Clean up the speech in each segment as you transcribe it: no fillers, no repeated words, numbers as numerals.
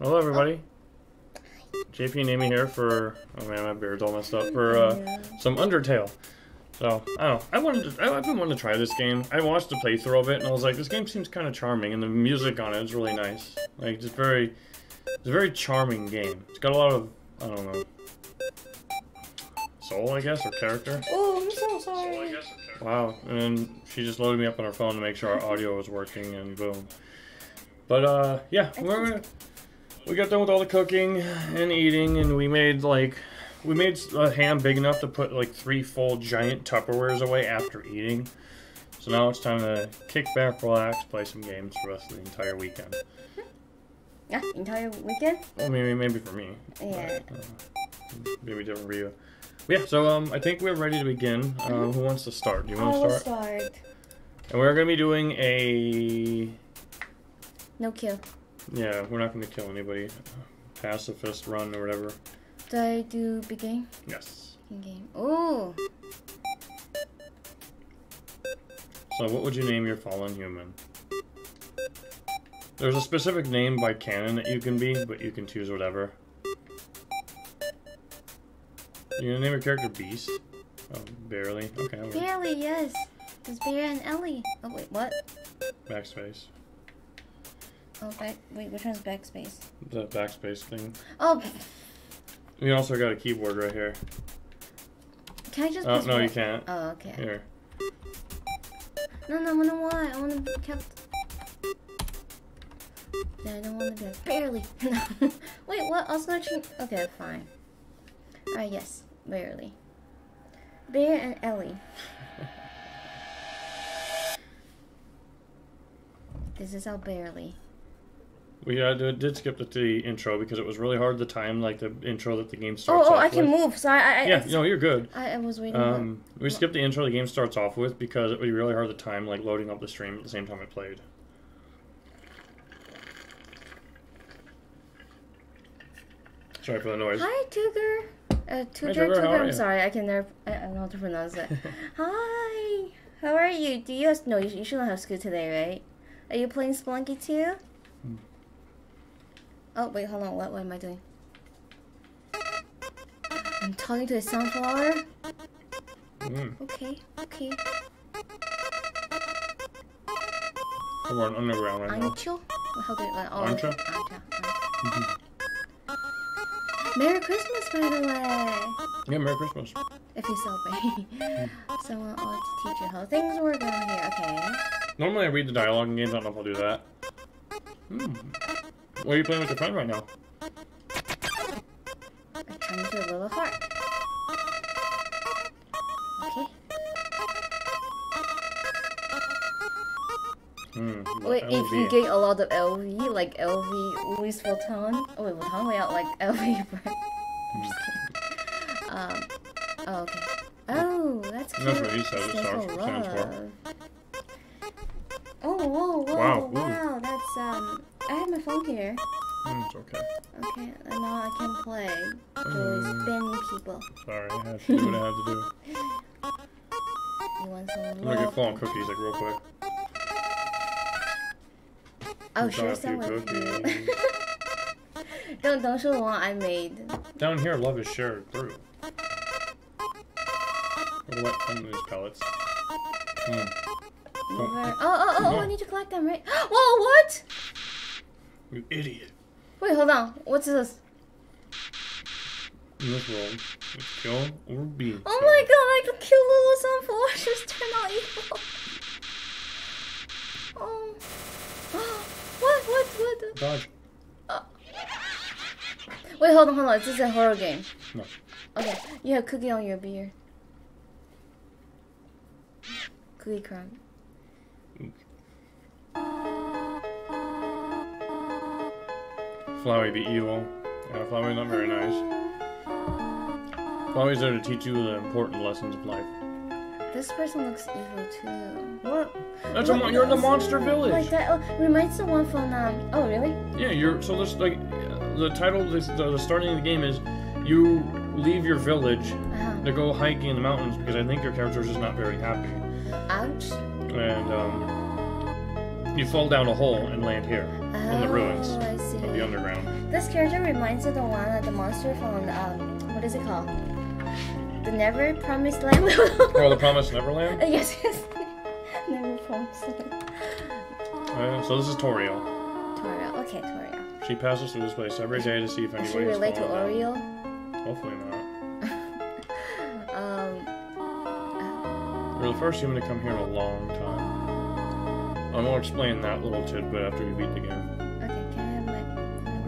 Hello, everybody. JP and Amy here for, oh man, my beard's all messed up, for some Undertale. So, I don't know, I've been wanting to try this game. I watched a playthrough of it and I was like, this game seems kind of charming, and the music on it is really nice. Like, just very, it's a very charming game. It's got a lot of, I don't know, soul, I guess, or character. Oh, I'm so sorry. Soul, I guess, or character. Wow, and then she just loaded me up on her phone to make sure our audio was working, and boom. But, yeah, we got done with all the cooking and eating, and we made, like, we made a ham big enough to put, like, 3 full giant Tupperwares away after eating. So now it's time to kick back, relax, play some games for us the entire weekend. Yeah, entire weekend? Well, maybe for me. Yeah. Maybe different for you. But yeah, so, I think we're ready to begin. Who wants to start? Do you want to start? I will start. And we're going to be doing a... No kill. Yeah, we're not going to kill anybody. Pacifist run or whatever. Do I do big game? Yes. Big game. Ooh! So what would you name your fallen human? There's a specific name by canon that you can be, but you can choose whatever. You're going to name your character Beast? Oh, Barely. Okay. Barely, yes. Because Bear and Ellie. Oh, wait, what? Backspace. Oh, wait, which one's backspace? That backspace thing. Oh! You also got a keyboard right here. Can I just... Oh, no, you can't. Oh, okay. Here. No, I want to why. I want to be kept... No, I don't want to be... Barely! Wait, what? Also not change... Okay, fine. Alright, yes. Barely. Bear and Ellie. This is how Barely... We did skip the intro because it was really hard to time, like, the intro that the game starts off with. Oh, I can move, so I yeah, no, you're good. I was waiting. We skipped the intro the game starts off with because it would be really hard to time, like, loading up the stream at the same time it played. Sorry for the noise. Hi, Tugger. Tugger, I'm sorry, I can never, I don't know how to pronounce that. Hi, how are you? Do you have, no, you shouldn't have school today, right? Are you playing Spelunky 2? Oh, wait, hold on, what am I doing? I'm talking to a sunflower? Mm. Okay. Come on, underground right now. Ancho? How did it... Oh, Ancho? Mm-hmm. Merry Christmas, by the way! Yeah, Merry Christmas. If you celebrate. Someone ought to teach you how things work around here, okay. Normally I read the dialogue in games, I don't know if I'll do that. Hmm. What are you playing with your friend right now? I turned into a little heart. Okay. Wait, if you get a lot of LV, like LV Louis Vuitton. Oh wait, Vuitton way out like LV. I'm just kidding. Oh, okay. Oh, that's cute. That's what you said. Stands for. Oh, whoa. Wow. Wow, that's I have my phone here. It's okay. Okay, and now I can play. Spinning people. Sorry, I have to do what I have to do. You want some love? I'm gonna get fallen cookies, like, real quick. Oh, sure, someone. Don't show the one I made. Down here, love is shared through. What? I'm gonna lose pellets. Oh, I need to collect them, right? Whoa, what? You idiot. Wait, hold on. What's this? In this world, it's kill or be killed. Oh my god, I could kill Lulu Sunflower. Just turn out evil. Oh. What? Dodge. Wait, hold on. This is a horror game. No. Okay, you have cookie on your beard. Cookie crumb. Flowey the evil. Yeah, Flowey's not very nice. Flowey's there to teach you the important lessons of life. This person looks evil too. What? That's what you're in the monster village. Like that reminds the one from Oh really? Yeah, you're. So this like the title, the starting of the game is you leave your village to go hiking in the mountains because I think your character is just not very happy. Ouch. And you fall down a hole and land here in the ruins of the underground. This character reminds me of the one of the monster from what is it called? The Never Promised Land. Oh, The Promised Neverland? Yes, yes. Never Promised Land. So this is Toriel. Toriel, okay, Toriel. She passes through this place every day to see if anybody is related to Oriel. Hopefully not. You're the first human to come here in a long time. I'm gonna explain that little tidbit after you beat the game. Okay, can I have my...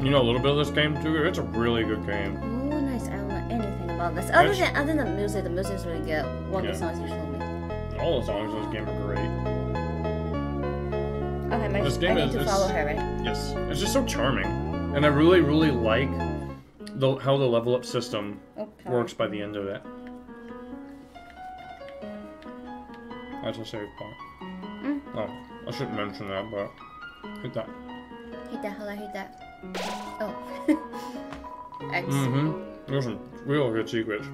You know a little bit of this game too? It's a really good game. Oh, nice. I don't know anything about this. Other than the music is really good. One of the songs you showed me. All the songs in this game are great. Okay, I need to follow her, right? Yes. It's just so charming. And I really, really like how the level up system works by the end of it. That's a save point. Mm. Oh, I shouldn't mention that, but hit that. Hit that, hold on, hit that. Oh. X. Mm-hmm. There's some real good secrets.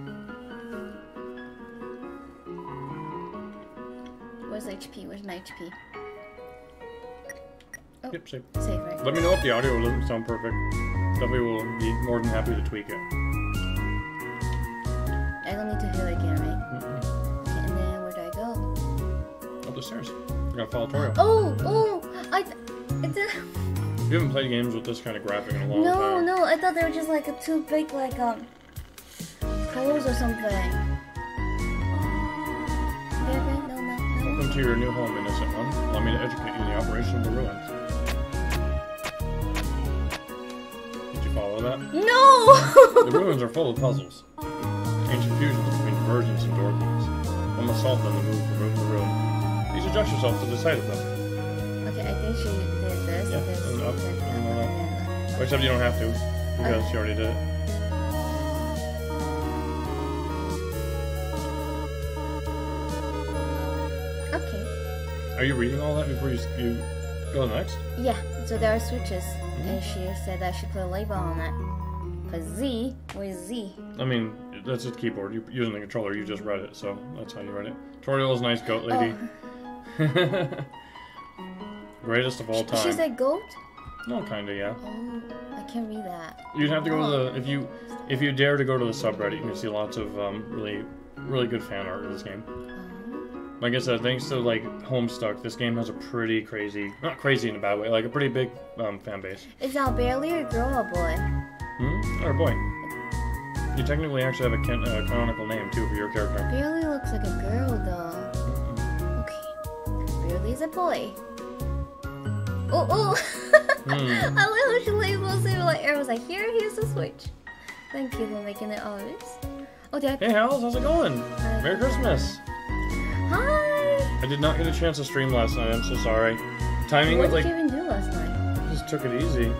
Where's HP? Where's my HP? Oh, yep, save. Save, right. Let me know if the audio doesn't sound perfect. Definitely will be more than happy to tweak it. I don't need to heal again, right? Mm-hmm. Okay, and then where do I go? Up the stairs. I gotta follow Toriel. Oh, oh! You haven't played games with this kind of graphic in a long time. No, no, I thought they were just like a too big, like, clothes or something. Welcome to your new home, innocent one. Allow me to educate you in the operation of the ruins. Follow that? No! The ruins are full of puzzles. Ancient fusions between divergence and doorkeys. One must solve them to remove the ruin. Please adjust yourself to the sight of them. Okay, I think she did this. Yeah, and up. Except you don't have to, because she already did it. Okay. Are you reading all that before you go next? Yeah, so there are switches. And she said that she put a label on it. But Z, where's Z? I mean, that's a keyboard. You're using the controller, you just read it, so that's how you read it. Toriel's nice goat lady. Oh. Greatest of all time. She's a goat? No, kinda, yeah. Oh, I can't read that. You'd have to go to the, if you dare to go to the subreddit, you can see lots of really, really good fan art of this game. Like I said, thanks to like Homestuck, this game has a pretty crazy—not crazy in a bad way—like a pretty big fan base. Is that barely a girl or boy? Hmm, or a boy. You technically actually have a canonical name too for your character. Barely looks like a girl though. Okay, barely is a boy. Oh, oh! I like how she labels it like arrows. Like here's the switch. Thank you for making it obvious. Oh, did I? Hey, Hals, how's it going? Merry Christmas. Hi! I did not get a chance to stream last night, I'm so sorry. Timing was like... What did you even do last night? I just took it easy.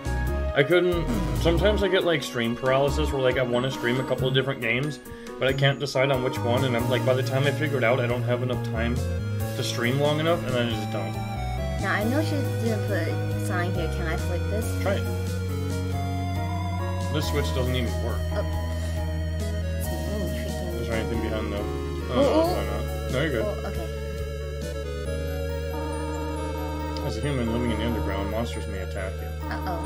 I couldn't... Sometimes I get like stream paralysis where like I want to stream a couple of different games, but I can't decide on which one, and I'm like, by the time I figure it out, I don't have enough time to stream long enough, and then I just don't. Now, I know she didn't put a sign here. Can I flip this? Try it. This switch doesn't even work. Oh. It's really tricky. Is there anything behind the... Oh, why not? No, you're good. Oh, okay. As a human living in the underground, monsters may attack you. Uh-oh.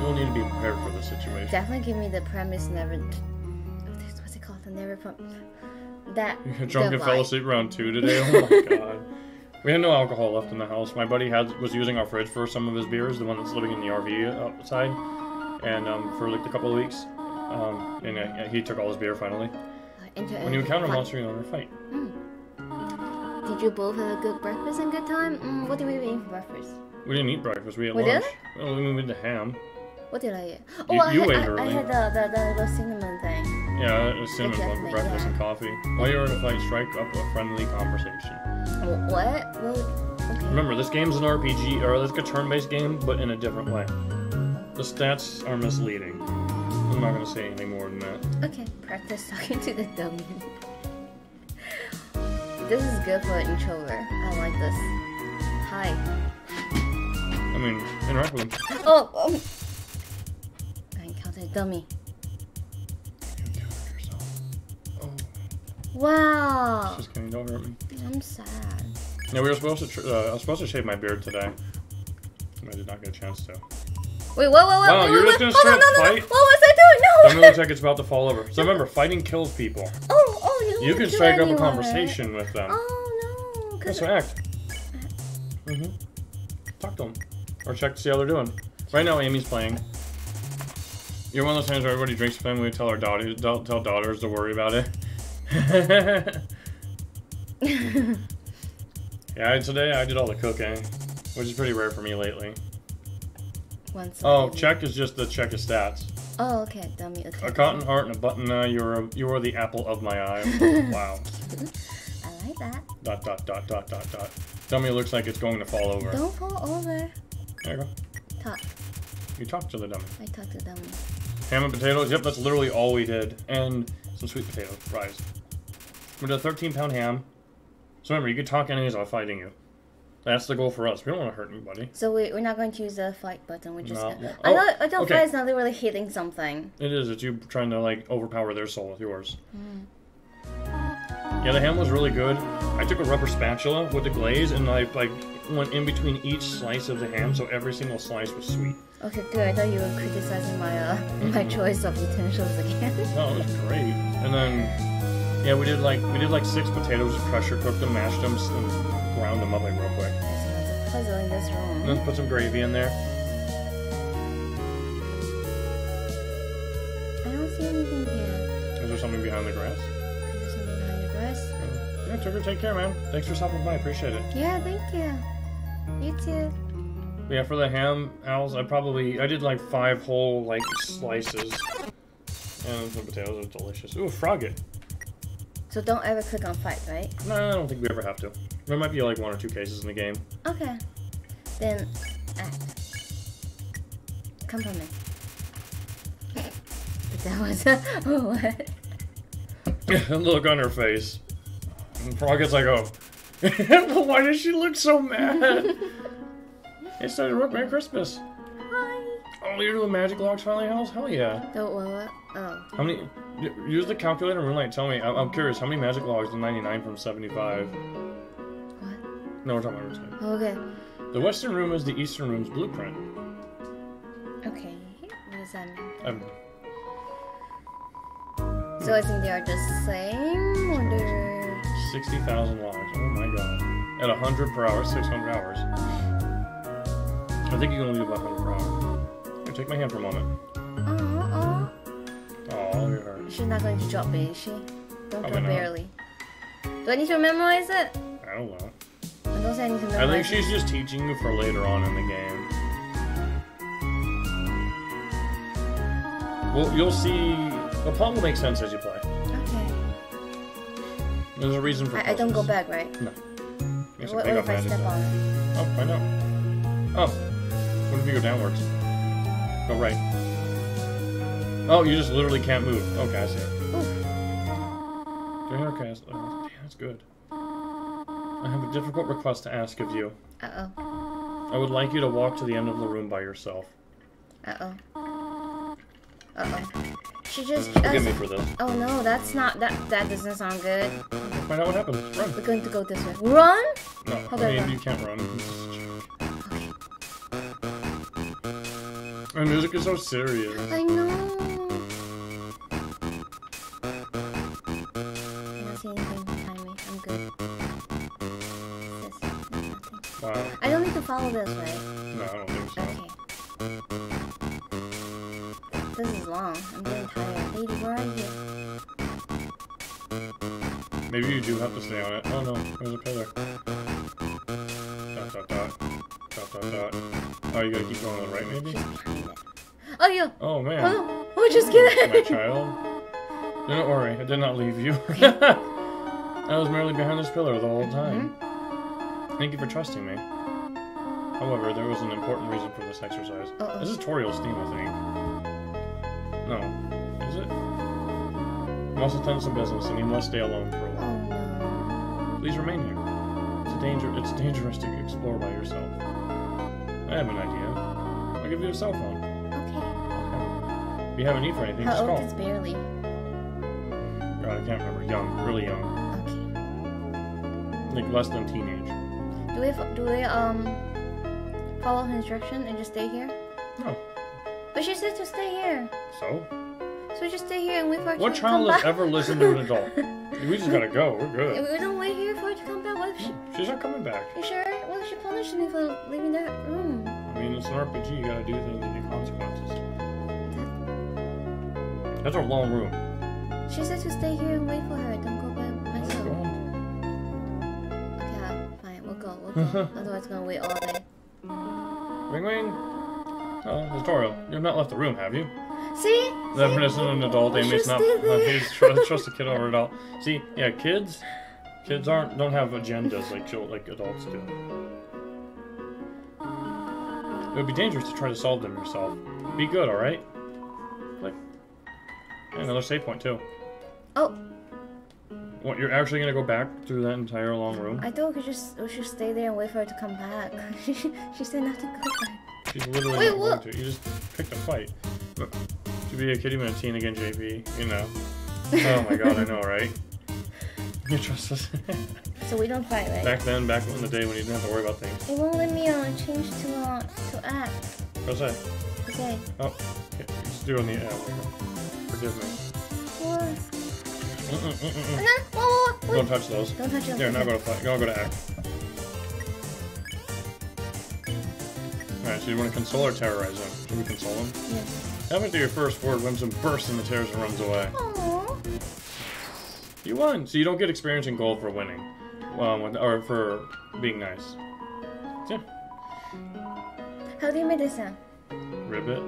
You'll need to be prepared for this situation. Definitely give me the premise never... What's it called? The never... That... You're drunk and fell asleep around 2 today? Oh my god. We had no alcohol left in the house. My buddy was using our fridge for some of his beers, the one that's living in the RV outside, and for like a couple of weeks. And he took all his beer finally. When you encounter a monster, you'll never fight. Mm. Did you both have a good breakfast and good time? Mm, what did we eat for breakfast? We didn't eat breakfast. We ate lunch. Did? Well, we went to ham. What did I eat? Oh, I had the cinnamon thing. Yeah, the cinnamon one for breakfast and coffee. While you were in a fight, strike up a friendly conversation. What? Okay. Remember, this game's an RPG, or it's a turn-based game, but in a different way. The stats are misleading. I'm not going to say anything more than that. Okay, practice talking to the dummy. This is good for an introvert. I like this. Hi. I mean, interact with him. Oh! I encountered a dummy. You encountered yourself. Oh. Wow! It's just kidding, don't hurt me. I'm sad. Yeah, I was supposed to shave my beard today. I did not get a chance to. Wait, whoa. Wow, you're just gonna start a fight? What was I doing? No! It looks like it's about to fall over. So remember, fighting kills people. Oh, you can strike up a conversation with them. Oh, no. That's an act. Mm-hmm. Talk to them. Or check to see how they're doing. Right now, Amy's playing. You're one of those times where everybody drinks and we tell our daughters, to worry about it. Yeah, today I did all the cooking, which is pretty rare for me lately. Oh, check is just the check of stats. Oh, okay. Dummy. Okay. A cotton heart and a button eye. You are the apple of my eye. Wow. Cute. I like that. ... Dummy looks like it's going to fall over. Don't fall over. There you go. Talk. You talk to the dummy. I talk to the dummy. Ham and potatoes. Yep, that's literally all we did. And some sweet potato fries. We did a 13-pound ham. So remember, you can talk enemies while fighting you. That's the goal for us. We don't want to hurt anybody. So we're not going to use the fight button. We're just gonna... Oh, I thought okay. Fight is not really hitting something. It is. It's you trying to, like, overpower their soul with yours. Mm. Yeah, the ham was really good. I took a rubber spatula with the glaze and I, like, went in between each slice of the ham, so every single slice was sweet. Okay, good. I thought you were criticizing my my choice of utensils again. Oh, it was great. And then, yeah, we did like 6 potatoes, pressure cooked them, mashed them, and round them up like real quick. There's a puzzle in this room. Let's put some gravy in there. I don't see anything here. Is there something behind the grass? Is there something behind the grass? Yeah, Trigger, take care, man. Thanks for stopping by. Appreciate it. Yeah, thank you. You too. Yeah, for the ham, Al's, I did like 5 whole, like, slices. And some potatoes are delicious. Ooh, frog it. So don't ever click on fight, right? No, I don't think we ever have to. There might be like 1 or 2 cases in the game. Okay. Then act. Compliment. That was a what? Look on her face. And Frog's like, oh. Why does she look so mad? It's started to work. Merry Christmas. Hi. Oh, you're doing magic logs finally, House? Hell yeah. Don't what? Oh. How many? Use the calculator and Moonlight. Tell me. I'm curious. How many magic logs did 99 from 75? What? No, we're talking about Undertale. Oh, okay. The Western Room is the Eastern Room's blueprint. Okay. What does that mean? So I think they are just the same, or they're... 60,000 logs. Oh my god. At 100 per hour, 600 hours. I think you're going to leave about 100 per hour. Here, take my hand for a moment. She's not going to drop it, is she? Don't drop barely. Do I need to memorize it? I don't know. I don't say I need to memorize it. I think she's just teaching you for later on in the game. Well, you'll see... The puzzle will make sense as you play. Okay. There's a reason for I don't go back, right? No. What if I step on it? Oh, I know. Oh. What if you go downwards? Go right. Oh, you just literally can't move. Okay, I see it. Okay, oh, that's good. I have a difficult request to ask of you. Uh-oh. I would like you to walk to the end of the room by yourself. Uh-oh. Uh-oh. She just... Forgive me for this. Oh, no, that's not... That doesn't sound good. Find out what happens. Run. We're going to go this way. Run? No, I mean, you can't run. Okay. Our music is so serious. I know. I don't need to follow this, right? No, I don't think so. Okay. This is long. I'm getting tired. Lady, where are you? Maybe you do have to stay on it. Oh no, there's a pillar. ... Oh, you gotta keep going on the right, maybe? Oh, yeah. Oh, man. Oh, just kidding. My child. Don't worry, I did not leave you. I was merely behind this pillar the whole time. Mm-hmm. Thank you for trusting me. However, there was an important reason for this exercise. Uh-oh. This is Toriel's theme, I think. No. Is it? I must attend some business, and you must stay alone for a while. Please remain here. It's dangerous to explore by yourself. I have an idea. I'll give you a cell phone. Okay. If you have a need for anything, just call. How old is Barely? God, I can't remember. Young. Really young. Okay. Like, less than teenage. Do we follow his instruction and just stay here? No. But she said to stay here. So? So just stay here and wait for it to come back. What child has ever listened to an adult? We just gotta go. We're good. We don't wait here for it to come back. What if she... She's not coming back. You sure? What if she punished me for leaving that room? I mean, it's an RPG. You gotta do things with your consequences. That's a long room. She said to stay here and wait for her. Don't go by myself. Okay, fine. We'll go. We'll go. Otherwise, we're gonna wait all day. Ring ring. Oh, it's Toriel. You've not left the room, have you? See? That person is an adult. Amy is not. Trust a kid over an adult. See? Yeah, kids don't have agendas like adults do. It would be dangerous to try to solve them yourself. Be good, all right? Like. Another save point, too. Oh. What, you're actually going to go back through that entire long room? I thought we should stay there and wait for her to come back. She said not to go back. She's literally not going to. You just picked a fight. To be a kiddie man teen again, JP. You know. Oh my god, I know, right? You trust us. So we don't fight, right? Back in the day when you didn't have to worry about things. It won't let me change to app. Press A. Okay. Oh, okay. Just do it on the app. Forgive me. What? Whoa. Don't touch those. Don't touch those. Yeah, now go to fight. Go to act. Alright, so you want to console or terrorize him? Should we console him? Yes. Have it do your first word, Wimson bursts in the tears and runs away. Aww. You won! So you don't get experience and gold for winning. Or for being nice. Yeah. How do you make this sound? Ribbit?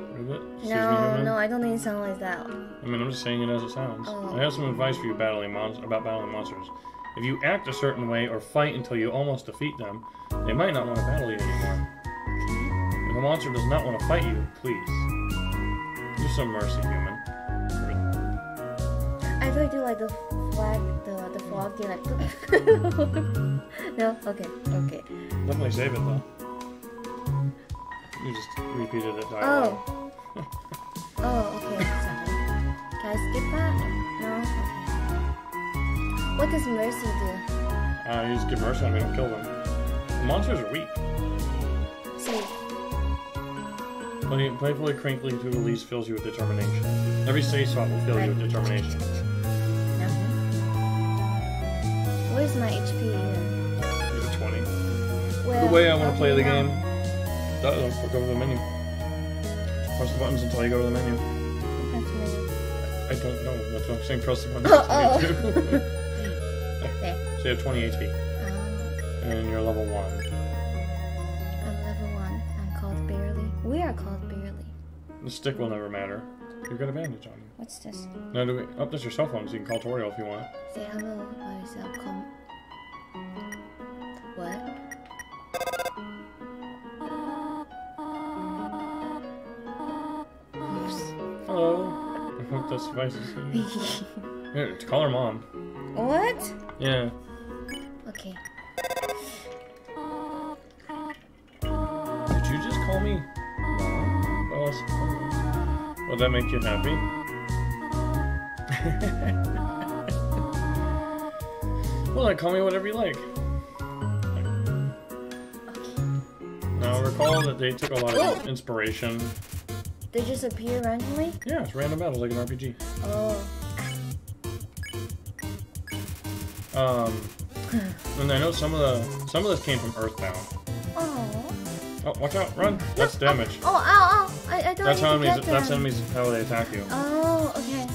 No, I don't think it sounds like that. I mean, I'm just saying it as it sounds. Oh. I have some advice for you about battling monsters. If you act a certain way or fight until you almost defeat them, they might not want to battle you anymore. If a monster does not want to fight you, please. Do some mercy, human. I thought you do like the flag, the frog, you like... No? Okay. Definitely save it, though. You just repeated it dialogue. Oh, okay, sorry. Can I skip that? No? What does mercy do? You just give mercy and we don't kill them. The monsters are weak. Save. Playfully crinkly to release fills you with determination. Every say swap will fill you with determination. Mm-hmm. Where's my HP here? You're 20. Well, the way I want to play the game, go to the menu. Press the buttons until you go to the menu. I don't know. That's what I'm saying. Press the buttons. Okay. So you have 20 HP. And you're level 1. We are called barely. The stick will never matter. You've got a bandage on you. What's this? No, do we? Oh, that's your cell phone, so you can call Toriel if you want. Say hello by yourself. Come. What? Oops. Hello. I hope this device is here. Call her mom. What? Yeah. Okay. Did you just call me? Will that make you happy? Well, call me whatever you like. Okay. Now recall that they took a lot of inspiration. They just appear randomly? Yeah, it's random battles like an RPG. Oh. And I know some of this came from Earthbound. Oh. Oh, watch out! Run! No, that's damage. Oh! I don't. That's enemies. How they attack you. Oh, okay.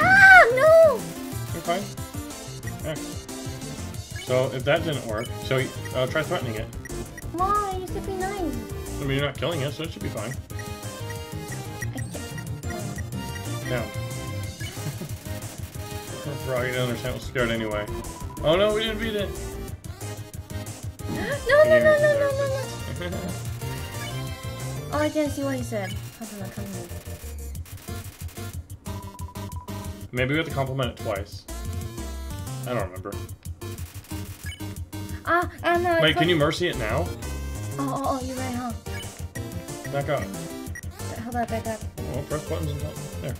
Ah, no! You're fine. Yeah. So if that didn't work, so try threatening it. Why? You should be nice. I mean, you're not killing it, so it should be fine. Yeah. Froggy didn't understand. Was scared anyway. Oh no, we didn't beat it. No. Oh, I didn't see what he said. Compliment. Maybe we have to compliment it twice. I don't remember. No. Wait, can you mercy it now? Oh, you're right, huh? Back up. Hold on, back up. Well, press buttons and stuff. There.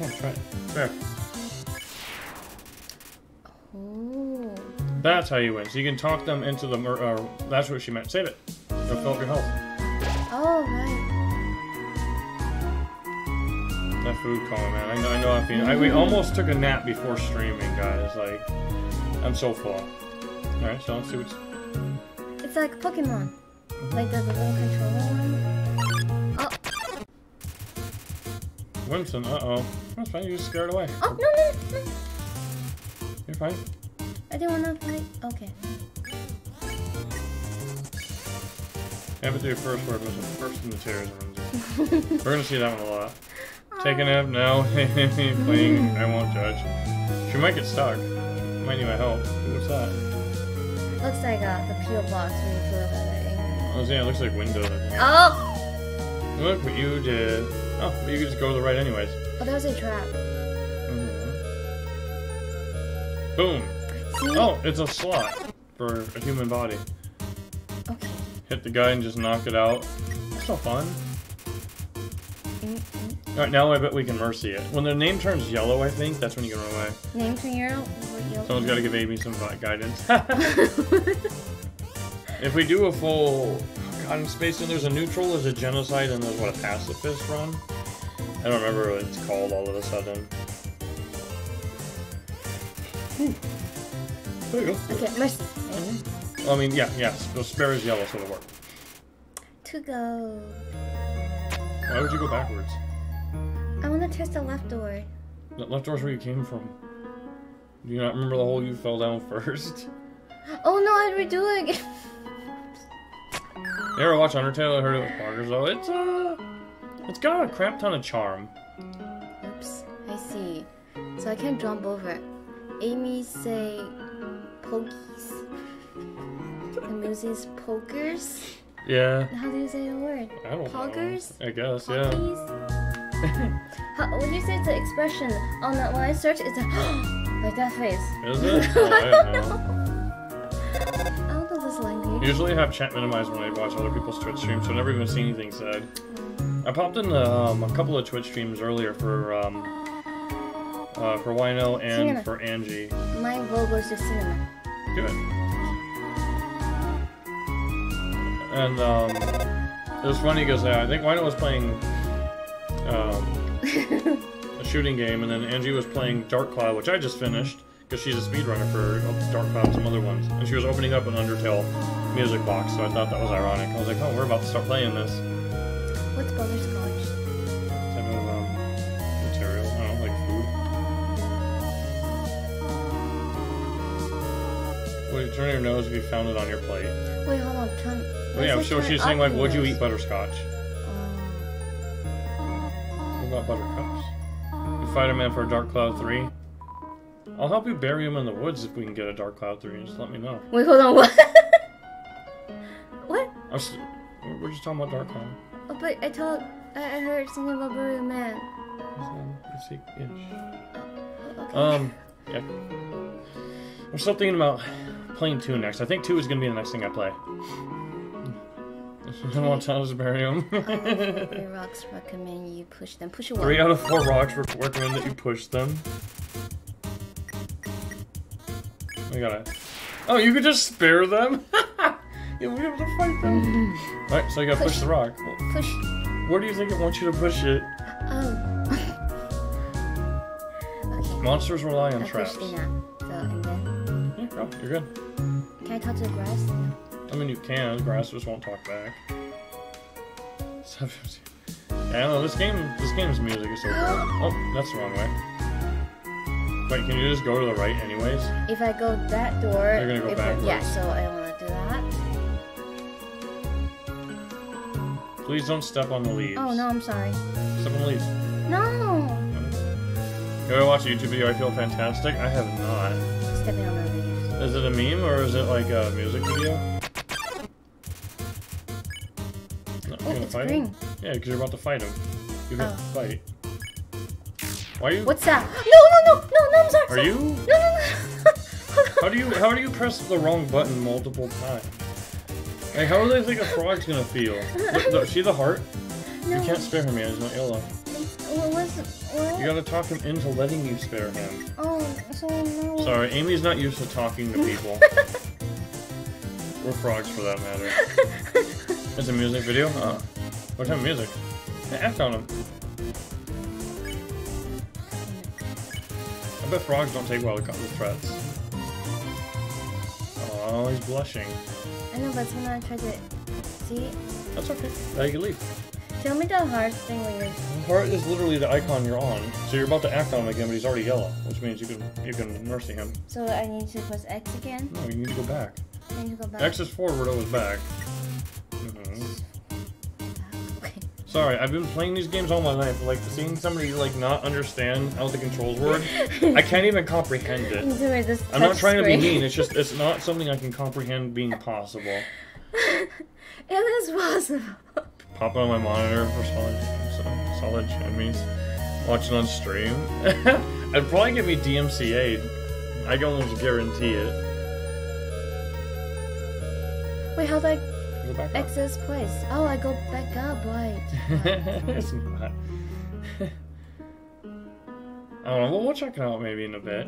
Oh, try it. There. Ooh. That's how you win. So you can talk them into the that's what she meant. Save it. They'll fill up your health. Oh, right. That food coma, man. I know how feeling. We almost took a nap before streaming, guys. Like, I'm so full. Alright, so let's see what's... It's like Pokemon. Like the little controller one. Oh. Winston, uh-oh. That's fine, you just scared away. Oh, no, no, no. You're fine. I didn't want to fight. Okay. Have it do your first word, Winston. First in the tears, Winston. We're going to see that one a lot. Take a nap now. Playing, I won't judge. She might get stuck. Might need my help. What's that? Looks like the peel box when you peel it out of it. Oh, yeah, it looks like windows. Oh! Look what you did. Oh, but you could just go to the right anyways. Oh, that was a trap. Mm-hmm. Boom. See? Oh, it's a slot for a human body. Okay. Hit the guy and just knock it out. That's so fun. Mm-hmm. Alright, now I bet we can mercy it. When their name turns yellow, I think, that's when you can run away. Name turn yellow? Someone's got to give Amy some guidance. If we do a full... God, in space, and there's a neutral, there's a genocide, and there's, what, a pacifist run? I don't remember what it's called all of a sudden. Whew. There you go. Okay, mercy. Mm-hmm. Well, I mean, yeah, yeah. So spare is yellow, so it'll work. To go... Why would you go backwards? I want to test the left door. The left door's where you came from. Do you not remember the hole you fell down first? Oh no, I'd redo it again. You ever watch Undertale? I heard it with Parker's though. It's got a crap ton of charm. Oops, I see. So I can't jump over. Amy say pokies. And Lucy's pokers? Yeah. How do you say the word? I don't Pokers? Know. I guess, Pockies? Yeah. When you say it's an expression, on that when I search, it's a like that face. Is it? Oh, I don't know. I don't know this language. Usually I have chat minimized when I watch other people's Twitch streams, so I've never even seen anything said. I popped in a couple of Twitch streams earlier for Wino and cinema. For Angie. My goal goes to cinema. Good. And it was funny because I think Wino was playing a shooting game, and then Angie was playing Dark Cloud, which I just finished because she's a speedrunner for Dark Cloud and some other ones, and she was opening up an Undertale music box, so I thought that was ironic. I was like, oh, we're about to start playing this. What's butterscotch? Type of material. I don't know, like food. Would you turn your nose if you found it on your plate? Wait, hold on, turn... Oh, yeah, so she's saying, like, would you eat butterscotch? What about buttercups? Spider-Man for a Dark Cloud 3. I'll help you bury him in the woods if we can get a Dark Cloud 3. Just let me know. Wait, hold on. What? What? We're just talking about Dark Cloud. Oh, but I heard something about bury a man. Okay. Yeah. I'm still thinking about playing 2 next. I think 2 is gonna be the next thing I play. I don't want to bury them. Three rocks recommend you push them. Push away. 3 out of 4 rocks recommend that you push them. We gotta. Oh, you could just spare them? You'll be able to fight them. Alright, so you gotta push the rock. Push. Where do you think it wants you to push it? Oh. Okay. Monsters rely on traps. Pushed it out. So, and then... Yeah, no, you're good. Can I touch the grass? I mean, you can. Grass just won't talk back. I don't know. This game's music is so cool. Oh, that's the wrong way. Wait, can you just go to the right, anyways? If I go that door, you're gonna go backwards. Yeah, so I want to do that. Please don't step on the leaves. Oh no, I'm sorry. Step on the leaves. No. You ever watch a YouTube video? I feel fantastic. I have not. Stepping on the leaves. Is it a meme or is it like a music video? Fight green. Him? Yeah, because you're about to fight him. You're gonna fight. Why are you? What's that? No, I'm sorry. Are you? No. How do you press the wrong button multiple times? Like, how do they think a frog's gonna feel? Look, see the heart? No. You can't spare her, man. It's not yellow. What was it? What? You gotta talk him into letting you spare him. Oh, so no. Sorry, Amy's not used to talking to people. Or frogs, for that matter. It's a music video? Oh. What type of music? I act on him. I bet frogs don't take well to couple threats. Oh, he's blushing. I know, but when I tried to see. That's okay. Now you can leave. Tell me the heart thing when you're... Heart is literally the icon you're on. So you're about to act on him again, but he's already yellow, which means you can mercy him. So I need to press X again? No, you need to go back. I need to go back. X is forward, O is back. Sorry, I've been playing these games all my life. Like, seeing somebody, like, not understand how the controls work, I can't even comprehend it. I'm not trying to be mean, it's just, it's not something I can comprehend being possible. It is possible. Popping on my monitor for solid enemies. Watching on stream. I'd probably get me DMCA'd. I can almost guarantee it. Wait, how do I... Excess place. Oh, I go back up, right? It's not. I don't know. We'll check it out maybe in a bit.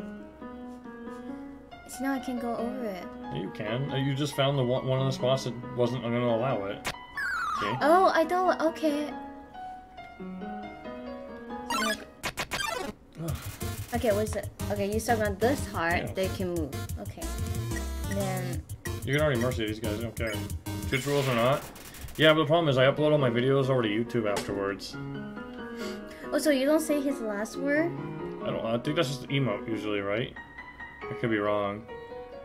So now I can go over it. You can. You just found the one of the spots that wasn't going to allow it. See? Oh, I don't. Okay. Okay, what's it? Okay, you start on this heart. Yeah. They can move. Okay. Then. You can already mercy these guys. Don't care. Twitch rules or not? Yeah, but the problem is I upload all my videos over to YouTube afterwards. Oh, so you don't say his last word? I think that's just the emote usually, right? I could be wrong.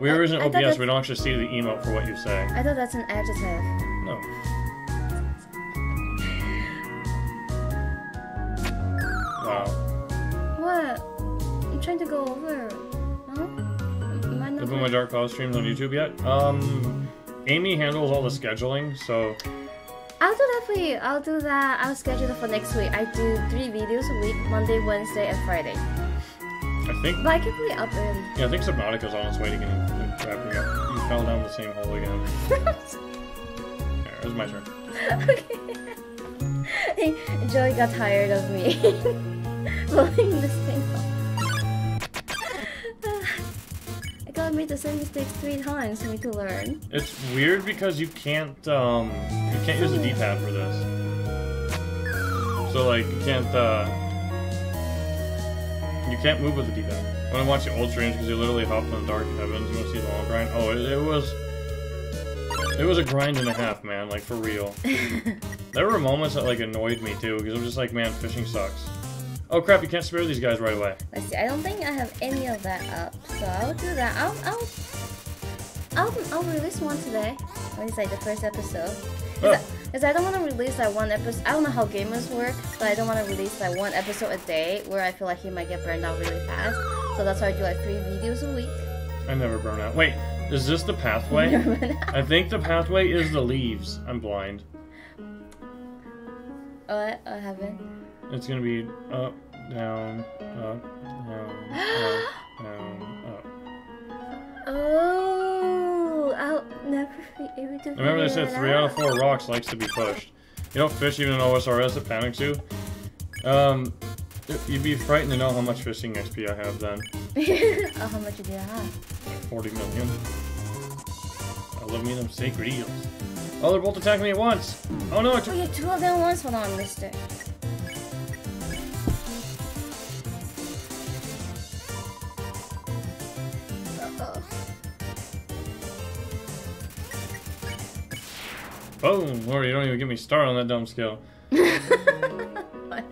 We are using OBS, we don't actually see the emote for what you say. I thought that's an adjective. No. Wow. What? I'm trying to go over. Huh? Have you been my Dark Cloud streams on YouTube yet? Amy handles all the scheduling, so... I'll do that for you. I'll do that. I'll schedule it for next week. I do 3 videos a week, Monday, Wednesday, and Friday. I think... But I can play up early. Yeah, I think Subnautica's on its way to wrapping up. You fell down the same hole again. There, it was my turn. Okay. Joey got tired of me. Blowing this thing up. I made the same mistakes 3 times for me to learn. It's weird because you can't use the D-pad for this. So like you can't move with the D-pad. I want to watch the old streams because you literally hopped on Dark Heavens. You want to see the wall grind? Oh, it was a grind and a half, man. Like for real. There were moments that like annoyed me too because I'm just like, man, fishing sucks. Oh crap, you can't spare these guys right away. Let's see, I don't think I have any of that up, so I'll do that. I'll release one today. At least like the first episode. Because I don't want to release that one episode. I don't know how gamers work, but I don't want to release like one episode a day where I feel like he might get burned out really fast. So that's why I do like 3 videos a week. I never burn out. Wait, is this the pathway? I think the pathway is the leaves. I'm blind. What? I haven't. It's gonna be up, down, up, down, up, down, up. Oh, I'll never be able to. Remember they said 3 out of 4 rocks likes to be pushed. You don't fish even in OSRS, it panics you. You'd be frightened to know how much fishing XP I have then. Oh, how much do you have? Like 40 million. I love me them sacred eels. Oh, they're both attacking me at once. Oh no, I took. Oh, you 2 of them once. Hold on, mister. Boom! Lord, you don't even get me started on that dumb skill. What?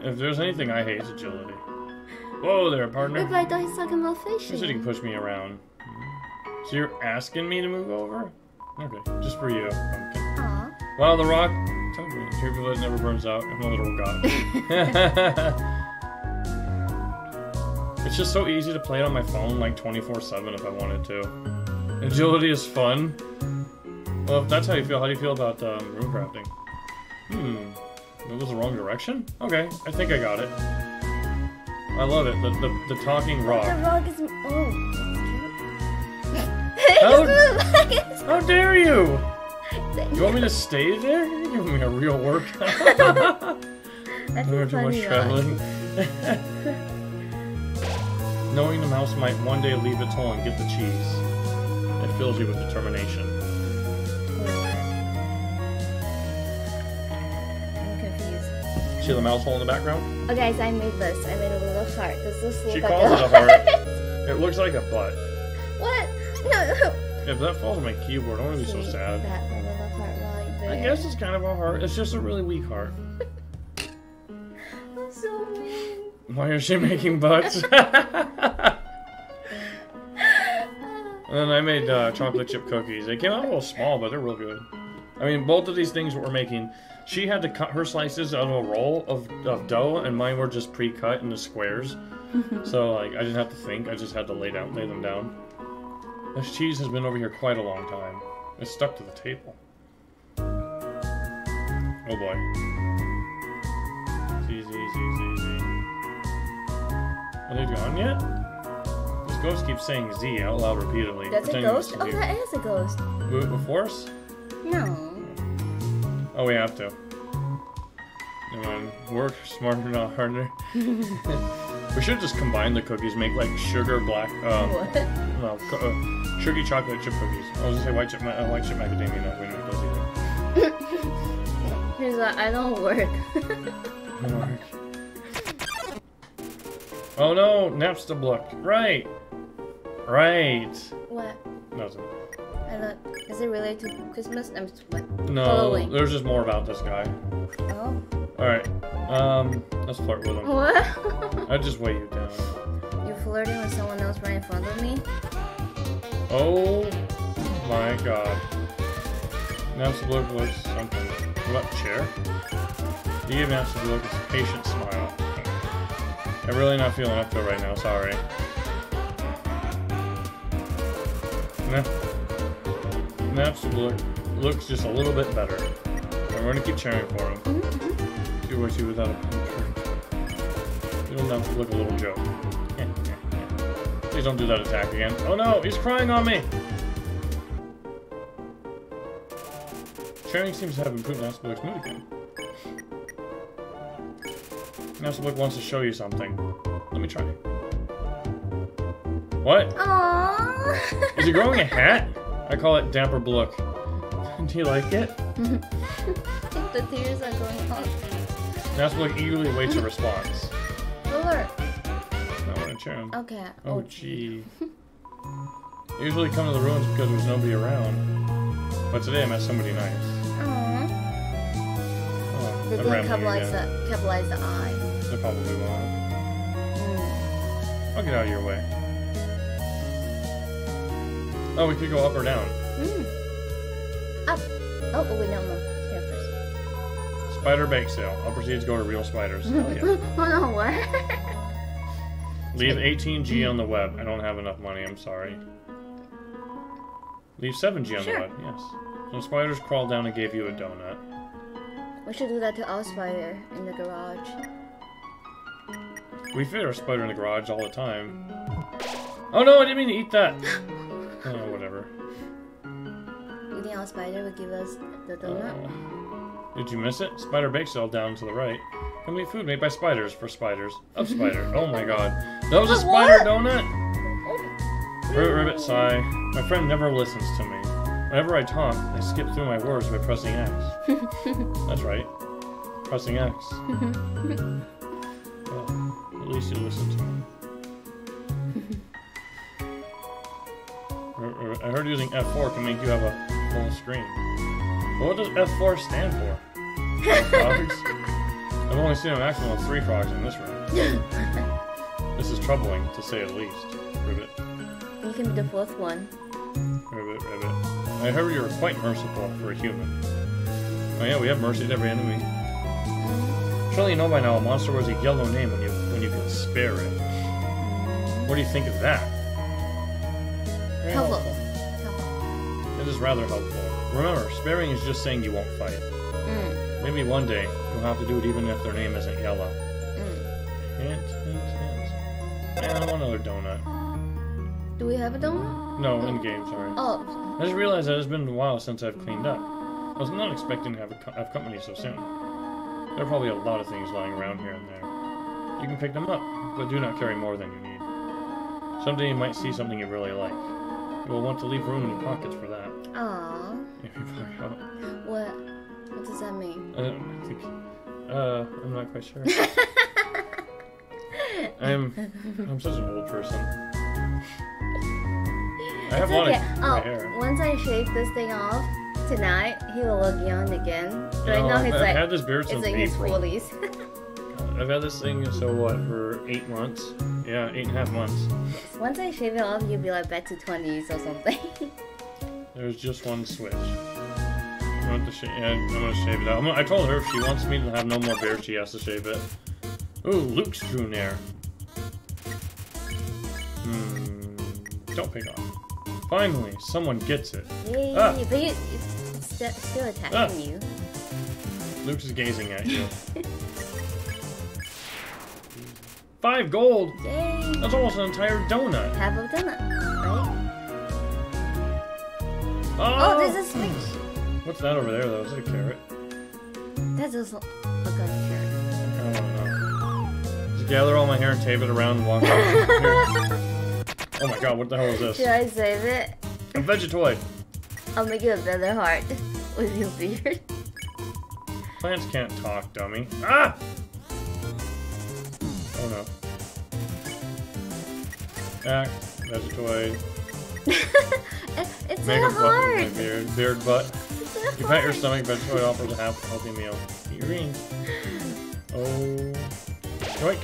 If there's anything I hate, it's agility. Whoa there, partner. Wait, but I thought he's talking about fishing. You said he can push me around. So you're asking me to move over? Okay, just for you. Aww. Wow, the rock. Tell me, tubular never burns out. I'm a little god. It's just so easy to play it on my phone, like 24/7, if I wanted to. Agility is fun. Well, if that's how you feel, how do you feel about room crafting? It was the wrong direction? Okay, I think I got it. I love it. The talking rock. The rock is... Oh, that's cute. How dare you? You want me to stay there? You're giving me a real workout. That's doing too much traveling. Knowing the mouse might one day leave its hole and get the cheese, it fills you with determination. I'm confused. See the mouse hole in the background? Oh guys, I made this. I made a little heart. Does this look like a heart? She calls it a heart. It looks like a butt. What? No. If that falls on my keyboard, I'm gonna be so sad. That little heart right there. I guess it's kind of a heart. It's just a really weak heart. I'm so mean. Why is she making butts? And then I made chocolate chip cookies. They came out a little small, but they're real good. I mean, both of these things that we're making, she had to cut her slices out of a roll of dough, and mine were just pre-cut into squares. So like, I didn't have to think. I just had to lay them down. This cheese has been over here quite a long time. It's stuck to the table. Oh boy. It's easy, easy, easy, easy. Are they gone yet? This ghost keeps saying Z out loud repeatedly. That's a ghost? Oh, that is a ghost. Do it before us? No. Oh, we have to. Come on. Work smarter, not harder. We should just combine the cookies, make like sugar black, sugar chocolate chip cookies. I was gonna say white chip macadamia nut. We don't do either. Here's what I don't work. Don't work. Oh no, Napstablook. Right, right. What? Nothing. I thought, is it related to Christmas? Napstablook. No, Flowey. There's just more about this guy. Oh. Alright, let's flirt with him. What? I just weigh you down. You're flirting with someone else right in front of me? Oh my god. Napstablook looks something. What chair? You give Napstablook a patient smile. I'm really not feeling up to right now, sorry. Napstablook looks just a little bit better. And we're gonna keep cheering for him. Mm-hmm. Do what you without a picture. It'll not look a little joke. Please don't do that attack again. Oh no, he's crying on me! Sharing seems to have improved Napstablook's mood again. Napstablook wants to show you something. Let me try. What? Aww. Is he growing a hat? I call it Dapper Blook. Do you like it? The tears are going off. Napstablook eagerly waits a response. Alert! I want to cheer him. Okay. Oh, gee. I usually come to the ruins because there's nobody around. But today I met somebody nice. Aww. Oh, they didn't capitalize the I. They probably won't. I'll get out of your way. Oh, we could go up or down. Up. Oh, wait, no, no. Spider bake sale. I'll proceed to go to real spiders. Hell yeah. Oh no, what? Leave 18G on the web. I don't have enough money, I'm sorry. Leave 7G on the web, yes. Some spiders crawled down and gave you a donut. We should do that to our spider in the garage. We fit our spider in the garage all the time. Oh no, I didn't mean to eat that! Oh, whatever. You think our spider would give us the donut? Did you miss it? Spider bake sale down to the right. Complete food made by spiders for spiders. Of spider. Oh my god. That was a spider donut! Ribbit ribbit sigh. My friend never listens to me. Whenever I talk, I skip through my words by pressing X. That's right. Pressing X. Well, at least you listen to me. I heard using F4 can make you have a full screen. But what does F4 stand for? Frogs? I've only seen a maximum of 3 frogs in this room. This is troubling, to say the least. Ribbit. You can be the 4th one. Ribbit, ribbit. I heard you were quite merciful for a human. Oh yeah, we have mercy to every enemy. Surely you know by now a monster wears a yellow name when you can spare it. What do you think of that? Helpful. Helpful. It is rather helpful. Remember, sparing is just saying you won't fight. Maybe one day you'll have to do it even if their name isn't yellow. Hint, hint, hint. Man, I want another donut. Do we have a donut? No, in game, sorry. Oh. I just realized that it's been a while since I've cleaned up. I was not expecting to have company so soon. There are probably a lot of things lying around here and there. You can pick them up, but do not carry more than you need. Someday you might see something you really like. You will want to leave room in your pockets for that. Aww. If you buy out. What does that mean? I'm not quite sure. I'm such an old person. I have one. Okay. Once I shave this thing off tonight, he will look young again. Right now he's like, had this beard since April. His 40s. God, I've had this thing so what for 8 months? Yeah, 8.5 months. Yes. Once I shave it off, you'll be like back to 20s or something. There's just one switch. I'm gonna shave it out. I told her if she wants me to have no more beard, she has to shave it. Ooh, Luke's Drew Nair. Don't pick off. Finally, someone gets it. Yay, but it's still attacking you. Luke's is gazing at you. 5 gold! Yay! That's almost an entire donut. Half a donut, right? Oh, there's a switch. What's that over there, though? Is it a carrot? That doesn't look like a carrot. I don't know. Just gather all my hair and tape it around and walk out. Oh my god, what the hell is this? Should I save it? A vegetoid. I'll make it a better heart with your beard. Plants can't talk, dummy. Ah! Oh no. Act, vegetoid. It's so hard! My beard butt. You pat your stomach, vegetoid offers a healthy meal. Eat your beans. Oh. Yoink!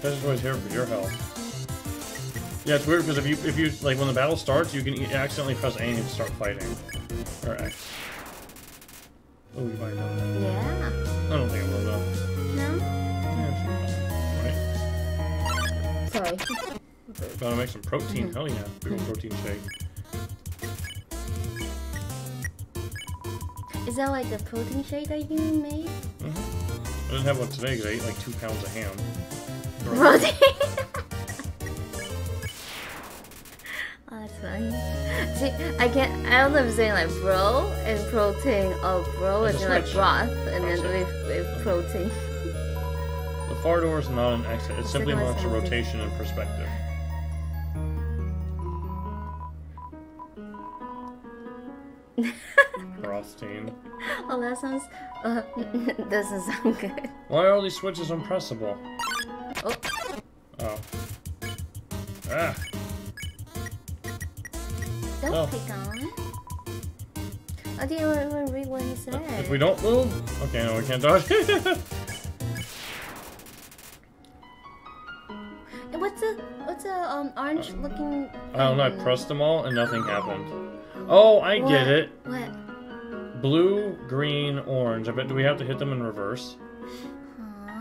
Vegetoid's here for your health. Yeah, it's weird because if you like when the battle starts, you can accidentally press A and start fighting. Or X. Oh, you might know that. Yeah. I don't think it will though. No? Yeah, sure. Right. Sorry. Gotta make some protein. Hell yeah. Big old protein shake. Is that like the protein shake that you made? Mm-hmm. I didn't have one today because I ate like 2 pounds of ham. Protein? Oh, that's funny. See, I don't know if I'm saying like bro and protein or bro and then like broth and then with protein. The far door is not an exit. It simply marks a rotation and perspective. Rothstein. Oh, that sounds. Doesn't sound good. Why are all these switches unpressable? Oh. Oh. Ah. Don't pick on. I think I want to read what he said. If we don't move, okay, no, we can't dodge. What's a orange looking? I don't know. I pressed them all and nothing happened. Oh, I get it. What? Blue, green, orange. I bet do we have to hit them in reverse? Huh?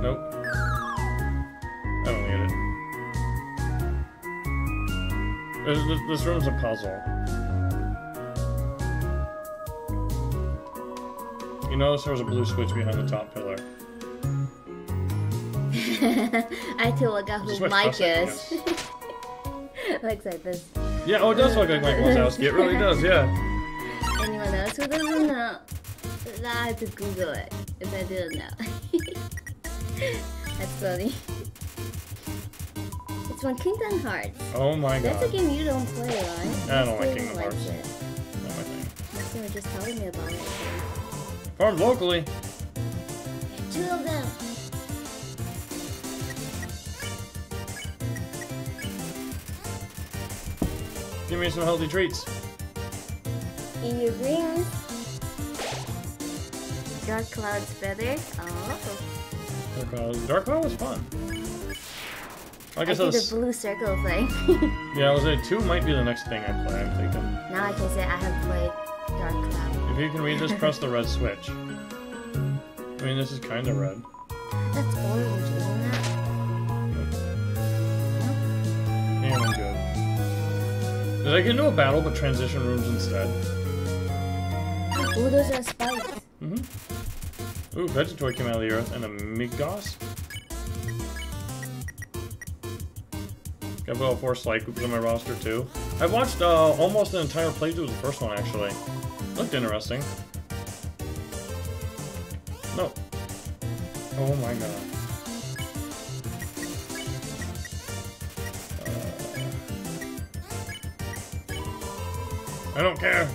Nope. I don't get it. This room's a puzzle. You notice there was a blue switch behind the top pillar. I have to look out who Mike is. Looks like this. Yeah, oh, it does look like Mike Wazowski. It really does, yeah. Anyone else who doesn't know, I have to Google it if I didn't know. That's funny. It's from Kingdom Hearts. Oh my god. That's a game you don't play, right? I don't like Kingdom Hearts. Not my thing. You were just telling me about it. Farmed locally. 2 of them. Give me some healthy treats. Eat your greens. Dark Cloud's better. Oh. Dark Cloud was fun. Like I guess that's the blue circle thing. Yeah, I was like 2 might be the next thing I play. I'm thinking. Now I can say I have played Dark Cloud. If you can read this, press the red switch. I mean, this is kind of red. That's orange, isn't it? Yeah, I'm good. Did I get into a battle but transition rooms instead? Ooh, those are spikes. Mm-hmm. Ooh, Vegetoid came out of the earth and a Migos. Gotta put all 4 Slycoops on my roster too. I watched almost the entire playthrough of the first one, actually. Looked interesting. No. Oh my god. I don't care.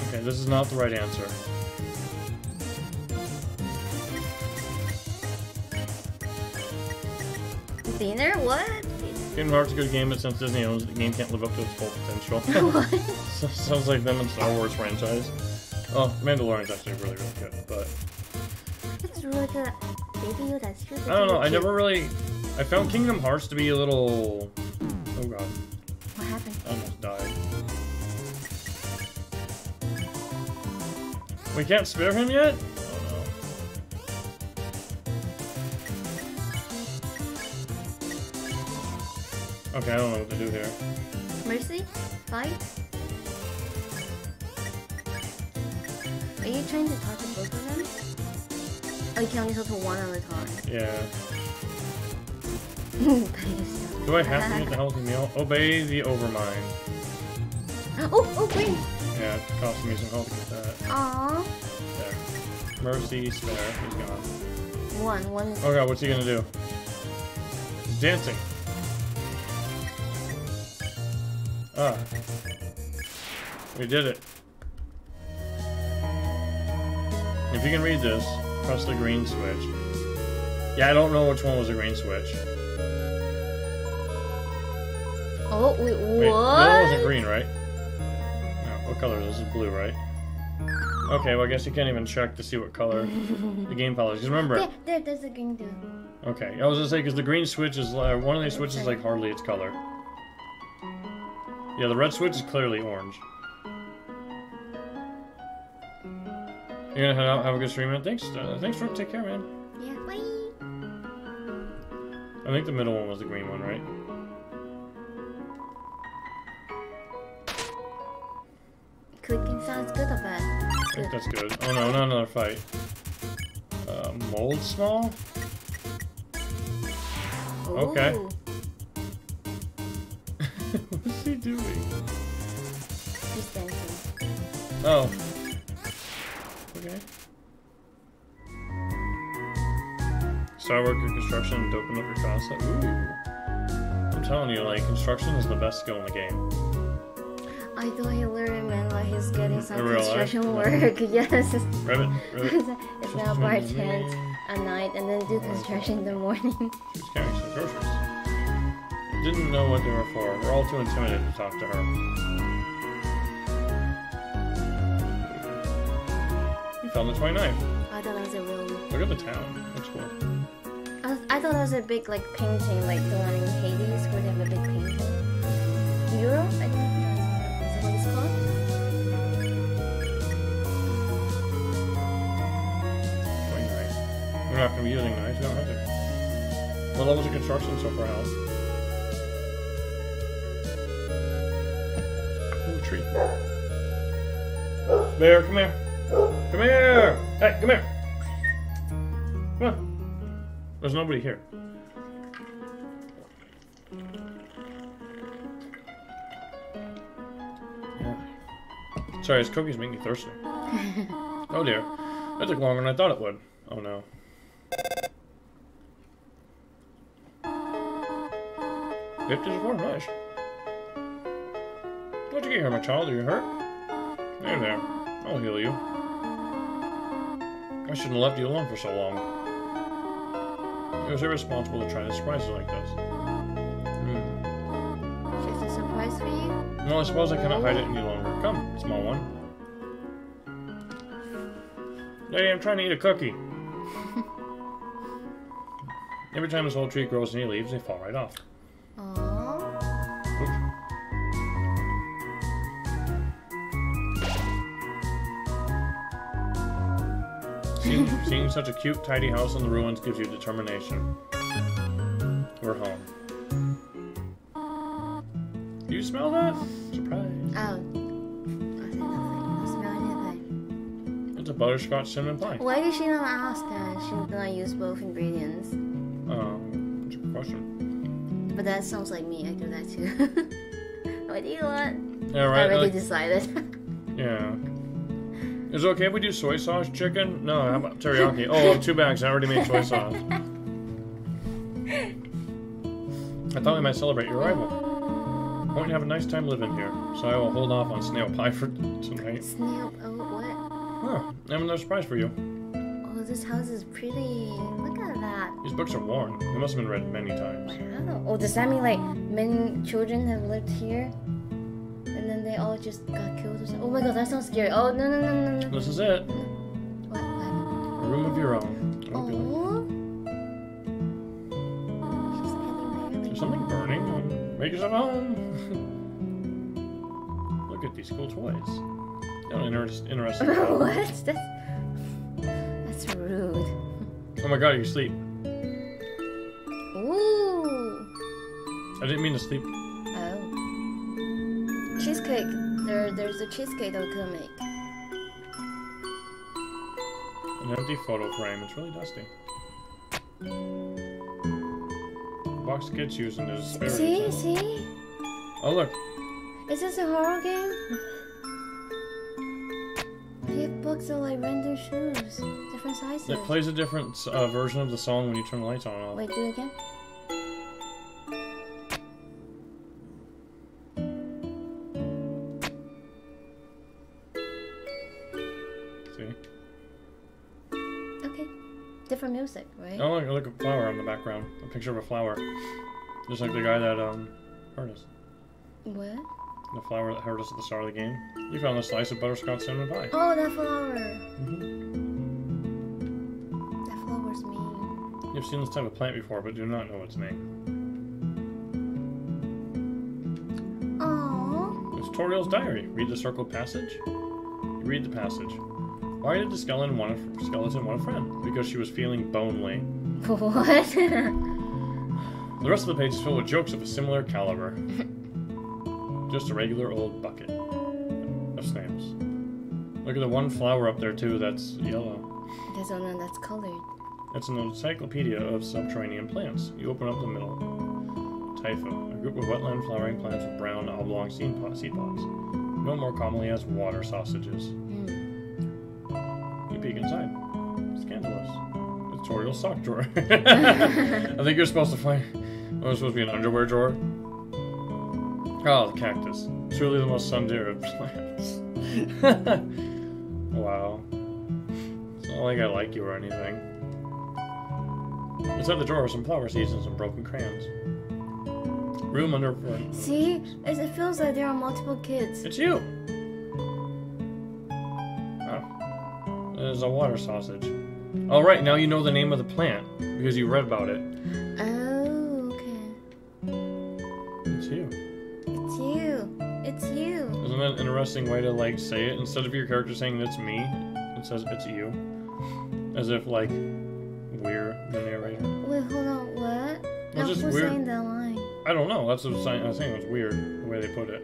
Okay, this is not the right answer. Beaner? What? Kingdom Hearts is a good game, but since Disney owns it, the game can't live up to its full potential. What? Sounds like them and Star Wars franchise. Oh, Mandalorian's actually really, really good, but... It's really good. Baby Yoda's really I don't know, I never really... I found Kingdom Hearts to be a little... Oh god. What happened? I almost died. We can't spare him yet? Okay, I don't know what to do here. Mercy? Fight? Are you trying to talk to both of them? Oh, you can only talk to one at a time. Yeah. Do I have to get the healthy meal? Obey the Overmind. Oh, wait! Yeah, it cost me some help with that. Aww. There. Mercy, spare. He's gone. One is... Oh god, what's he gonna do? He's dancing. Ah. We did it. If you can read this, press the green switch. Yeah, I don't know which one was the green switch. Oh, wait, what? Wait, that wasn't green, right? No, what color is this? This is blue, right? Okay, well, I guess you can't even check to see what color the game follows. Because remember... There's the green dude. Okay, I was gonna say, because the green switch is... one of these switches is, like, hardly its color. Yeah, the red switch is clearly orange. You're gonna head out, have a good stream, man. Thanks, thanks for take care, man. Yeah, bye. I think the middle one was the green one, right? Cooking sounds good or bad? I think that's good. Oh no, not another fight. Mold small? Ooh. Okay. What's he doing? He's dancing. Oh. Okay. Start work in construction and open up your concept. Ooh. I'm telling you, like, construction is the best skill in the game. I thought he literally meant like he's getting some construction work. Yes. Ribbit. It's now bartend at night and then do construction in the morning. She's carrying some groceries. Didn't know what they were for. We're all too intimidated to talk to her. You found the toy knife. I thought that was a real... Look at the town. Looks cool. I thought that was a big, like, painting, like the one in Hades where they have a big painting. Mural? I think that's what it's called. Toy knife. We're not going to be using knives. We don't have to. What levels of construction so far, Alice? Bear, come here. Come here! Hey, come here! Come on. There's nobody here. Yeah. Sorry, this cookie's making me thirsty. Oh dear. That took longer than I thought it would. Oh no. $54, nice. What'd you get here, my child? Are you hurt? There, there. I'll heal you. I shouldn't have left you alone for so long. It was irresponsible to try to surprise you like this. She's a surprise for you? No, I suppose I cannot hide it any longer. Come, small one. Hey, I'm trying to eat a cookie. Every time this whole tree grows and he leaves, they fall right off. Seeing such a cute, tidy house in the ruins gives you determination. We're home. Do you smell that? Surprise. Oh. I smell it, It's a butterscotch cinnamon pie. Why did she not ask that? She did not use both ingredients. That's a good question. But that sounds like me. I do that too. What do you want? Yeah, right. I already decided. Yeah. Is it okay if we do soy sauce chicken? No, how about teriyaki? Oh, 2 bags. I already made soy sauce. I thought we might celebrate your arrival. I want you to have a nice time living here, so I will hold off on snail pie for tonight. Snail? Oh, what? Huh. I have another surprise for you. Oh, this house is pretty. Look at that. These books are worn. They must have been read many times. Wow. Oh, does that mean like many children have lived here? And then they all just got killed or something. Oh my god, that sounds scary. Oh, no, no, no, no, no. This is it. What? A room of your own. Oh. Like... Is there something burning? Make yourself home. Look at these cool toys. Not interesting. What? That's rude. Oh my god, you sleep. Ooh. I didn't mean to sleep. Cheesecake. There's a cheesecake that we could make. An empty photo frame. It's really dusty. The box gets used and there's a See? Oh look. Is this a horror game? The books are like random shoes, different sizes. It plays a different version of the song when you turn the lights on and off. Wait, do it again. Music, right? Oh, look at a flower on the background. A picture of a flower. Just like the guy that hurt us. What? The flower that hurt us at the start of the game. You found a slice of butterscotch cinnamon pie. Oh, that flower. Mm-hmm. That flower's mean. You've seen this type of plant before, but do not know its name. Aww. It's Toriel's diary. Read the circled passage. You read the passage. Why did the skeleton want a friend? Because she was feeling bonely. What? The rest of the page is filled with jokes of a similar caliber. Just a regular old bucket of snails. Look at the one flower up there too that's yellow. There's one that's colored. It's an encyclopedia of subterranean plants. You open up the middle. Typho, a group of wetland flowering plants with brown oblong seed pods. Known more commonly as water sausages. Peek inside. Scandalous. It's Toriel's sock drawer. I think you're supposed to find... Oh, it's supposed to be an underwear drawer. Oh, the cactus. Truly the most sundear of plants. Wow. It's not like I like you or anything. Inside the drawer are some flower seeds and some broken crayons. Room under... See? It feels like there are multiple kids. It's you! There's a water sausage. Alright, now you know the name of the plant, because you read about it. Oh, okay. It's you. It's you. It's you. Isn't that an interesting way to, like, say it? Instead of your character saying, "That's me," it says, "It's you." As if, like, we're the narrator. Wait, hold on, what? Now who's saying that line? I don't know, that's what I'm saying. It's weird, the way they put it.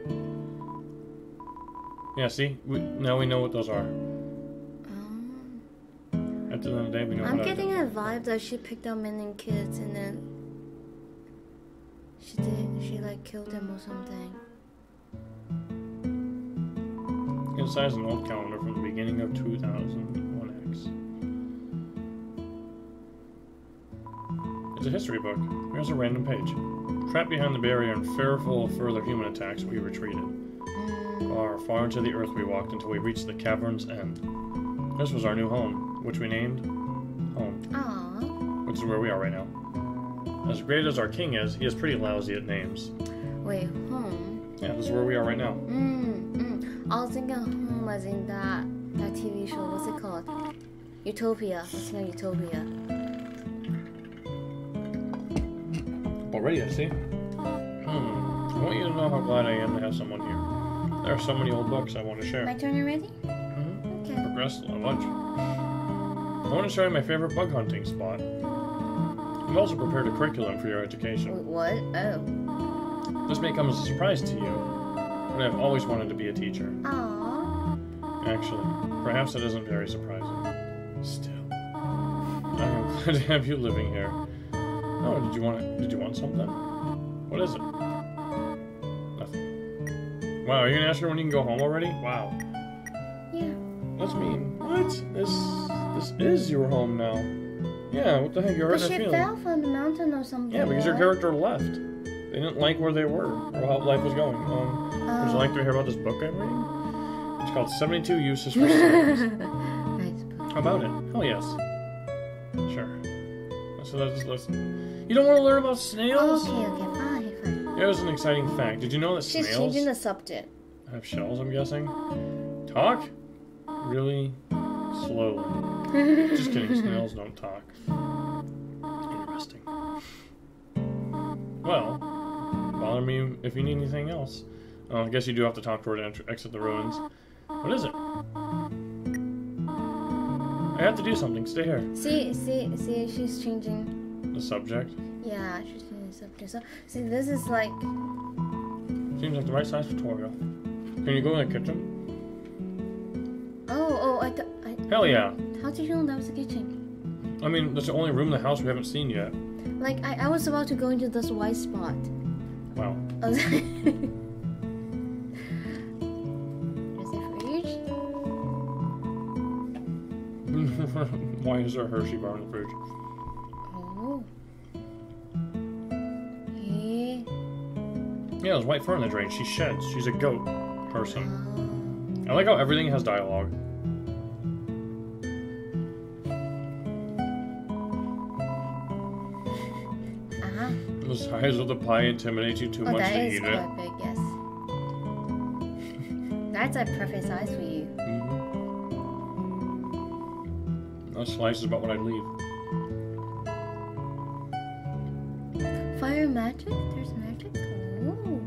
Yeah, see? Now we know what those are. At the end of the day, we know I'm getting a vibe that she picked up many kids and then she like killed them or something. Inside is an old calendar from the beginning of 2001X. It's a history book. Here's a random page. Trapped behind the barrier and fearful of further human attacks, we retreated. Far into the earth we walked until we reached the cavern's end. This was our new home, which we named Home. Aww. Which is where we are right now. As great as our king is, he is pretty lousy at names. Wait, Home? Yeah, this is where we are right now. I was thinking Home as in that TV show. What's it called? Utopia. What's not Utopia? Already, I see. I want you to know how glad I am to have someone here. There are so many old books I want to share. My turn already? Mm-hmm. Okay. Progressed a bunch. I want to show you my favorite bug hunting spot. I've also prepared a curriculum for your education. What? Oh. This may come as a surprise to you, but I've always wanted to be a teacher. Aww. actually. Perhaps it isn't very surprising. Still, I'm glad to have you living here. Oh, did you want something? What is it? Nothing. Wow, are you gonna ask her when you can go home already? Wow. Yeah. That's mean. What? This is your home now. Yeah, what the heck? You're hurting her feelings. But she fell from the mountain or something. Yeah, because your character left. They didn't like where they were or how life was going. Would you like to hear about this book I'm reading? It's called 72 Uses for Stories. Nice book. How about it? Oh, yes. Sure. So let's listen. You don't want to learn about snails? Okay, okay, fine, fine. It was an exciting fact. Did you know that snails... She's changing the subject. Have shells, I'm guessing. Talk? Really slowly. Just kidding, snails don't talk. Interesting. Well, bother me if you need anything else. Oh, I guess you do have to talk toward and exit the ruins. What is it? I have to do something. Stay here. See, she's changing. The subject? Yeah, she's changing the subject. So, see, this is like... Seems like the right size for Toriel. Can you go in the kitchen? Oh, I thought... Hell yeah. How did you know that was the kitchen? I mean, that's the only room in the house we haven't seen yet. Like, I was about to go into this white spot. Wow. Oh, is it fridge? Why is there a Hershey bar in the fridge? Oh. Hey. Yeah, there's white fur in the drain. She sheds. She's a goat person. I like how everything has dialogue. The size of the pie intimidates you too much to eat it. That is perfect, yes. That's a perfect size for you. Mm-hmm. That slice is about what I'd leave. Fire magic? There's magic? Ooh.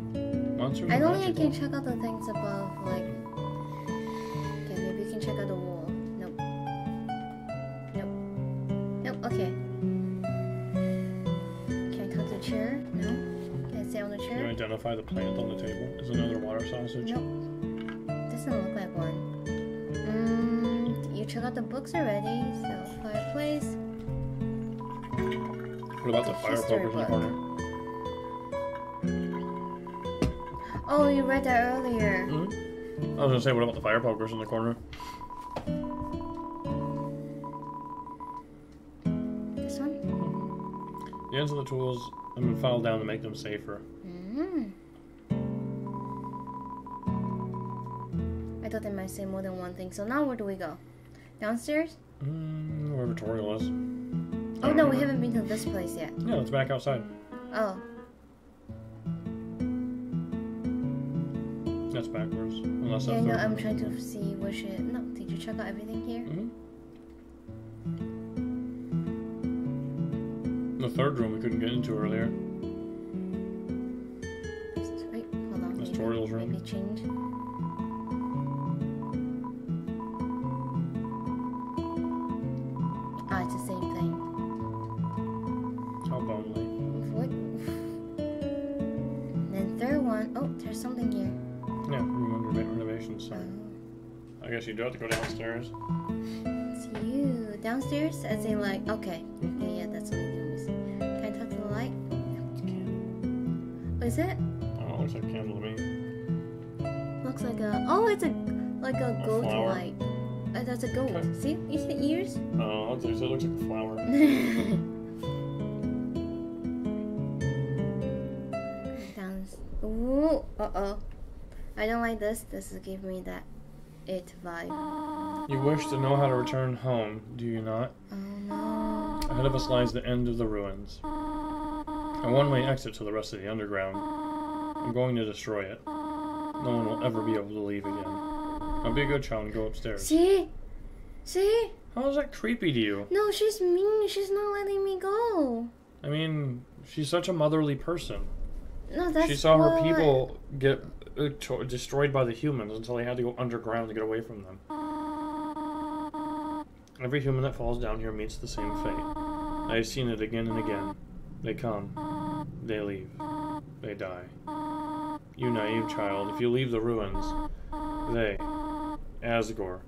I don't think I can check out the things above, like... Okay, maybe you can check out the wall. Nope. Nope. Nope, okay. Chair? No? Can I stay on the chair? Can you identify the plant on the table? Is another water sausage? Nope. Doesn't look like one. You check out the books already, so fireplace. What about the fire poker in the corner? Oh, you read that earlier. Mm-hmm. I was gonna say, what about the fire pokers in the corner? This one? The ends of the tools. I'm gonna file down to make them safer. Mm. I thought they might say more than one thing. So now where do we go? Downstairs? Wherever Toriel is. Oh no, we haven't been to this place yet. Yeah, let's back outside. Oh. That's backwards. Unless that's no, I'm trying to see which it... No, did you check out everything here? Mm-hmm. The third room we couldn't get into earlier. This is right. Hold on. That's Toriel's room. Maybe change. Ah, it's the same thing. How lonely. What? And then third one. Oh, there's something here. Yeah, room under renovations. Sorry. I guess you do have to go downstairs. It's you downstairs. I say like okay. Okay, yeah, that's what I do. Is it? Oh, it looks like a candle to me. Looks like a... Oh, it's a gold light. Oh, that's a gold. Okay. See? You see the ears? Oh, it looks like a flower. Ooh, uh-oh. I don't like this. This is giving me that it vibe. You wish to know how to return home, do you not? Oh, no. Ahead of us lies the end of the ruins. A one-way exit to the rest of the underground. I'm going to destroy it. No one will ever be able to leave again. Now be a good child and go upstairs. See? See? How is that creepy to you? No, she's mean. She's not letting me go. I mean, she's such a motherly person. No, that's... She saw her people get destroyed by the humans until they had to go underground to get away from them. Every human that falls down here meets the same fate. I've seen it again and again. They come. They leave. They die. You naive child, if you leave the ruins, they Asgore.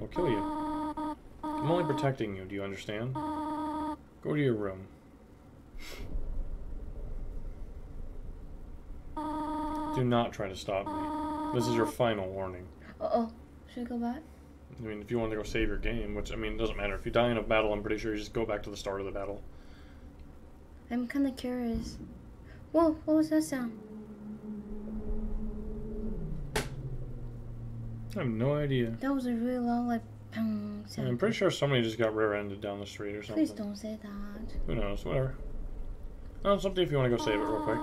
I'll kill you. I'm only protecting you, do you understand? Go to your room. Do not try to stop me. This is your final warning. Uh-oh. Should I go back? I mean, if you want to go save your game, which, I mean, it doesn't matter. If you die in a battle, I'm pretty sure you just go back to the start of the battle. I'm kind of curious. Whoa, what was that sound? I have no idea. That was a really loud, like, bang sound. I'm pretty sure somebody just got rear-ended down the street or something. Please don't say that. Who knows, whatever. Oh, it's up to you if you want to go save it real quick.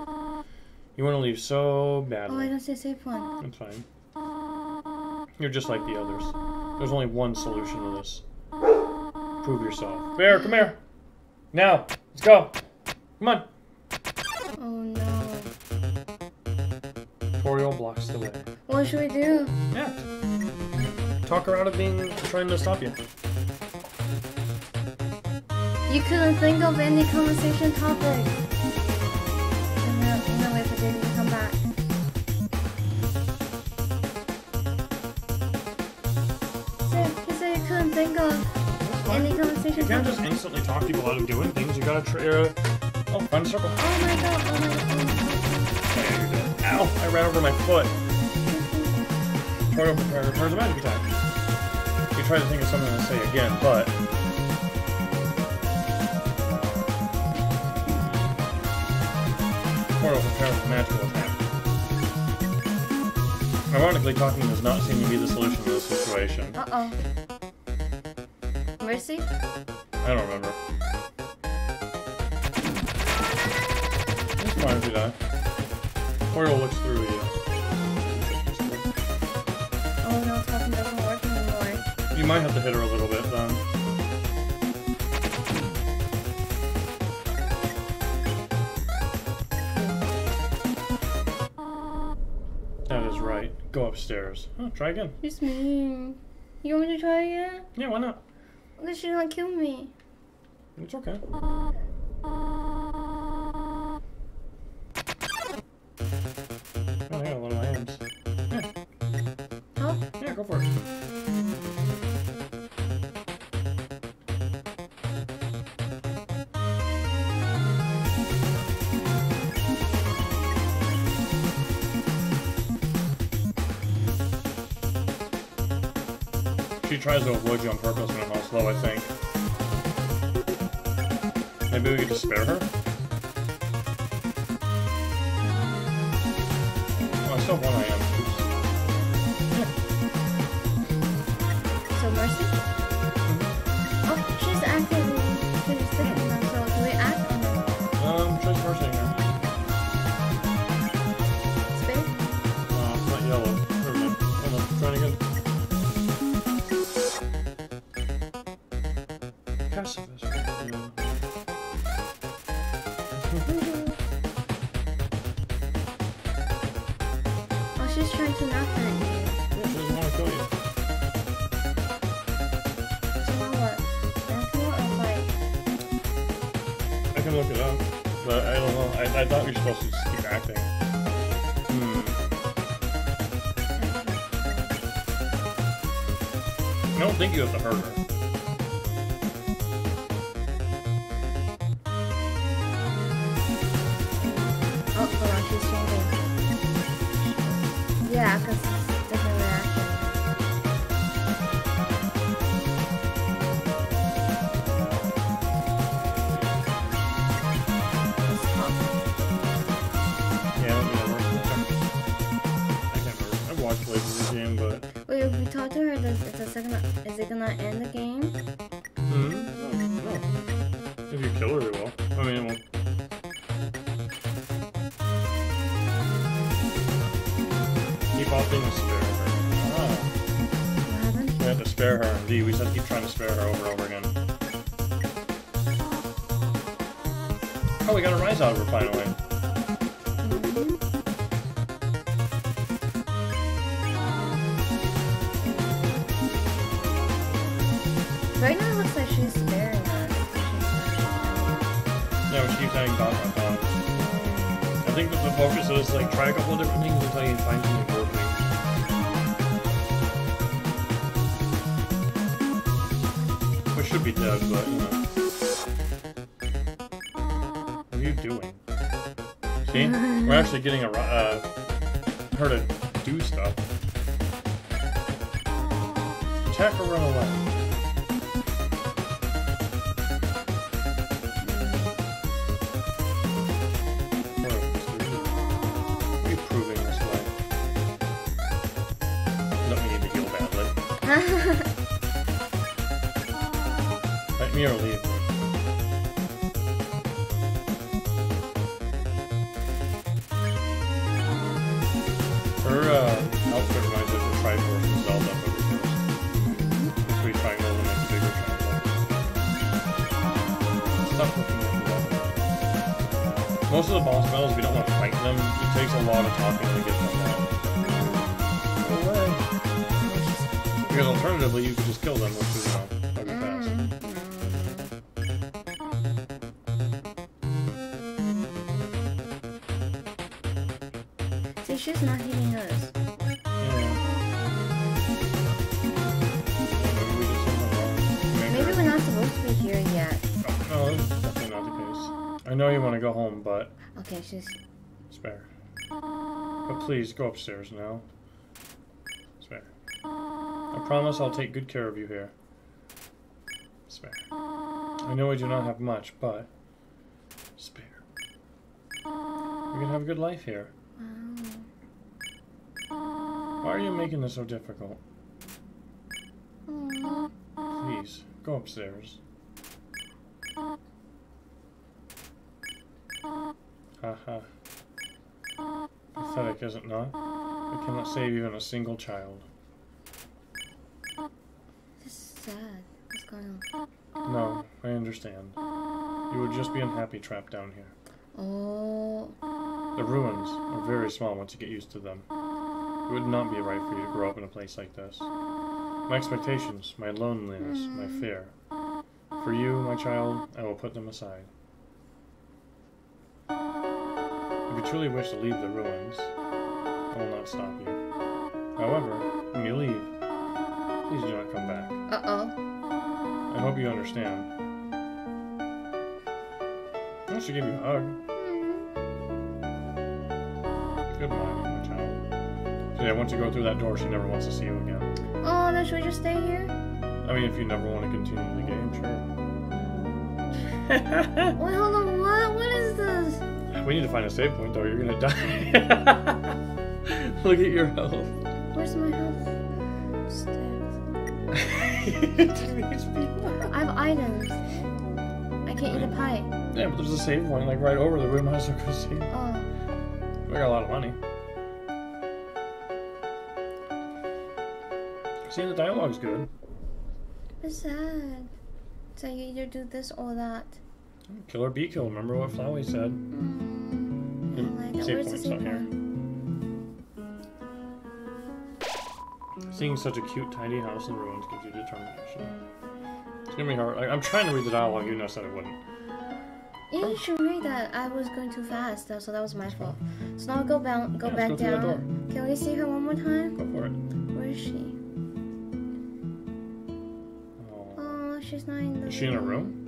You want to leave so badly. Oh, I don't say safe one. That's fine. You're just like the others. There's only one solution to this. Prove yourself. Bear, come here. Now, let's go. Come on. Oh no. Toriel blocks the way. What should we do? Yeah. Talk her out of trying to stop you. You couldn't think of any conversation topic. You can't just instantly talk people out of doing things. You gotta try. Oh, find a circle. Oh my god! Oh my god! Okay, ow! I ran over my foot. Toriel prepares a magic attack. You try to think of something to say again, but Toriel prepares a magical attack. Ironically, talking does not seem to be the solution to this situation. Uh oh. Mercy? I don't remember. It's fine if you die. Toriel looks through you. Oh no, talking doesn't work anymore. You might have to hit her a little bit, then. That is right. Go upstairs. Oh, try again. It's me. You want me to try again? Yeah, why not? They should not kill me. It's okay. Oh, I got a lot of hands. Yeah. Huh? Yeah, go for it. She tries to avoid you on purpose when I'm all slow, I think. Maybe we could just spare her? Oh, I still have one I am. Oops. So, Mercy? Oh, she's acting. She's sticking them, so do we act on her? She's mercying her. Spare? Oh, it's not yellow. Never mind. Hold on, trying again. I thought we were supposed to just keep acting. I don't think you have to hurt her. Oh, hold on, she's changing. Yeah, because it's different to her, is it gonna end the game? No. If you kill her, it will. I mean, it won't. Keep opting to spare her. Oh. What happened? We had to spare her. Indeed, we just had to keep trying to spare her over and over again. Oh, we got a rise out of her finally. I think that the focus is like try a couple of different things until you find something working. should be dead, but you know. What are you doing? See? We're actually getting a her to do stuff. Attack or run away. Let me or leave me. Her outfit reminds us of Triforce and Zelda, but it's three triangles and it's bigger triangle. Stop looking at that. Most of the boss battles, we don't want to fight them. It takes a lot of talking to get them out. No way. Because alternatively, you could just kill them, which is, you know, that'd be fast. See, she's not hitting us. Yeah. Maybe we're not supposed to be here yet. No, that's definitely not the case. I know you want to go home, but... Okay, she's... Spare. But please, go upstairs now. Spare. I promise I'll take good care of you here. Spare. I know I do not have much, but... Spare. You're gonna have a good life here. Why are you making this so difficult? Please, go upstairs. Haha. Pathetic, is it not? I cannot save even a single child. Sad. What's going on? No, I understand. You would just be unhappy trapped down here. Oh. The ruins are very small once you get used to them. It would not be right for you to grow up in a place like this. My expectations, my loneliness, my fear. For you, my child, I will put them aside. If you truly wish to leave the ruins, I will not stop you. However, when you leave, please do not come back. Uh-oh. I hope you understand. I should give you a hug. Goodbye, my child. So yeah, once you go through that door, she never wants to see you again. Oh, then should we just stay here? I mean, if you never want to continue the game, sure. Wait, hold on, what? What is this? We need to find a save point, though. You're gonna die. Look at your health. Where's my health? I have items. I can't eat a pie. Yeah, but there's a save one like right over there. We might as well go save. Oh. We got a lot of money. See, the dialogue's good. It's sad. So you either do this or that. Kill or be killed. Remember what Flowey said. Like save point's not here. Seeing such a cute, tiny house in ruins gives you determination. It's gonna be hard. I'm trying to read the dialogue, you know, said I wouldn't. Yeah, you should read that. I was going too fast, though, so that was my fault. So now I'll go back down. Can we see her one more time? Go for it. Where is she? Oh, she's not in the room. Is she in a room?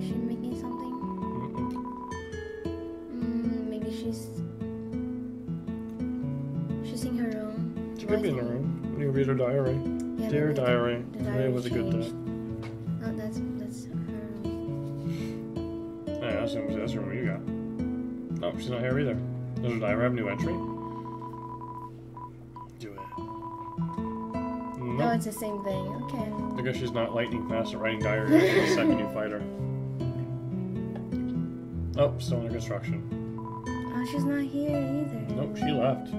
Is she making something? Maybe she's... Could be in the room. You read her diary. Yeah, dear diary, today was a good day. Oh, that's her. Yeah, that's the room you got. Oh, she's not here either. Does her diary have a new entry? Do it. No, oh, it's the same thing. Okay. I guess she's not lightning fast at writing diary the second you fight her. Oh, still under construction. Oh, she's not here either. Nope, she left.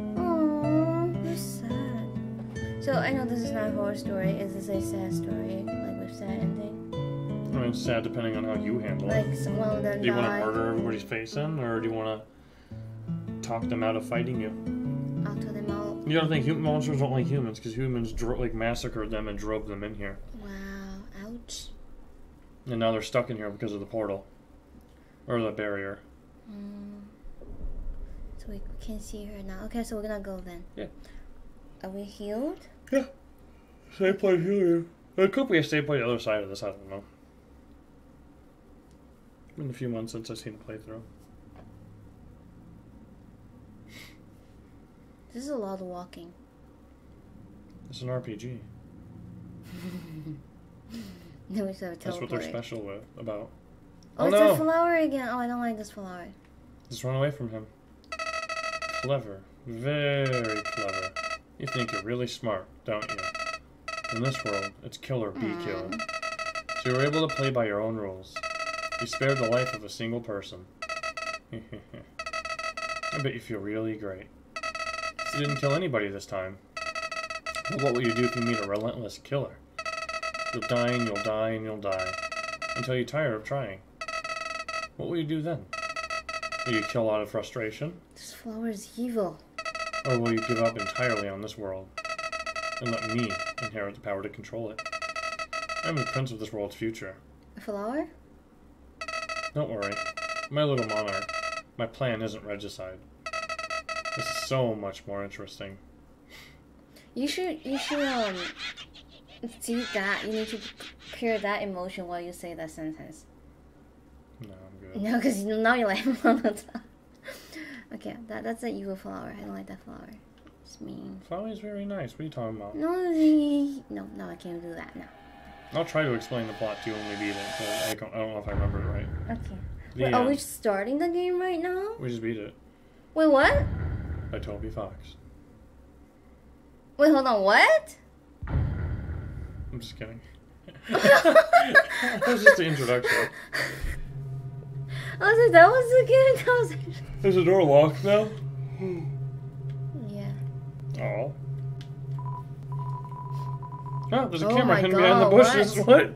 Sad. So I know this is not a horror story. Is this a sad story, like with sad ending? I mean, it's sad depending on how you handle it. Like someone that do you want to murder everybody's face in, or do you want to talk them out of fighting you? I'll tell them all. You don't think monsters don't like humans because humans like massacred them and drove them in here. Wow! Ouch! And now they're stuck in here because of the portal or the barrier. So we can see her now. Okay, so we're gonna go then. Yeah. Are we healed? Yeah. Stay point here. It could be a stay point the other side of this, I don't know. It's been a few months since I've seen a playthrough. This is a lot of walking. It's an RPG. They always have a teleport. That's what they're special with, about. Oh, no. It's a flower again. Oh, I don't like this flower. Just run away from him. Clever. Very clever. You think you're really smart, don't you? In this world, it's kill or be killed. So you're able to play by your own rules. You spared the life of a single person. I bet you feel really great. You didn't kill anybody this time. Well, what will you do if you meet a relentless killer? You'll die and you'll die and you'll die. Until you're tired of trying. What will you do then? Will you kill out of frustration? This flower is evil. Or will you give up entirely on this world? And let me inherit the power to control it. I'm the prince of this world's future. A flower? Don't worry. My little monarch. My plan isn't regicide. This is so much more interesting. You should do that. You need to cure that emotion while you say that sentence. No, I'm good. No, because now you're like, okay, that's an evil flower. I don't like that flower. It's mean. Flowey's very nice. What are you talking about? No, I can't do that now. I'll try to explain the plot to you when we beat it, but I don't know if I remember it right. Okay. Wait, are we starting the game right now? We just beat it. Wait, what? By Toby Fox. Wait, hold on, what? I'm just kidding. That was just the introduction. I was like, that was the good conversation. Is the door locked now? Yeah. Oh. Oh, there's a camera hidden behind the bushes. What?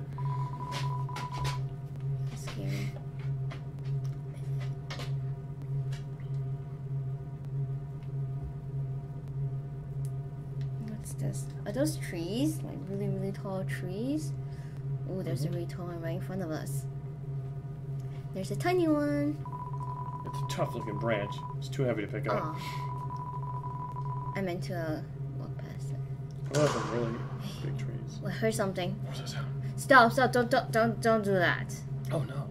That's scary. What's this? Are those trees? Like really, really tall trees? Oh, there's a really tall one right in front of us. There's a tiny one. It's a tough looking branch. It's too heavy to pick up. I meant to walk past it. Those are really big trees. Well, I heard something. What was that sound? Stop, don't do that. Oh no.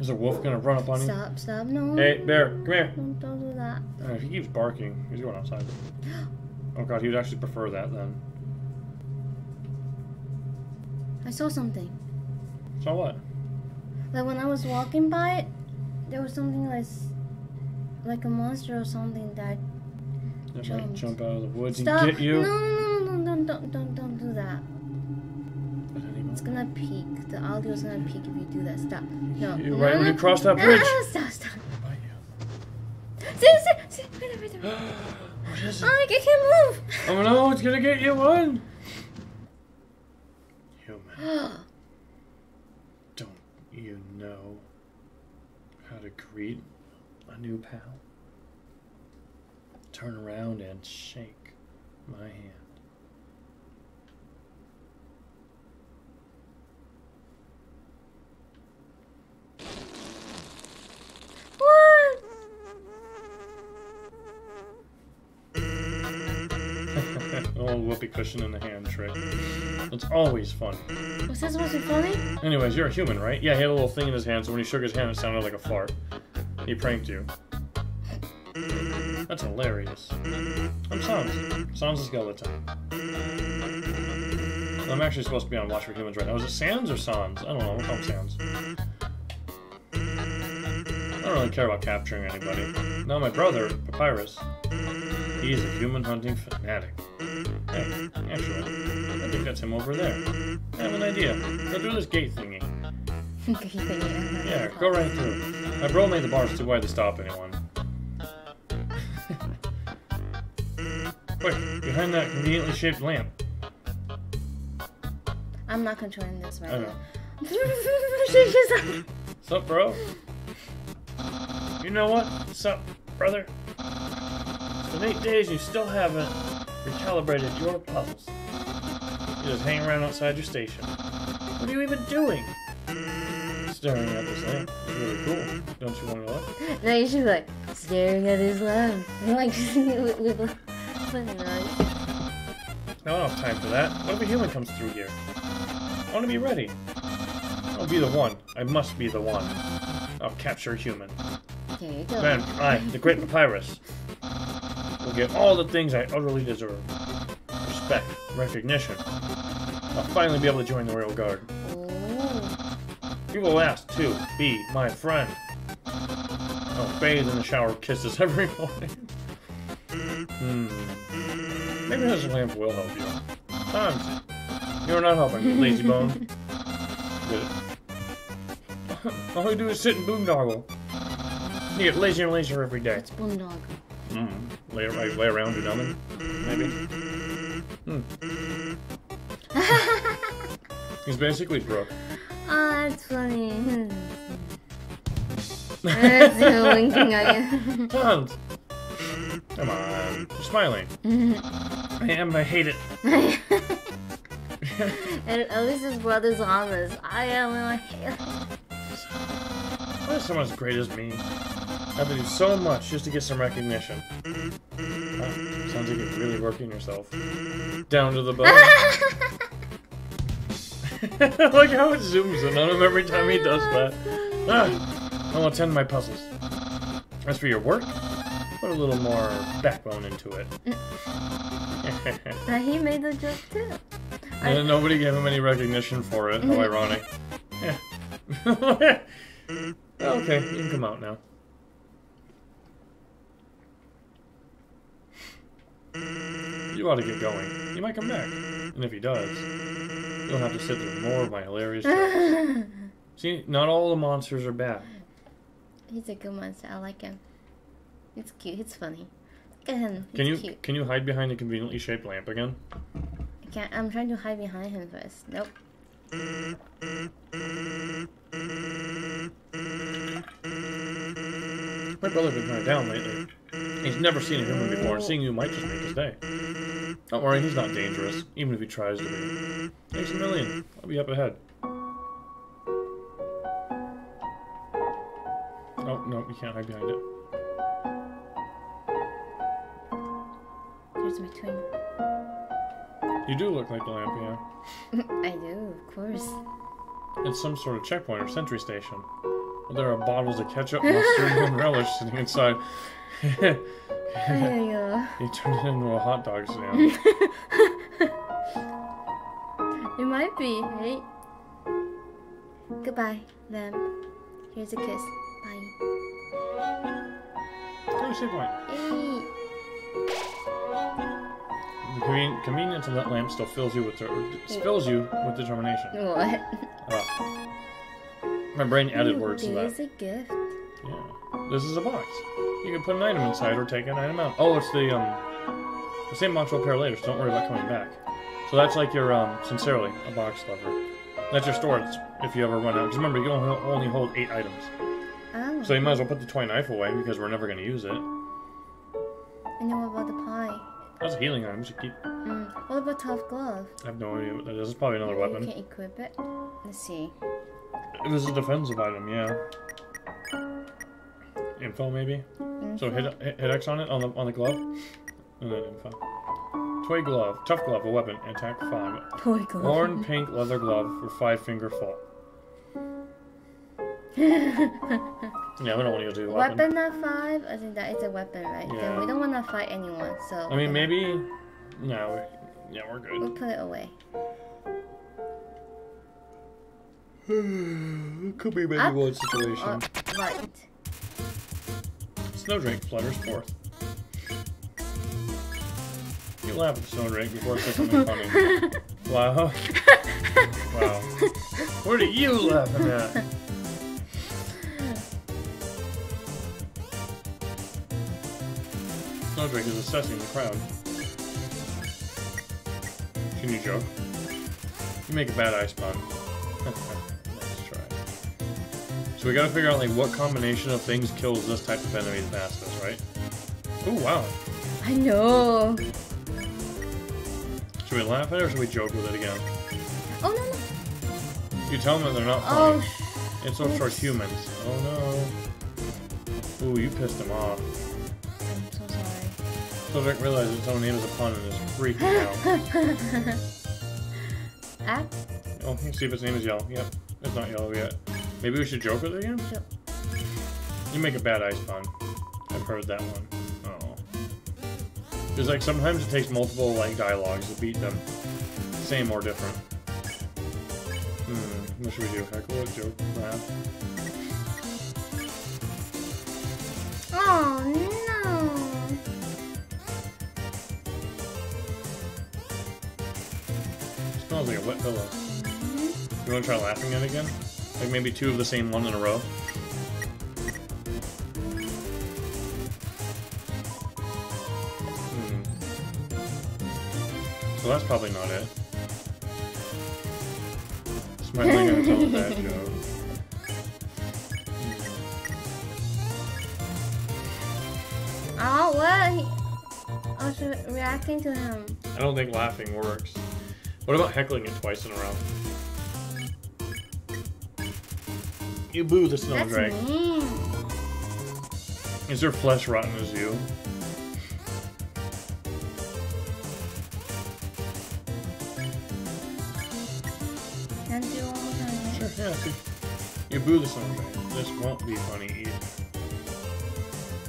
Is a wolf gonna run up on you? Stop, no. Hey, bear, come here. Don't do that. Right, if he keeps barking, he's going outside. Oh god, he would actually prefer that then. I saw something. Saw what? Like when I was walking by it, there was something like a monster or something that might jump out of the woods and get you. No, don't do that. It's gonna peak. The audio's gonna peak if you do that. Stop. No. You're right when you cross that bridge. Stop. See, wait. What is it? I can't move. Oh no, it's gonna get you one. Human. You know how to greet a new pal. Turn around and shake my hand. What? Old whoopee cushion in the hand trick. It's always funny. Was that supposed to be funny? Anyways, you're a human, right? Yeah, he had a little thing in his hand, so when he shook his hand, it sounded like a fart. He pranked you. That's hilarious. I'm Sans. Sans the skeleton. I'm actually supposed to be on Watch for Humans right now. Is it Sans or Sans? I don't know. We'll call him Sans. I don't really care about capturing anybody. Now my brother, Papyrus, he's a human hunting fanatic. Hey, actually, I think that's him over there. I have an idea. Go through this gate thingy. Yeah, go right through. My bro made the bars too wide to stop anyone. Quick, behind that conveniently shaped lamp. I'm not controlling this right now. What's up, bro? You know what? What's up, brother? It's been 8 days and you still haven't recalibrated your puzzles. You just hang around outside your station. What are you even doing? Staring at this lamp. It's really cool. Don't you want to look? No, you should be like, staring at this lamp. Like, No, I don't have time for that. What if a healing comes through here? I want to be ready. I'll be the one. I must be the one. I'll capture a human. There you go. Man, I, the great Papyrus, will get all the things I utterly deserve. Respect. Recognition. I'll finally be able to join the Royal Guard. You will ask to be my friend. I'll bathe in the shower of kisses every morning. Maybe this lamp will help you. Hans, you're not helping me, lazy bone. All you do is sit and boondoggle. You get lazier and lazier every day. It's boondoggle. Lay around, do nothing? Maybe. He's basically broke. Oh, that's funny. That's winking at you. Hans! Come on, you're smiling. I hate it. And at least his brother's honest. I hate it. Why is someone as great as me? I have to do so much just to get some recognition. Oh, sounds like you're really working yourself. Down to the bone. Like how it zooms in on him every time he does that. Ah, I'll attend my puzzles. As for your work, put a little more backbone into it. He made the joke too. And nobody gave him any recognition for it. How ironic. Yeah. Okay, you can come out now. You ought to get going. He might come back. And if he does, you'll have to sit through more of my hilarious jokes. See, not all the monsters are bad. He's a good monster. I like him. It's cute. It's funny. Look at him. Can you hide behind a conveniently shaped lamp again? I can't. I'm trying to hide behind him first. Nope. My brother's been kind of down lately. He's never seen a human before. Seeing you might just make his day. Don't worry, he's not dangerous, even if he tries to be. Thanks a million. I'll be up ahead. Oh, no, you can't hide behind it. There's my twin. You do look like the lamp, yeah. I do, of course. It's some sort of checkpoint or sentry station. There are bottles of ketchup, mustard, and relish sitting inside. There you go. He turned it into a hot dog stand. It might be, right? Goodbye, lamb. Here's a kiss. Bye. Oh, save point. Hey. The convenience of that lamp still fills you with determination. What? My brain added words to that. This is a gift. Yeah. This is a box. You can put an item inside or take an item out. Oh, it's the same box will appear later, so don't worry about coming back. So that's like your, sincerely, a box lover. That's your storage if you ever run out. Because remember, you only hold 8 items. Oh. So you might as well put the toy knife away because we're never going to use it. And then what about the pie? That's a healing item. So keep... What about tough glove? I have no idea what that is. It's probably another weapon. You can equip it. Let's see. It was a defensive item, yeah. Info, maybe? So hit X on it, on the glove? And then info. Toy glove. Tough glove, a weapon. Attack 5. Toy glove. Worn pink leather glove for 5-finger fall. Yeah, we don't want to do a weapon. Weapon at 5? I think that is a weapon, right? Yeah. We don't want to fight anyone, so... I mean, maybe... No. Yeah, we're good. We'll put it away. Could be maybe one situation. Right. Snowdrake flutters forth. You laugh at Snowdrake before it says something funny. Wow. Wow. What are you laughing at? Snowdrake is assessing the crowd. Can you joke? You make a bad ice pun. Let's try. So we gotta figure out like what combination of things kills this type of enemy the fastest, right? Oh wow. I know. Should we laugh at it or should we joke with it again? Oh no, no. You tell them that they're not funny. Oh. It's all short humans. Oh no. Ooh, you pissed them off. I'm so sorry. Doesn't realize its own name is a pun and is freaking out. Ah? Oh, see if its name is yellow. Yep, it's not yellow yet. Maybe we should joke with it again? Yep. You make a bad ice pun. I've heard that one. Oh. Because, like, sometimes it takes multiple, like, dialogues to beat them. Same or different. Hmm, what should we do? Heckle a joke? Laugh? Oh, no. Smells like a wet pillow. Mm-hmm. You want to try laughing at it again? Like maybe two of the same one in a row? Hmm. So that's probably not it. This might be gonna tell a bad joke. Oh, what? I was reacting to him. I don't think laughing works. What about heckling it twice in a row? You boo the snowdragon. Is her flesh rotten as you? Can do all the time. Sure, yeah. See. You boo the snowdragon. This won't be funny either.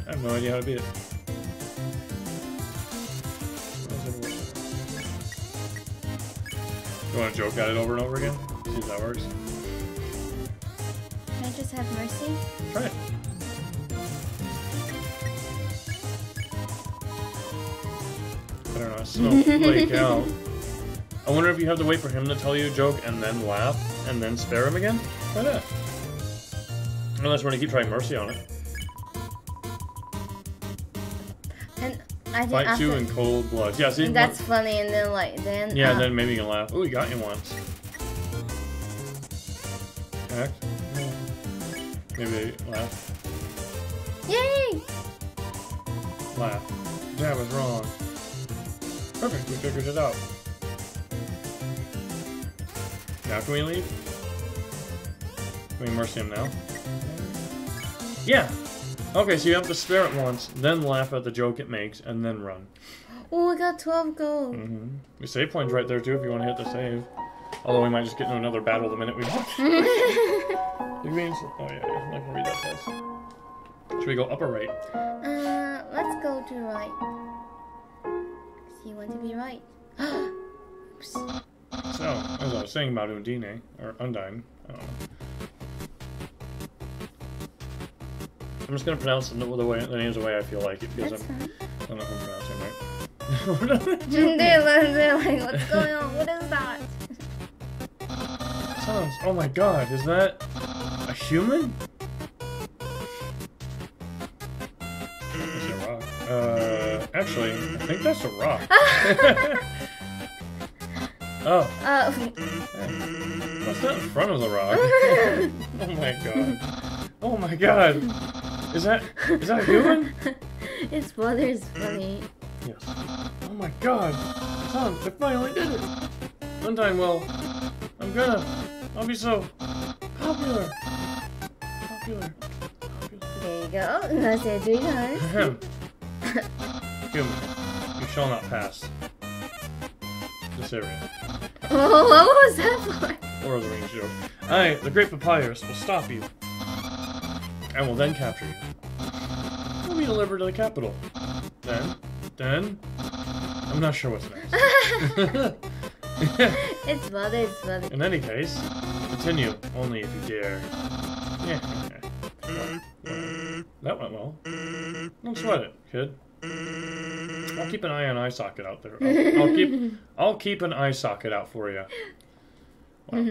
I have no idea how to beat it. You want to joke at it over and over again? See if that works. Can I just have mercy? Try it. I don't know, snowflake out. I wonder if you have to wait for him to tell you a joke and then laugh and then spare him again? Try that. Unless we're going to keep trying mercy on it. Fight two in cold blood. Yeah, see? That's funny, and then, like, then... Yeah, then maybe you can laugh. Ooh, he got you once. Act. Maybe laugh. Yay! Laugh. That was wrong. Perfect, we figured it out. Now can we leave? Can we mercy him now? Yeah! Okay, so you have to spare it once, then laugh at the joke it makes, and then run. Oh, we got 12 gold. Mm-hmm. We save points right there, too, if you want to hit the save. Although we might just get into another battle the minute we watch. Oh, yeah, I can read that fast. Should we go up or right? Let's go to right. So you want to be right. Oops. So, as I was saying about Undyne, or Undyne, I don't know. I'm just gonna pronounce the names the way I feel like it because I'm not gonna pronounce it right. They're like, what's going on? What is that? Sans, oh my god, is that a human? Is it a rock? Actually, I think that's a rock. Oh. What's that in front of the rock? Oh my god. Oh my god. Is that a human? His brother is funny. Yes. Oh my god! Tom, I finally did it! Undyne, well, I'll be so popular! There you go. Now say it 3 times. Human, you shall not pass. This area. Oh, what was that for? Or the ring joke. I, the great Papyrus, will stop you. And will then capture you. We'll be delivered to the capital. Then, I'm not sure what's next. It's mother. In any case, continue, only if you dare. Yeah. Well, that went well. Don't sweat it, kid. I'll keep an eye on eye socket out there. I'll keep an eye socket out for you. Wow.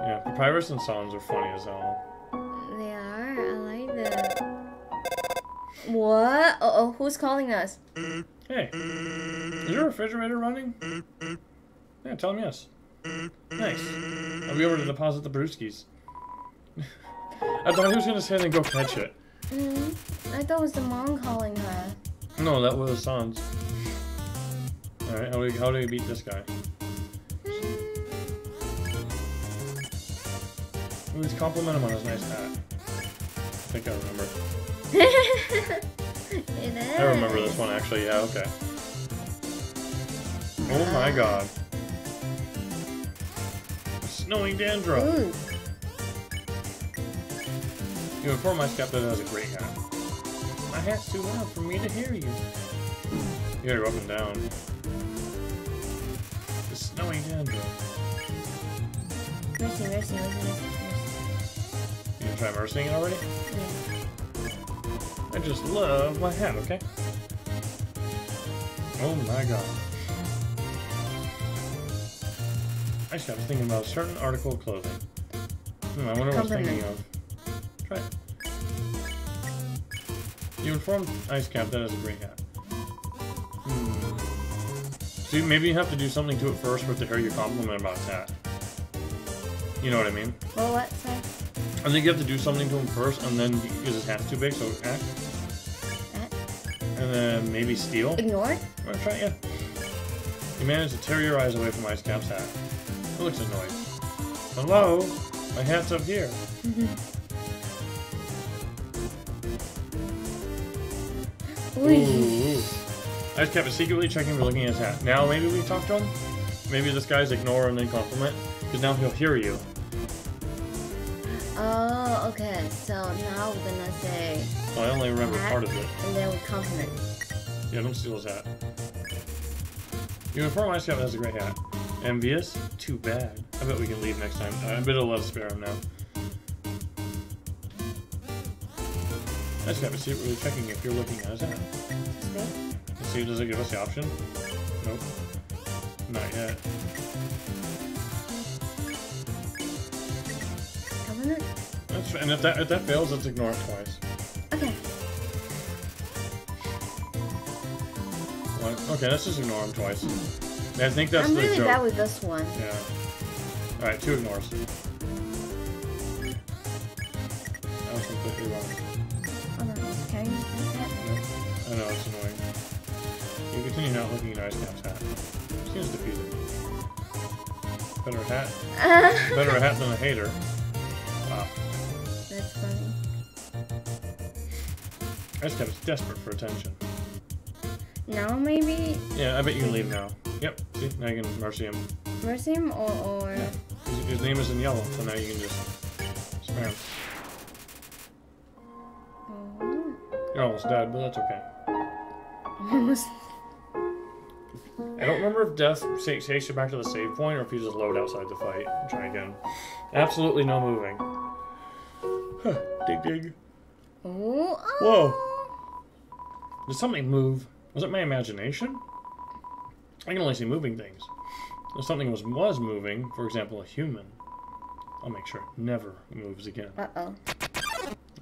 Yeah, Papyrus and Sans are funny as hell. They are. I like that. What? Uh-oh, who's calling us? Hey, is your refrigerator running? Yeah, tell him yes. Nice. I'll be over to deposit the brewskis. I thought he was going to say then go catch it. I thought it was the mom calling her. No, that was Sans. Alright, how do we beat this guy? Let's compliment him on his nice hat. I think I remember. It is. I remember this one actually, yeah, okay. Oh my god. Snowy Dandruff! Ooh. You informed my skeptic that was a great hat. My hat's too loud for me to hear you. You gotta go up and down. The Snowy Dandruff. Mercy. You gonna try mercying it already? Yeah. I just love my hat, okay? Oh my god. Actually, I was thinking about a certain article of clothing. I wonder what I was thinking of. Try it. You informed Ice Cap that has a green hat. See, maybe you have to do something to it first with to hear your compliment about that. You know what I mean? Well, what, sir? I think you have to do something to him first, and then, because his hat's too big, so act. And then maybe steal. Ignore? Or try, yeah. You managed to tear your eyes away from Ice Cap's hat. It looks annoyed. Hello? My hat's up here. Ooh. I just kept secretly checking for looking at his hat. Now maybe we talk to him? Maybe this guy's ignore and then compliment? Because now he'll hear you. Oh, okay. So now we're gonna say... Well, I only remember part of it. And then we compliment. Yeah, don't steal his hat. You inform Ice Cap has a great hat. Envious? Too bad. I bet we can leave next time. I bet I'll love spare him now. I just have a secretly checking if you're looking at us at. Let's see, does it give us the option? Nope. Not yet. Covenant? That's, and if that fails, let's ignore it twice. Okay. What? Okay, let's just ignore him twice. I think that's the joke. I'm really bad with this one. Yeah. Alright, 2 ignores. I was completely wrong. Oh no, can you use that? Nope. I know, it's annoying. You continue not looking at Ice Cap's hat. Seems defeated. Better hat? Better hat than a hater. Wow. That's funny. Ice Cap's desperate for attention. Now maybe? Yeah, I bet you can leave now. Yep, see, now you can mercy him. Mercy him or... Yeah. His name is in yellow, so now you can just spam him. You're almost dead, but that's okay. Almost. I don't remember if death takes you back to the save point or if you just load outside the fight and try again. Absolutely no moving. Huh, dig dig. Oh. Whoa. Did something move? Was it my imagination? I can only see moving things. If something was moving, for example, a human, I'll make sure it never moves again. Uh-oh.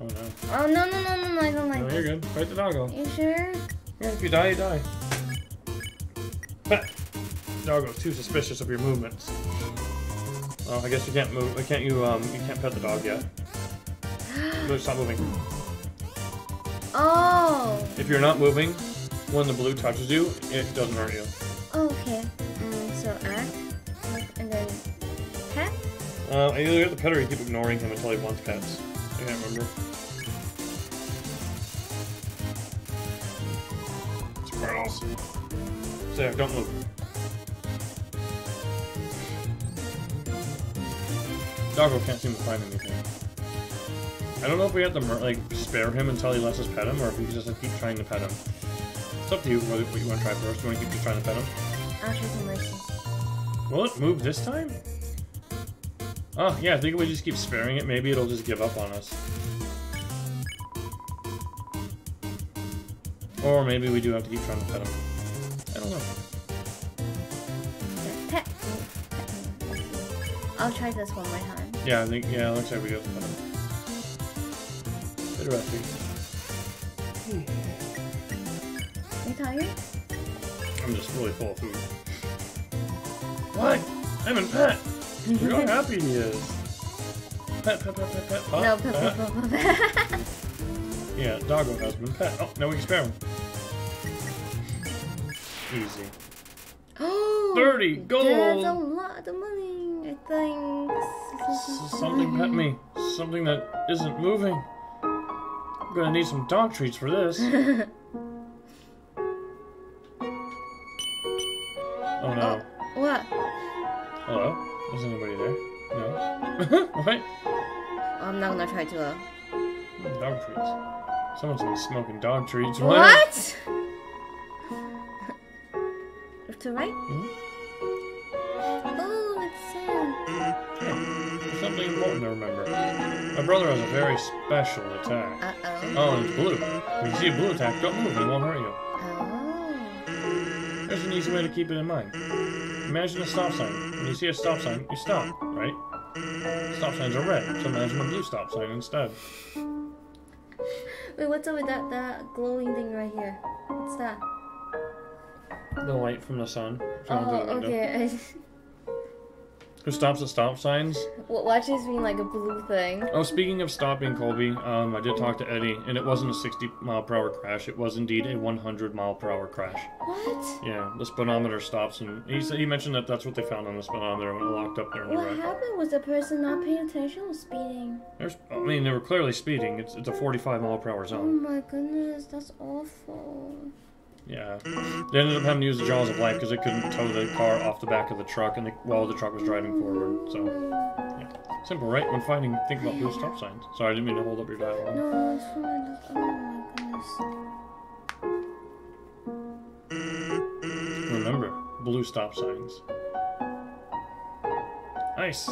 Oh, no. Oh, no, no, no, no, no, I don't like this. No, you're good. Fight the doggo. You sure? Yeah, if you die, you die. But doggo's too suspicious of your movements. Oh, I guess you can't move. You can't pet the dog yet. Stop moving. Oh! If you're not moving, when the blue touches you, it doesn't hurt you. Okay, so act, and then pet? I either get the pet or you keep ignoring him until he wants pets. I can't remember. Squirrels. So yeah, don't move. Doggo can't seem to find anything. I don't know if we have to like spare him until he lets us pet him, or if we just keep trying to pet him. It's up to you what you want to try first. Do you want to keep trying to pet him? I'll try some mercy. Will it move this time? Oh, yeah, I think if we just keep sparing it, maybe it'll just give up on us. Or maybe we do have to keep trying to pet him. I don't know. Pet. I'll try this one more time. Yeah, I think, yeah, it looks like we have to pet him. Interesting. Tired? I'm just really full of food. What? I'm in pet! Look how happy he is! Pet, pet, pet, pet, pet, pet. No, pet, pet, pet, pet, pet. Yeah, doggo has been pet. Oh, now we can spare him. Easy. Oh! 30 gold! That's a lot of money, I think. Something pet me. Something that isn't moving. I'm gonna need some dog treats for this. Oh no. Oh, what? Hello? Is anybody there? No? What? I'm not gonna try too loud. Dog treats. Someone's been smoking dog treats. What? To the right? Mm-hmm. Oh, it's Sam. There's something important to remember. My brother has a very special attack. Uh-oh. Oh, and it's blue. When you see a blue attack, don't move. It won't hurt you. Oh. There's an easy way to keep it in mind. Imagine a stop sign. When you see a stop sign, you stop, right? Stop signs are red, so imagine a blue stop sign instead. Wait, what's up with that glowing thing right here? What's that? The light from the sun. Oh, the okay. Who stops at stop signs? Well, watch this being like a blue thing. Oh, speaking of stopping, Colby, I did talk to Eddie, and it wasn't a 60-mile-per-hour crash. It was indeed a 100-mile-per-hour crash. What? Yeah, the speedometer stops, and he mentioned that that's what they found on the speedometer when it locked up there in the road. What happened? Was the person not paying attention or speeding? I mean, they were clearly speeding. It's a 45-mile-per-hour zone. Oh my goodness, that's awful. Yeah. They ended up having to use the jaws of life because they couldn't tow the car off the back of the truck and while the truck was driving forward. So, yeah. Simple, right? When fighting, think about blue stop signs. Sorry, I didn't mean to hold up your dialogue. No, it's fine. Oh my goodness. Remember, blue stop signs. Nice.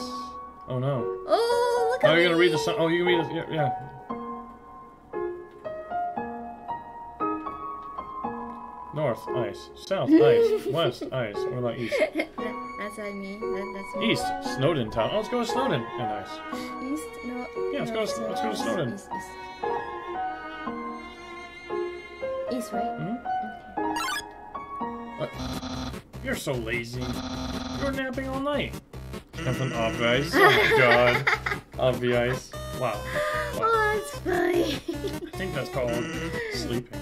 Oh no. Oh, look at me. Now you're going to read the sign. Oh, you can read the yeah. North, ice. South, ice. West, ice. What about east? That's what I mean. That's me. East, Snowdin town. Oh, let's go to Snowdin and ice. East, no. Yeah, let's go to Snowdin. East, right? Mm-hmm. Okay. What? You're so lazy. You were napping all night. Nothing off ice. Oh my god. Off the ice. Wow. Oh, that's funny. I think that's called sleeping.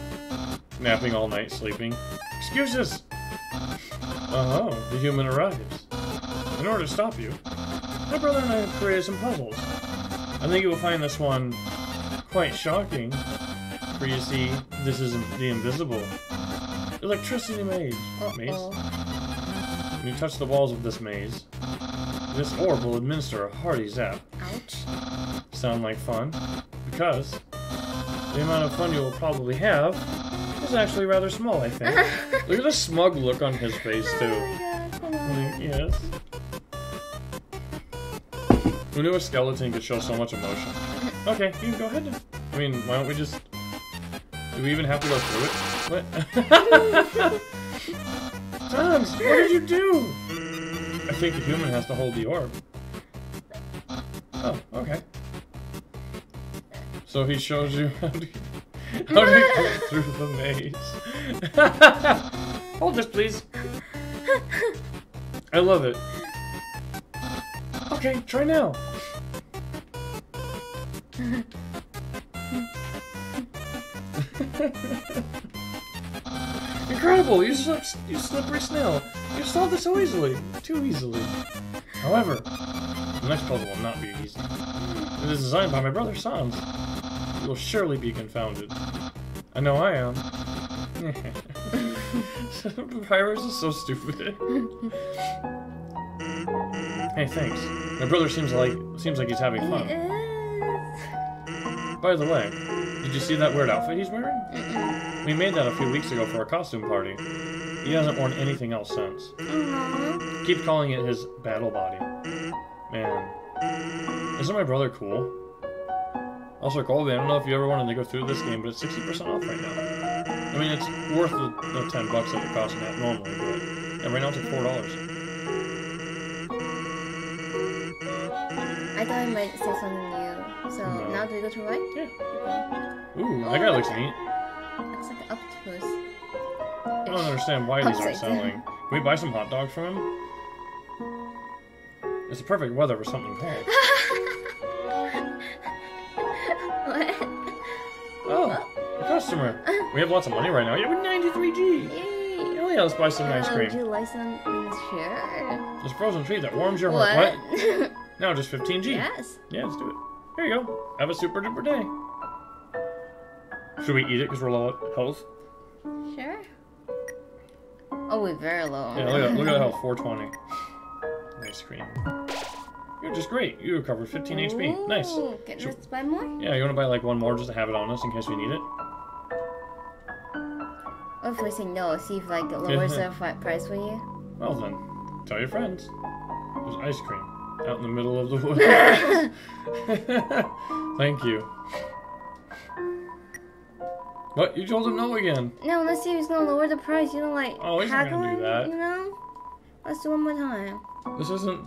Napping all night, sleeping. Excuses! Oh, the human arrives. In order to stop you, my brother and I have created some puzzles. I think you will find this one quite shocking. For you see, this is the invisible. Electricity maze. When you touch the walls of this maze, this orb will administer a hearty zap. Ouch. Sound like fun? Because the amount of fun you will probably have is actually rather small, I think. Look at the smug look on his face, too. Oh my God, yes. Who knew a skeleton could show so much emotion? Okay, you can go ahead and... I mean, why don't we just... Do we even have to go through it? What? Sans, what did you do? I think the human has to hold the orb. Oh, okay. So he shows you how to... How do you go through the maze? Hold this, please. I love it. Okay, try now. Incredible! You slippery snail. You solved this so easily. Too easily. However, the next puzzle will not be easy. It is designed by my brother, Sans. Will surely be confounded. I know I am. Papyrus is so stupid. Hey, thanks. My brother seems like he's having fun. By the way, did you see that weird outfit he's wearing? We made that a few weeks ago for a costume party. He hasn't worn anything else since. Keep calling it his battle body. Man, isn't my brother cool? Also, Colby, I don't know if you ever wanted to go through this game, but it's 60% off right now. I mean, it's worth the $10 that it costs normally, but and right now it's like $4. I thought I might say something new, so no. Now do we go to right? Yeah. Ooh, that guy looks neat. Looks like an octopus. I don't understand why these aren't selling. Can we buy some hot dogs from him? It's the perfect weather for something cold. What? Oh, a customer. We have lots of money right now. You have 93G. Yay. Oh yeah, let's buy some ice cream. Would you like some? Sure. This frozen treat that warms your heart. What? Now just 15G. Yes. Yeah, let's do it. Here you go. Have a super duper day. Should we eat it because we're low on health? Sure. Oh, we're very low on health. Yeah, look at health, 420. Nice cream. You're just great. You recovered 15 HP. Nice. Can we buy more? Yeah, you want to buy like one more just to have it on us in case we need it? Or if we say no, see if like it lowers the price for you. Well then, tell your friends. There's ice cream out in the middle of the woods. Thank you. What? You told him no again. No, let's see if he's gonna lower the price. You know, like oh, he's not gonna do that. You know, let's do one more time. This isn't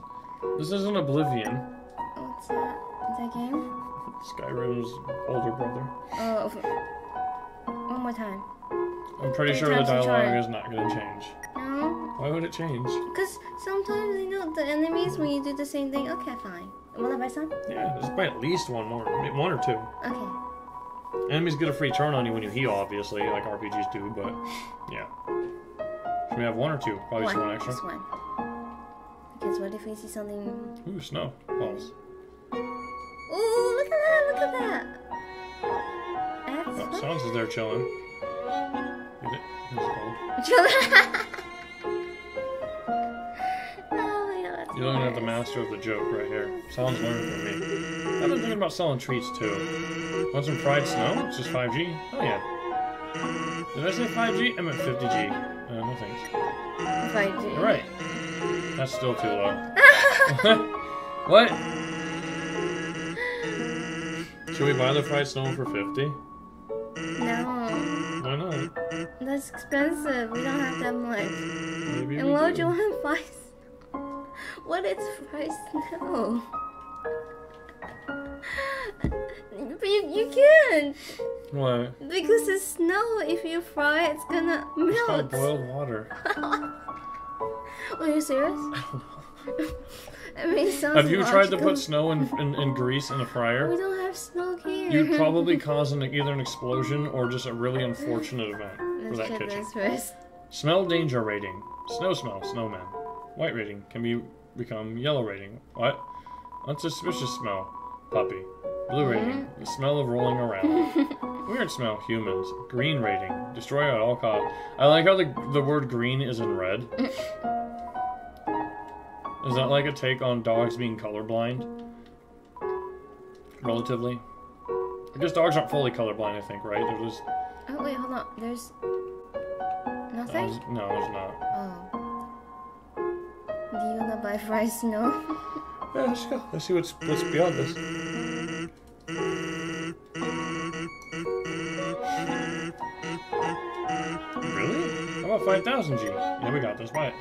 Oblivion. What's that? Is that game? Skyrim's older brother. Oh, one more time. I'm pretty sure the dialogue is not going to change. No? Why would it change? Because sometimes, you know, the enemies, when you do the same thing, okay, fine. Will I buy some? Yeah, just buy at least one more. One or two. Okay. Enemies get a free turn on you when you heal, obviously, like RPGs do, but yeah. Should we have one or two? Probably just one extra. Just one. Because what if we see something... Ooh, snow. Balls. Ooh, look at that! Look at that! That's Sans is there chilling. Get it? It's cold. Oh my god, that's... You don't have the master of the joke right here. Sans learning from me. I've been thinking about selling treats too. Want some fried snow? It's just 5G. Oh yeah. Did I say 5G? I meant 50G. No thanks. 5G. You're right. That's still too low. What? Should we buy the fried snow for 50? No. Why not? That's expensive. We don't have that much. Maybe and why would you want to buy snow? What is fried snow? But you can't. Why? Because the snow, if you fry it, it's gonna melt. It's called boiled water. Are you serious? I don't know. I mean, it sounds have you logical. Tried to put snow in grease in a fryer? We don't have snow here. You'd probably cause either an explosion or just a really unfortunate event for that kitchen. First. Smell danger rating. Snow smell, snowman. White rating can become yellow rating. What? Unsuspicious smell, puppy. Blue rating, the smell of rolling around. Weird smell, humans. Green rating, destroy at all costs. I like how the word green is in red. Is that like a take on dogs being colorblind? Relatively? I guess dogs aren't fully colorblind, I think, right? They're just... Oh, wait, hold on. There's... nothing? No, there's not. Oh. Do you want to buy fried snow? Yeah, let's go. Let's see what's beyond this. Really? How about 5,000 G? Yeah, we got this. Buy it.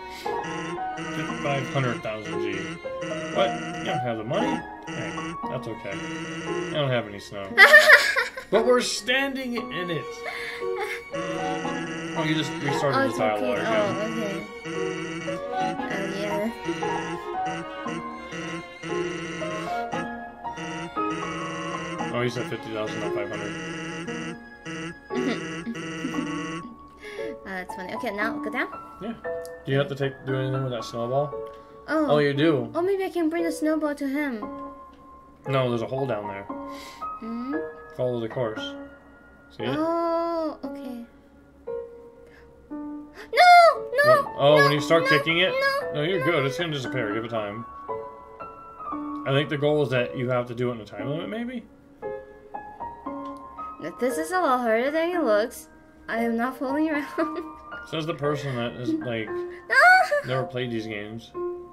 500,000 G. What? You don't have the money? Hey, that's okay. I don't have any snow. But we're standing in it. Oh, you just restarted the tile water again. Oh, okay. Yeah. Oh, you said 50,000, not 500. That's funny. Okay, now go down. Yeah. Do you have to do anything with that snowball? Oh. Oh, you do. Oh, maybe I can bring the snowball to him. No, there's a hole down there. Hmm. Follow the course. See it? Oh, okay. No! Oh, no, when you start kicking it? No, you're good. It's going to disappear. Give it time. I think the goal is that you have to do it in a time limit, maybe? This is a lot harder than it looks. I am not fooling around. Says the person that is, like, never played these games. No,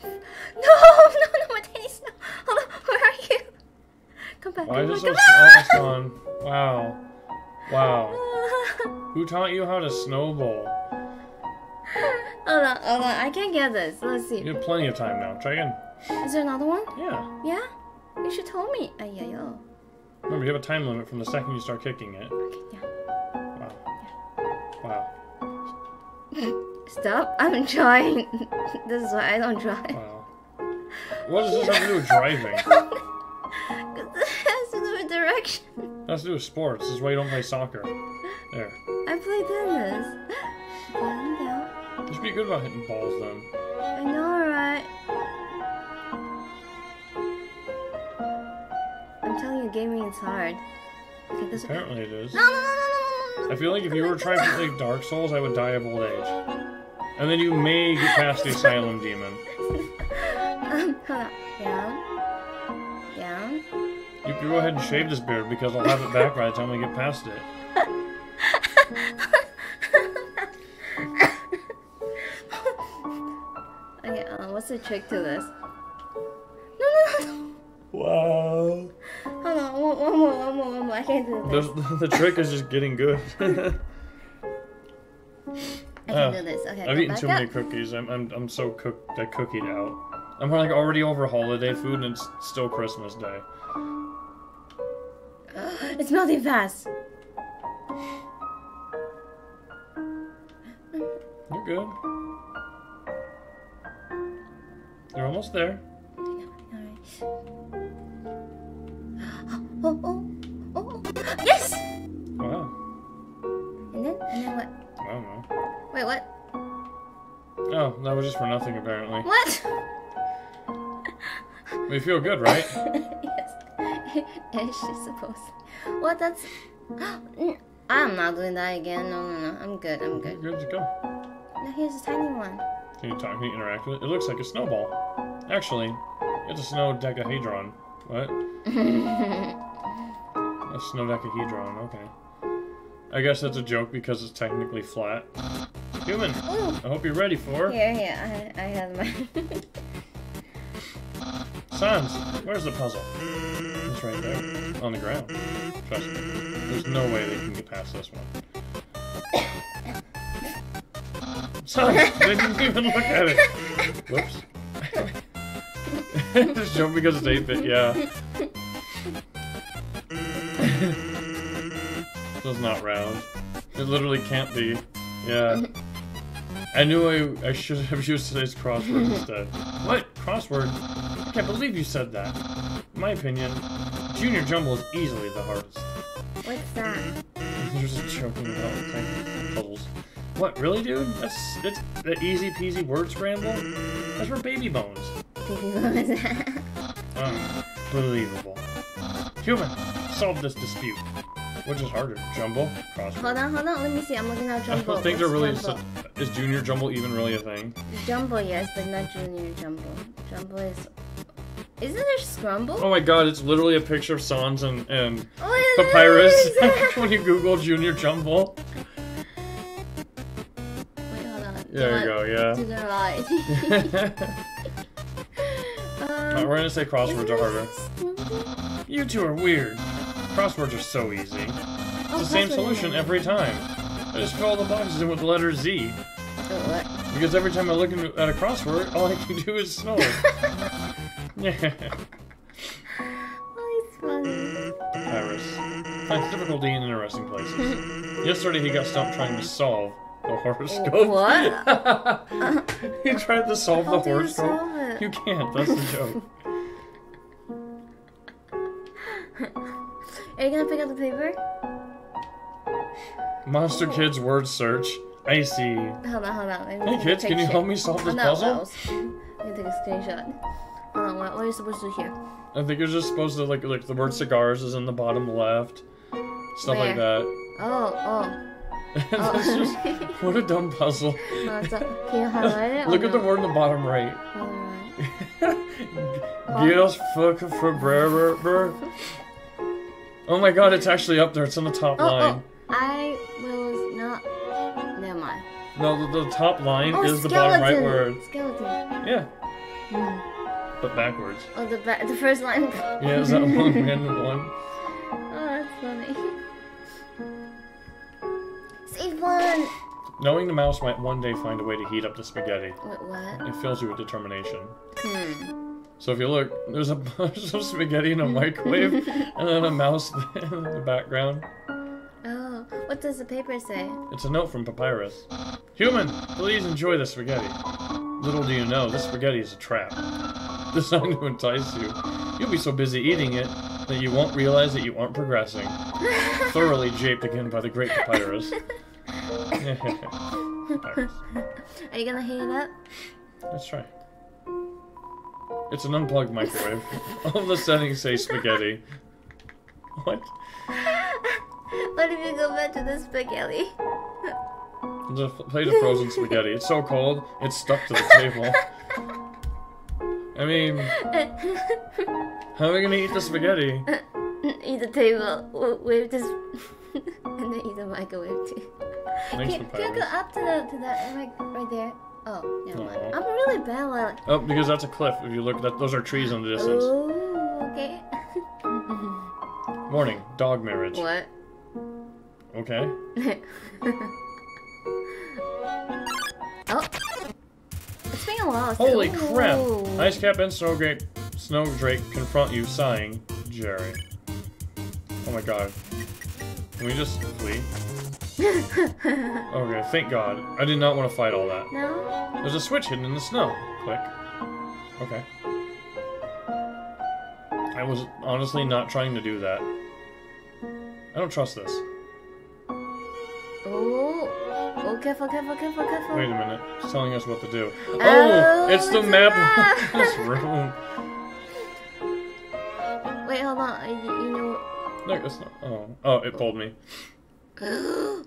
Dennis, no. Hold on, where are you? Come back, come back. Gone. Wow. Who taught you how to snowball? Hold on, I can't get this. Let's see. You have plenty of time now. Try again. Is there another one? Yeah. Yeah? You should tell me. Ayo. Remember, you have a time limit from the second you start kicking it. Okay, yeah. Wow. Stop! I'm trying. This is why I don't drive. Wow. What does this have to do with driving? It has to do with direction. It has to do with sports. This is why you don't play soccer. There. I play tennis. You should be good about hitting balls, then. I know, right? I'm telling you, gaming is hard. Okay, is it? Apparently it is. No. I feel like if you were trying to play Dark Souls, I would die of old age. And then you may get past the Asylum Demon. Hold on. Yeah. You can go ahead and shave this beard because I'll have it back by the time we get past it. Okay, what's the trick to this? No. Wow. Hold on, one more. I can't do this. The trick is just getting good. I can do this. Okay, I've eaten too many cookies. I'm so cooked. I cookied out. I'm like already over holiday food, and it's still Christmas Day. It's melting fast. You're good. You're almost there. Oh! Yes! Wow. And then what? I don't know. Wait, what? Oh, that was just for nothing, apparently. What? We feel good, right? Yes. It's just supposed to. What? That's... I'm not doing that again. No. I'm good. You're good to go. No, here's a tiny one. Can you interact with it? It looks like a snowball. Actually, it's a snowdecahedron. What? A snowdecahedron, okay. I guess that's a joke because it's technically flat. Human, ooh. I hope you're ready for... Yeah, I have my... Sans, where's the puzzle? It's right there, on the ground. Trust me, there's no way they can get past this one. Sans, they didn't even look at it! Whoops. Just jump because it's 8-bit, yeah. It's not round. It literally can't be. Yeah. I knew I should have used today's crossword instead. What? Crossword? I can't believe you said that. In my opinion, Junior Jumble is easily the hardest. What's that? You're just choking about tiny puzzles. What, really, dude? That's the easy peasy word scramble? That's for baby bones. Baby bones? Unbelievable. Human, solve this dispute. Which is harder, Jumble? Crossword. Hold on, let me see. I'm looking at Jumble. I don't think they're really... Is Junior Jumble even really a thing? Jumble, yes, but not Junior Jumble. Jumble is... Isn't there Scrumble? Oh my god, it's literally a picture of Sans and Papyrus when you Google Junior Jumble. Wait, hold on. There you go, yeah. To their lie. We're gonna say crosswords are harder. Scrumble? You two are weird. Crosswords are so easy. It's the same solution every time. I just fill all the boxes in with the letter Z. What? Because every time I look at a crossword, all I can do is snore. Yeah. Oh, he's funny. Papyrus finds difficulty in interesting places. Yesterday he got stumped trying to solve the horoscope. What? He tried to solve the horoscope. You can't. That's the joke. Are you gonna pick up the paper? Monster Kids word search. I see. Hold on. Hey kids, can you help me solve this puzzle? I'm gonna take a screenshot. Hold on, what are you supposed to do here? I think you're just supposed to like the word cigars is in the bottom left. Stuff like that. Oh. It's just, what a dumb puzzle. Can you highlight it? Look at the word in the bottom right. Gills fuck for brr. Oh my god, it's actually up there. It's on the top line. Oh, I was not... Never mind. No, the top line is the bottom right word. Skeleton. Yeah. Mm. But backwards. Oh, the first line. Yeah, is that one random one? Oh, that's funny. Save one! Knowing the mouse might one day find a way to heat up the spaghetti. What? It fills you with determination. So if you look, there's a bunch of spaghetti in a microwave, and then a mouse in the background. Oh, what does the paper say? It's a note from Papyrus. Human, please enjoy the spaghetti. Little do you know, this spaghetti is a trap. Designed to entice you. You'll be so busy eating it that you won't realize that you aren't progressing. Thoroughly japed again by the great Papyrus. Papyrus. Are you gonna heat it up? Let's try. It's an unplugged microwave. All the settings say spaghetti. What? Why don't you go back to the spaghetti? The plate of frozen spaghetti. It's so cold, it's stuck to the table. I mean, how are we gonna eat the spaghetti? Eat the table, wave this, and then eat the microwave too. Can you go up to that mic right there? Oh, never mind. I'm really bad at. Oh, because that's a cliff. If you look, those are trees in the distance. Oh, okay. Morning, dog marriage. What? Okay. Oh, it's being lost. Holy crap! Ice Cap and Snowdrake confront you, sighing, Jerry. Oh my god. Can we just flee? Okay, thank god. I did not want to fight all that. No? There's a switch hidden in the snow. Click. Okay. I was honestly not trying to do that. I don't trust this. Oh, careful, careful, careful, careful. Wait a minute. It's telling us what to do. Oh, it's the map of this room. Wait, hold on. You know... Look, it's not... Oh, it pulled me. Oh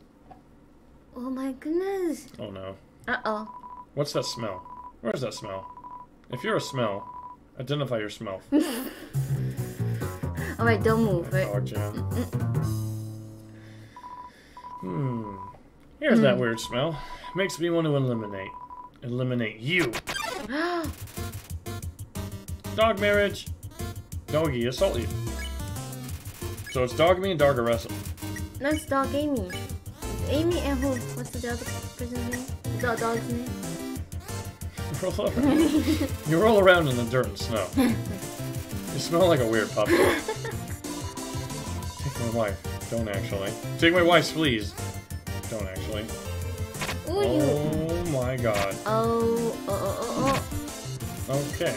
my goodness. Oh no. Uh-oh. What's that smell? Where is that smell? If you're a smell, identify your smell. Alright, don't move. Right? Dog jam. Here's that weird smell. It makes me want to eliminate. Eliminate you. Dog marriage. Doggy assault you. So it's dog me and dog arrest. No, it's dog Amy. It's Amy and who? What's the other person's name? It's all dog's name. Roll around. You roll around in the dirt and snow. You smell like a weird puppy. Take my wife. Don't actually. Take my wife's fleas. Don't actually. Ooh, oh my god. Oh, oh, oh, oh, oh. Okay.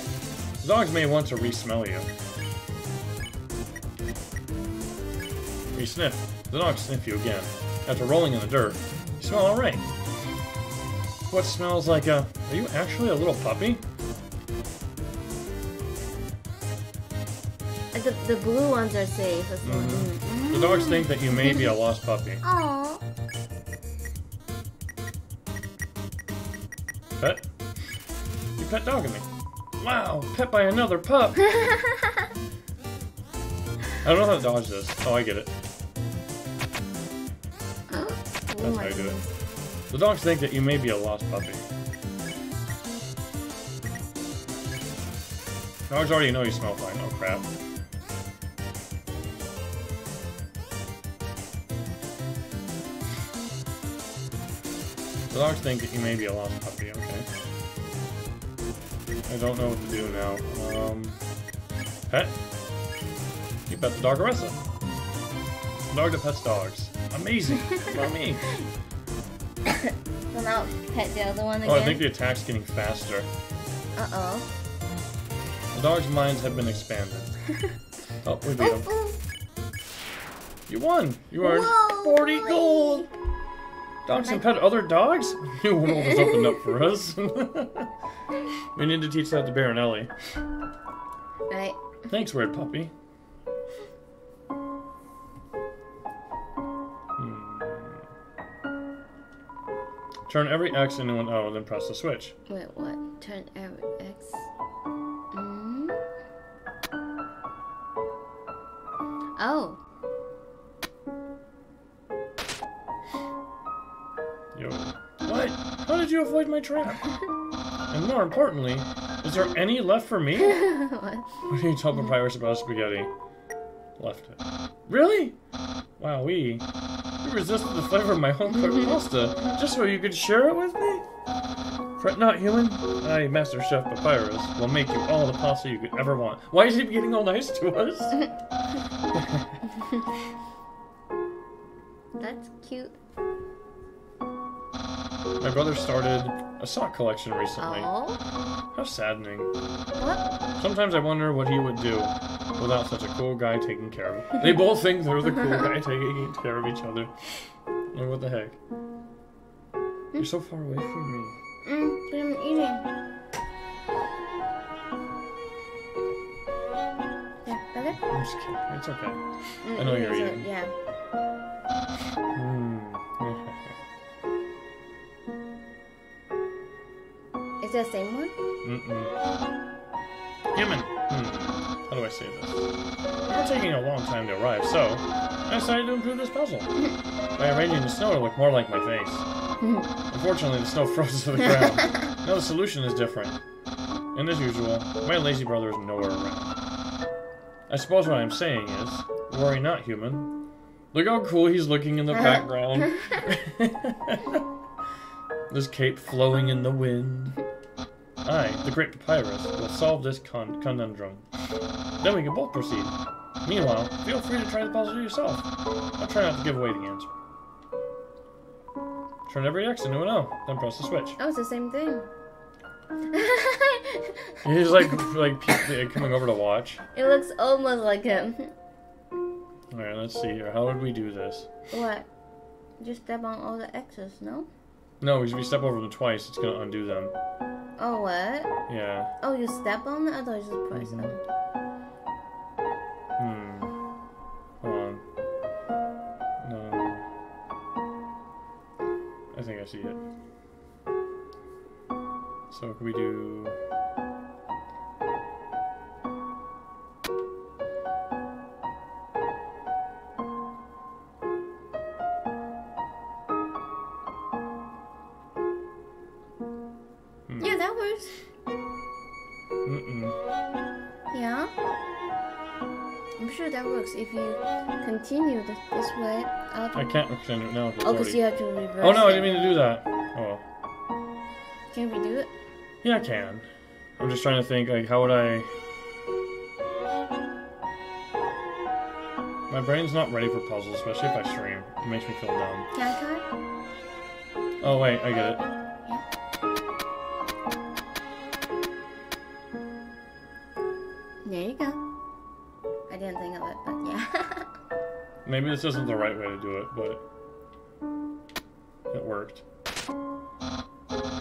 Dogs may want to re-smell you. You sniff. The dog sniff you again. After rolling in the dirt, you smell alright. What smells like a... Are you actually a little puppy? The blue ones are safe. Mm-hmm. The dogs think that you may be a lost puppy. Aww. Pet? You pet dog at me. Wow, pet by another pup! I don't know how to dodge this. Oh, I get it. That's how you do it. The dogs think that you may be a lost puppy. Dogs already know you smell fine. Oh, crap. The dogs think that you may be a lost puppy. Okay. I don't know what to do now. Pet? You bet the dog arrested. Dog that pets dogs. Amazing! Not me. Well, now pet the other one again. Oh, I think the attack's getting faster. Uh-oh. The dog's minds have been expanded. Oh, we beat him. You won! You earned 40 gold! Dogs can pet other dogs? New world has opened up for us. We need to teach that to Baronelli. Right. Thanks, weird puppy. Turn every X into an O, and then press the switch. Wait, what? Turn every X? Mm. Oh. Yo. What? How did you avoid my trap? And more importantly, is there any left for me? What? What do you tell Papyrus about spaghetti? Left it. Really? Wowee. You resisted the flavor of my home-cooked pasta, just so you could share it with me? Fret not, human. I, Master Chef Papyrus, will make you all the pasta you could ever want. Why is he getting all nice to us? That's cute. My brother started a sock collection recently. Aww. How saddening. What? Sometimes I wonder what he would do without such a cool guy taking care of him. They both think they're the cool guy taking care of each other. Like, what the heck? You're so far away from me. But I'm eating. Yeah. Better? I'm just kidding. It's okay. I know you're eating. Yeah. Is that the same one? Human. How do I say this? It's taking a long time to arrive, so I decided to improve this puzzle by arranging the snow to look more like my face. Unfortunately, the snow froze to the ground. Now the solution is different. And as usual, my lazy brother is nowhere around. I suppose what I'm saying is, worry not, human. Look how cool he's looking in the background. This cape flowing in the wind. I, the great Papyrus, will solve this conundrum. Then we can both proceed. Meanwhile, feel free to try the puzzle yourself. I'll try not to give away the answer. Turn every X into an O, then press the switch. Oh, it's the same thing. He's like coming over to watch. It looks almost like him. Alright, let's see here. How would we do this? What? Just step on all the X's, no? No, if you step over them twice, it's gonna undo them. Oh, what? Yeah. Oh, you step on them? I thought you just press them. Hold on. No. I think I see it. So can we do... Yeah, that works. Yeah? I'm sure that works if you continue this way up. I can't extend it now. Oh, because you have to reverse. Oh no, I didn't mean to do that. Oh well. Can we do it? Yeah, I can. I'm just trying to think, like, how would I... My brain's not ready for puzzles, especially if I stream. It makes me feel dumb. Can I try? Oh, wait, I get it. Yeah. There you go. I didn't think of it, but yeah. Maybe this isn't the right way to do it, but... It worked.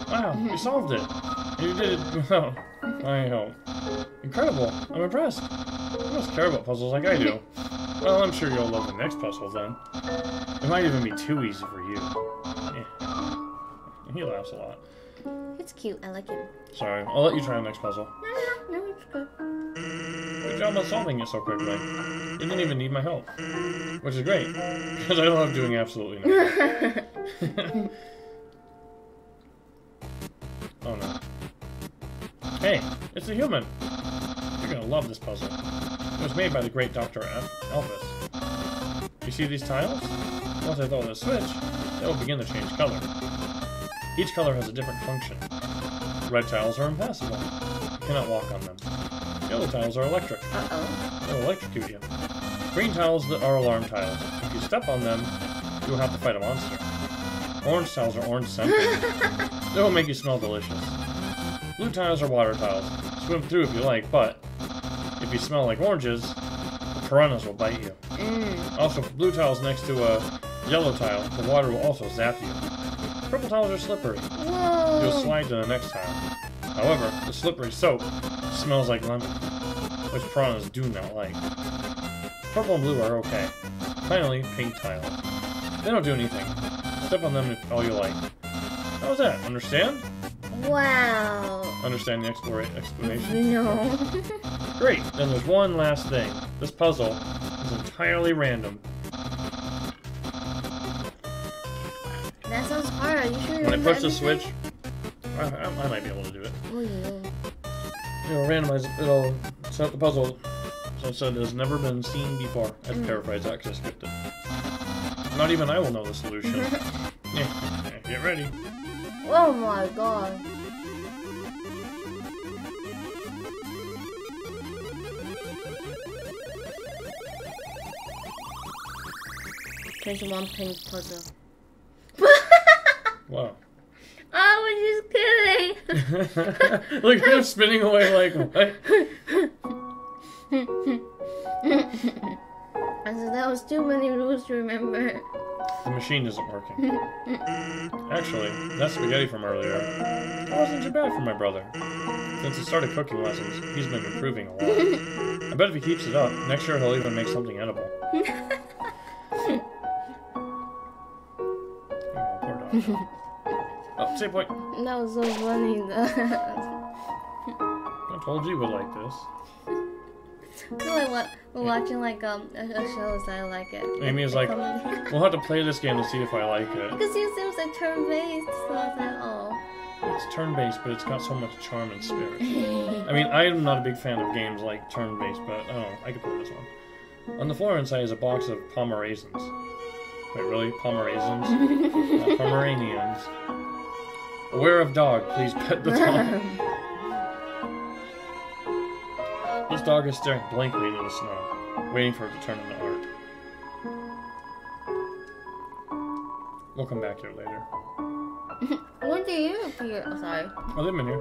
Wow, you solved it. You did it well, I hope. Incredible. I'm impressed. You must care about puzzles like I do. Well, I'm sure you'll love the next puzzle, then. It might even be too easy for you. Yeah. He laughs a lot. It's cute. I like him. Sorry. I'll let you try the next puzzle. No, it's good. Good job on solving it so quickly. You didn't even need my help. Which is great, because I love doing absolutely nothing. Oh no. Hey, it's a human! You're gonna love this puzzle. It was made by the great Dr. Elvis. You see these tiles? Once I throw the switch, they will begin to change color. Each color has a different function. Red tiles are impassable. You cannot walk on them. Yellow tiles are electric. They'll electrocute you. Green tiles are alarm tiles. If you step on them, you will have to fight a monster. Orange tiles are orange scented. They will make you smell delicious. Blue tiles are water tiles. Swim through if you like, but if you smell like oranges, the piranhas will bite you. Also, for blue tiles next to a yellow tile, the water will also zap you. Purple tiles are slippery. Whoa. You'll slide to the next tile. However, the slippery soap smells like lemon, which piranhas do not like. Purple and blue are okay. Finally, pink tiles. They don't do anything. Step on them all you like. How was that? Understand? Wow. Understand the explanation? No. Great. Then there's one last thing. This puzzle is entirely random. That sounds hard. Are you sure you're When I push the switch, I might be able to do it. Oh, yeah. It'll randomize it. It'll set up the puzzle so it has never been seen before. That's paraphrased, actually scripted. Not even I will know the solution. Yeah. Get ready. Oh my god. Change one pink puzzle. Wow. I was just kidding. Look at him spinning away like what? I said that was too many rules to remember. The machine isn't working. Actually, that spaghetti from earlier, it wasn't too bad for my brother. Since he started cooking lessons, he's been improving a lot. I bet if he keeps it up, next year he'll even make something edible. Oh, poor dog. Oh, save point. That was so funny, though. I told you would like this. We're watching like shows that I like it. Amy is like, we'll have to play this game to see if I like it. Because you said it was like turn-based, so I was like, oh. It's turn-based, but it's got so much charm and spirit. I mean, I am not a big fan of games like turn-based, but oh, I could play this one. On the floor inside is a box of pomeraisins. Wait, really? Pomeraisins? Not Pomeranians. Aware of dog, please pet the dog. This dog is staring blankly into the snow, waiting for it to turn into art. We'll come back here later. When do you appear? Oh, sorry. I live in here.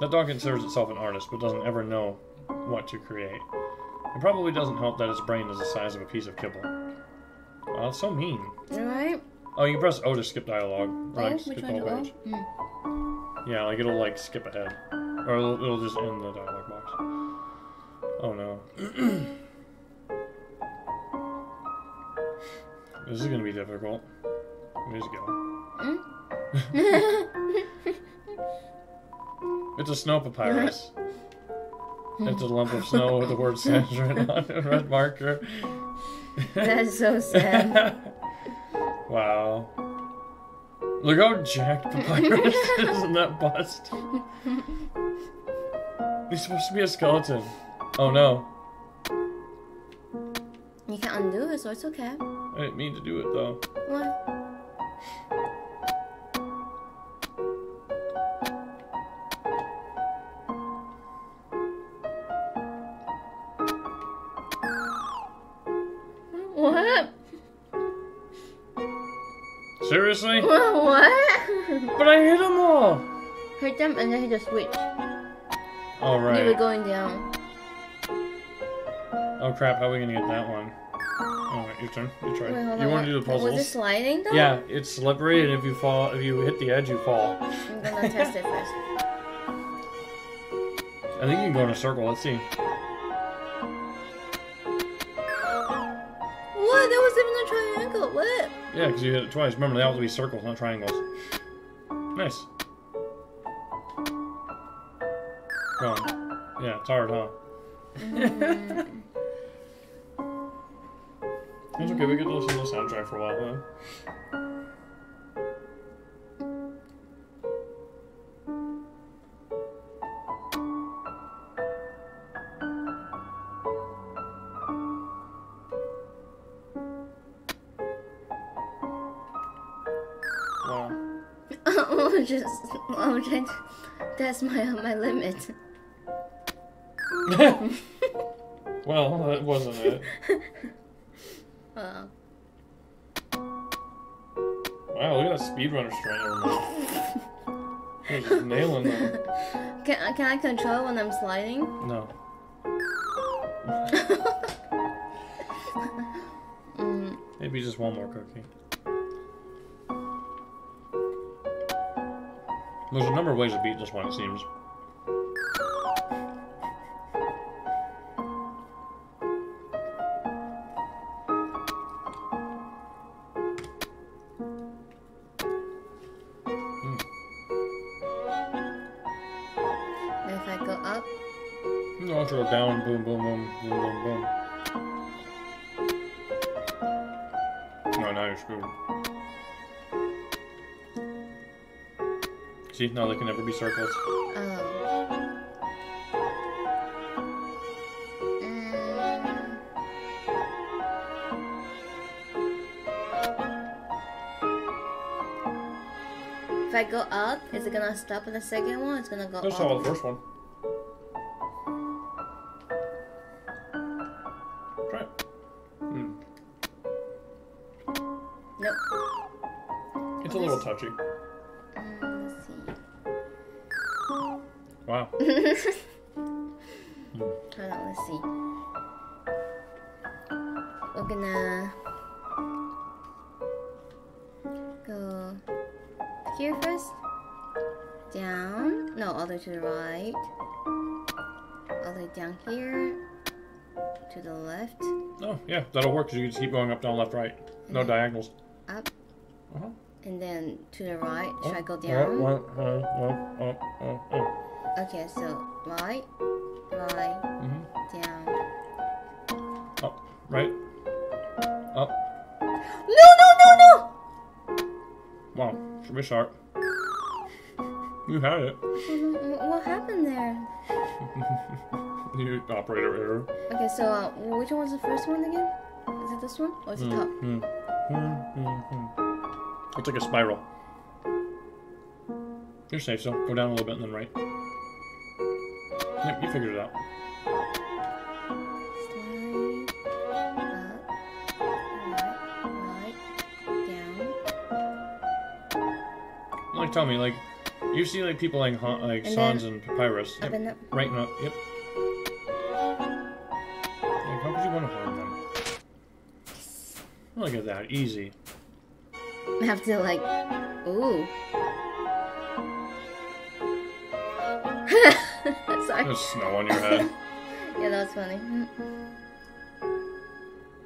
That dog considers itself an artist, but doesn't ever know what to create. It probably doesn't help that its brain is the size of a piece of kibble. Oh, that's so mean. Alright. Oh, you can press O to skip dialogue. Or, like, skip all page. Yeah, like, it'll, like, skip ahead. Or it'll just end the dialogue box. Oh no. This is gonna be difficult. Where's it going? It's a snow papyrus. It's a lump of snow with the word Sans right on it, red marker. That's so sad. Wow. Look how jacked papyrus is in that bust. He's supposed to be a skeleton. Oh no. You can't undo it, so it's okay. I didn't mean to do it though. What? What? Seriously? What? But I hit them all! Hit them and then hit the switch. Alright. You were going down. Oh crap, how are we gonna get that one? Alright, oh, your turn. You try. Wait, you wanna do the puzzles? Was it sliding though? Yeah, it's slippery and if you fall, if you hit the edge, you fall. I'm gonna test it first. I think you can go in a circle, let's see. What? That wasn't even a triangle, what? Yeah, because you hit it twice. Remember, they all have to be circles, not triangles. Nice. Gone. Yeah, it's hard, huh? Mm. It's okay, we get to listen to the soundtrack for a while, huh? Wow. I'm trying to test my limit. Well, that wasn't it. Wow, look at that speedrunner strand. You're just nailing that. Can I control when I'm sliding? No. Maybe just one more cookie. There's a number of ways to beat this one, it seems. Down, boom, boom, boom, boom, boom, boom. No, now you're screwed. See, now they can never be circles. Oh. If I go up, is it gonna stop in the second one? It's gonna go up. That's all the first one. Here first, down, no, all the way to the right. I'll head down here to the left. Oh, yeah, that'll work because you can just keep going up, down, left, right. No diagonals. Up. Uh-huh. And then to the right. Should I go down? Okay, so right, down. Up, right, up. No, no, no, no! Wow, should be sharp. You had it. What happened there? You operator error. Okay, so which one was the first one again? Is it this one? Or is it top? It's like a spiral. You're safe, so go down a little bit and then right. Yep, you figured it out. Like, tell me, like, you see, like, people like Sans and Papyrus. Yep. Up and up. Right and up, yep. Like, how could you want to harm them? Look at that, easy. I have to, like, ooh. Sorry. There's snow on your head. Yeah, that was funny.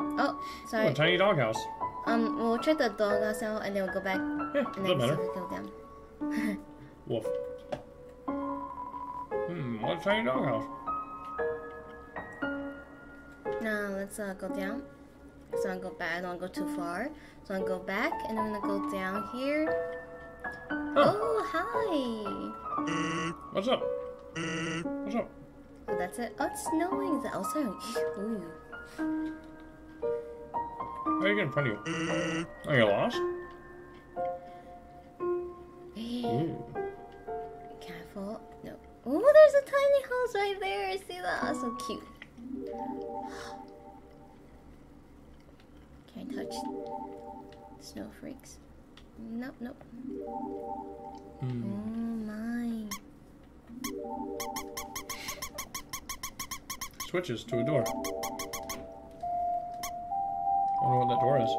Oh, sorry. Oh, a tiny doghouse. We'll check the doghouse out and then we'll go back. Yeah, doesn't matter. Go down. Wolf. What a tiny doghouse. Now let's go down. So I'll go back. I don't go too far. So I'll go back and I'm gonna go down here. Oh, hi. What's up? What's up? Oh, that's it. Oh, it's snowing. Is it outside? Ooh. How are you getting in front of you? Are you lost? Ooh. Careful. No. Oh, there's a tiny house right there. I see that. Oh, so cute. Can I touch snow freaks? Nope, nope. Oh my. Switches to a door. I wonder what that door is.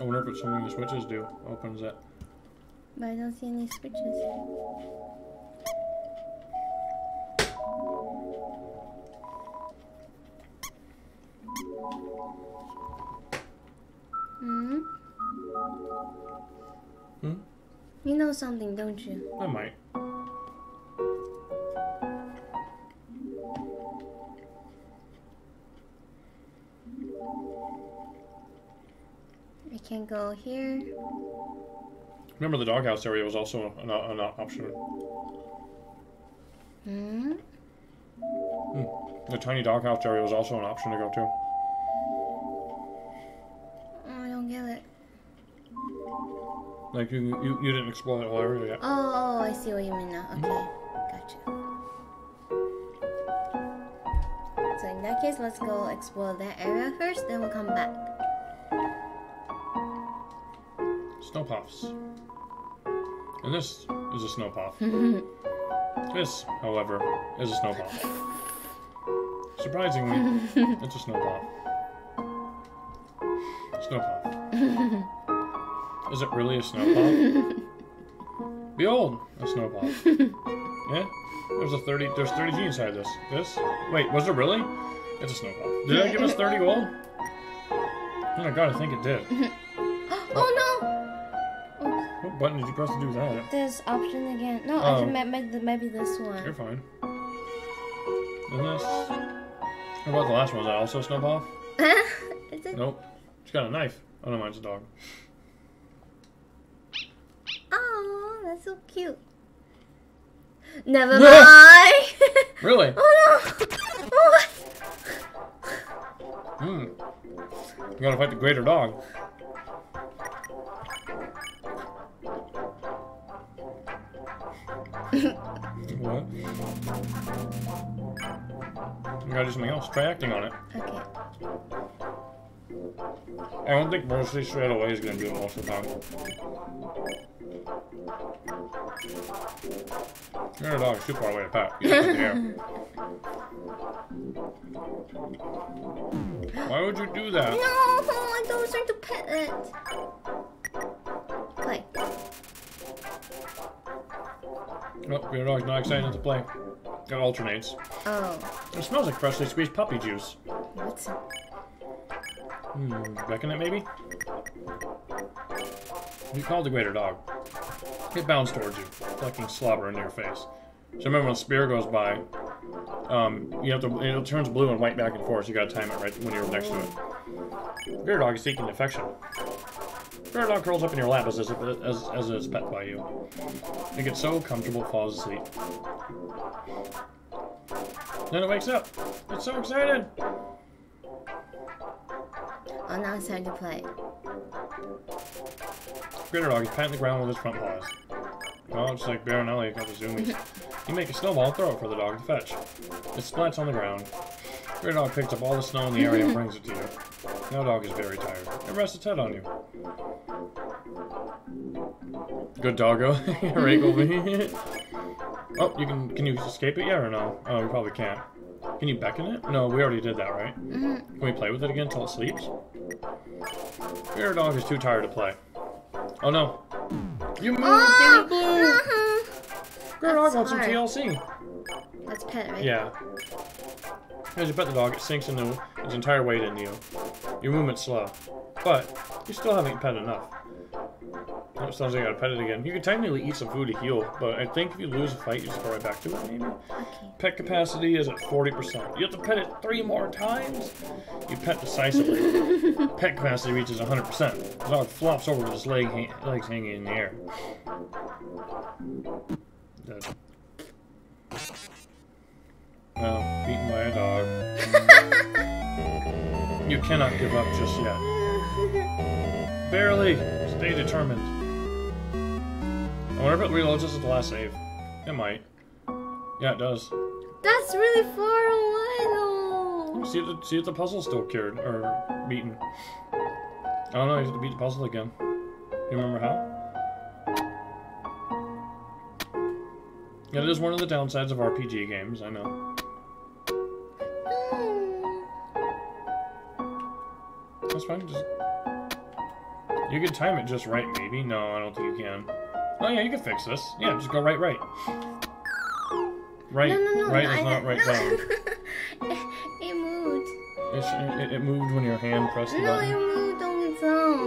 I wonder if it's something the switches do. Opens it. But I don't see any switches. You know something, don't you? I might. I can go here. Remember, the doghouse area was also an option. The tiny doghouse area was also an option to go to. Oh, I don't get it. Like, you didn't explore that whole area yet. Oh, I see what you mean now. Okay, gotcha. So in that case, let's go explore that area first, then we'll come back. Snow puffs. And this is a snow puff. This, however, is a snow puff. Surprisingly, it's a snow puff. Snow puff. Is it really a snow puff? Behold, a snow puff. Yeah? There's 30 G inside this. Wait, was it really? It's a snow puff. Did it give us 30 gold? Oh my god, I think it did. Oh no! What button did you press to do that? This option again. No, I think maybe this one. You're fine. And this. What about the last one? Is that also a snow puff? Nope. It's got a knife. Oh no, mine's a dog. Oh, that's so cute. Never mind! Really? Oh no! Oh! You gotta fight the greater dog. What? You gotta do something else. Try acting on it. Okay. I don't think mercy straight away is gonna do it most of the time. Your dog's too far away to pat. You have to Why would you do that? No, I don't want to pet it. Play. Oh, we are not excited to play. It alternates. Oh. It smells like freshly squeezed puppy juice. What? Hmm, reckon it maybe? You called the greater dog. It bounced towards you, fucking slobber into your face. So remember when Spear goes by, you have to, it turns blue and white back and forth, so you gotta time it right when you're next to it. Bear dog is seeking affection. Bear dog curls up in your lap as it is pet by you. It gets so comfortable it falls asleep. Then it wakes up. It's so excited! I'm not excited to play. Gritter dog is patting the ground with his front paws. Oh, it's like Bear and Ellie got the zoomies. You make a snowball and throw it for the dog to fetch. It splats on the ground. Gritter dog picks up all the snow in the area and brings it to you. Now dog is very tired. It rests its head on you. Good doggo. Oh, you can you escape it? Yeah or no? Oh, you probably can't. Can you beckon it? No, we already did that, right? Can we play with it again until it sleeps? Bear dog is too tired to play. Oh no. You moved! Oh, blue! Bear dog wants some TLC. That's pet, right? Yeah. As you pet the dog, it sinks into its entire weight into you. Your movement's slow. But you still haven't pet enough. That sounds like I gotta pet it again. You could technically eat some food to heal, but I think if you lose a fight, you just go right back to it, maybe? Okay. Pet capacity is at 40%. You have to pet it 3 more times? You pet decisively. Pet capacity reaches 100%. The dog flops over with his legs hanging in the air. Dead. Well, beaten by a dog. You cannot give up just yet. Barely. Stay determined. I wonder if it reloads us at the last save. It might. Yeah, it does. That's really far away though. See if the puzzle's still cured or beaten. I don't know, you have to beat the puzzle again. You remember how? Yeah, it is one of the downsides of RPG games, I know. That's fine, just... You can time it just right, maybe? No, I don't think you can. Oh yeah, you can fix this. Yeah, just go right. Right is not right down. It moved. It moved when your hand pressed the button. No, it moved on its own.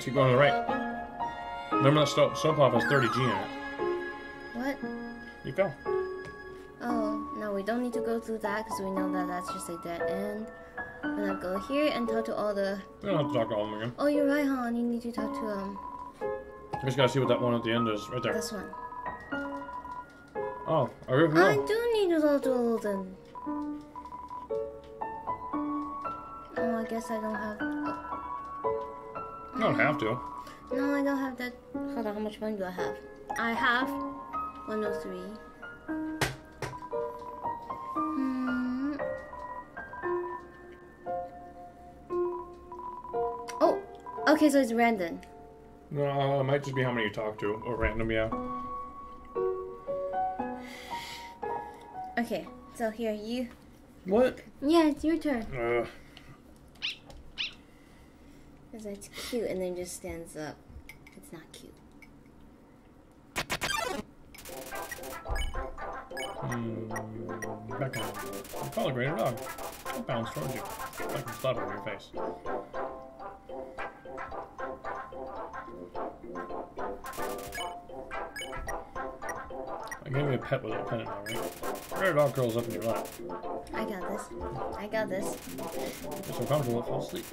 Keep going to the right. Remember that soap pop has 30G in it. What? You go. Oh, no, we don't need to go through that because we know that that's just a dead end. We're gonna go here and talk to all the... We don't have to talk to all of them again. Oh, you're right, huh? You need to talk to them. I just gotta see what that one at the end is. Right there. This one. Oh, I really know. I do need to talk to all of them. Oh, I guess I don't have... Oh. You don't have to. No, I don't have that. Hold on, how much money do I have? I have 103. Oh, okay, so it's random. No, it might just be how many you talk to, or random, yeah. Okay, so here you. What? Yeah, it's your turn. That's cute, and then just stands up. It's not cute. Becca, you call a greater dog. It bounds towards you. I can slap it in your face. I gave you a pet with a pennant, alright? Greater dog curls up in your lap. I got this. I got this. It's so comfortable, it falls asleep.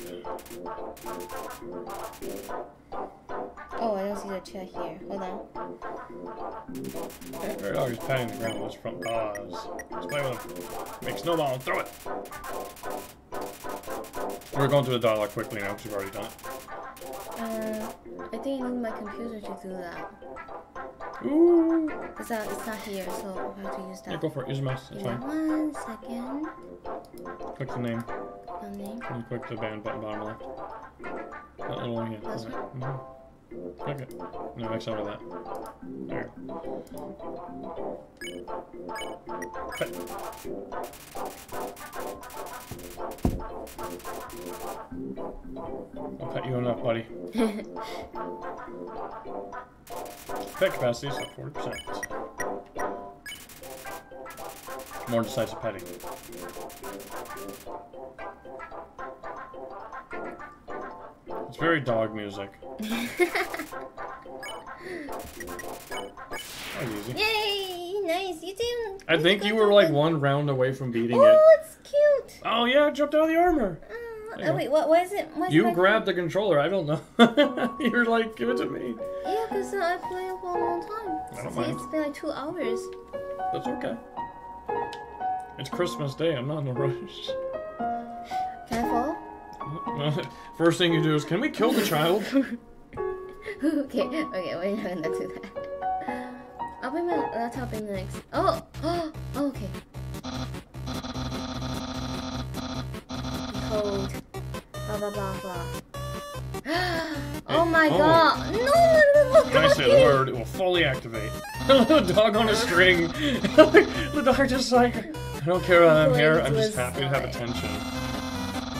Oh, I don't see the chair here. Hold on. Greater dog is patting the ground with his front paws. Let's play with him. Make snowball and throw it! We're going through the dialogue quickly now because we've already done it. I think I need my computer to do that. Ooh. It's not here, so I have to use that. Yeah, go for it. Use the mouse. It's fine. 1 second. Click the name. The name. And click the band button bottom left. That little one here. That's right. Mm-hmm. Okay. No, I saw that. There. I'll pet you enough, buddy. Pet capacity is at 40%. More decisive petting. It's very dog music. That was easy. Yay! Nice, you too. I think you were like one round away from beating it. Oh, it's cute. Oh yeah, I jumped out of the armor. Oh wait, what was it? What's you grabbed the controller. I don't know. You're like, give it to me. Yeah, because I played for a long time. I don't mind. It's been like 2 hours. That's okay. It's Christmas Day. I'm not in a rush. Can I fall? First thing you do is, can we kill the child? Okay, we're not gonna do that. I'll bring my laptop in the next. Oh, okay. Cold. Blah blah blah blah. Oh my god! No! When I say the word, it will fully activate. The dog on a string. The dog just like, I don't care why I'm here. I'm just happy to have attention.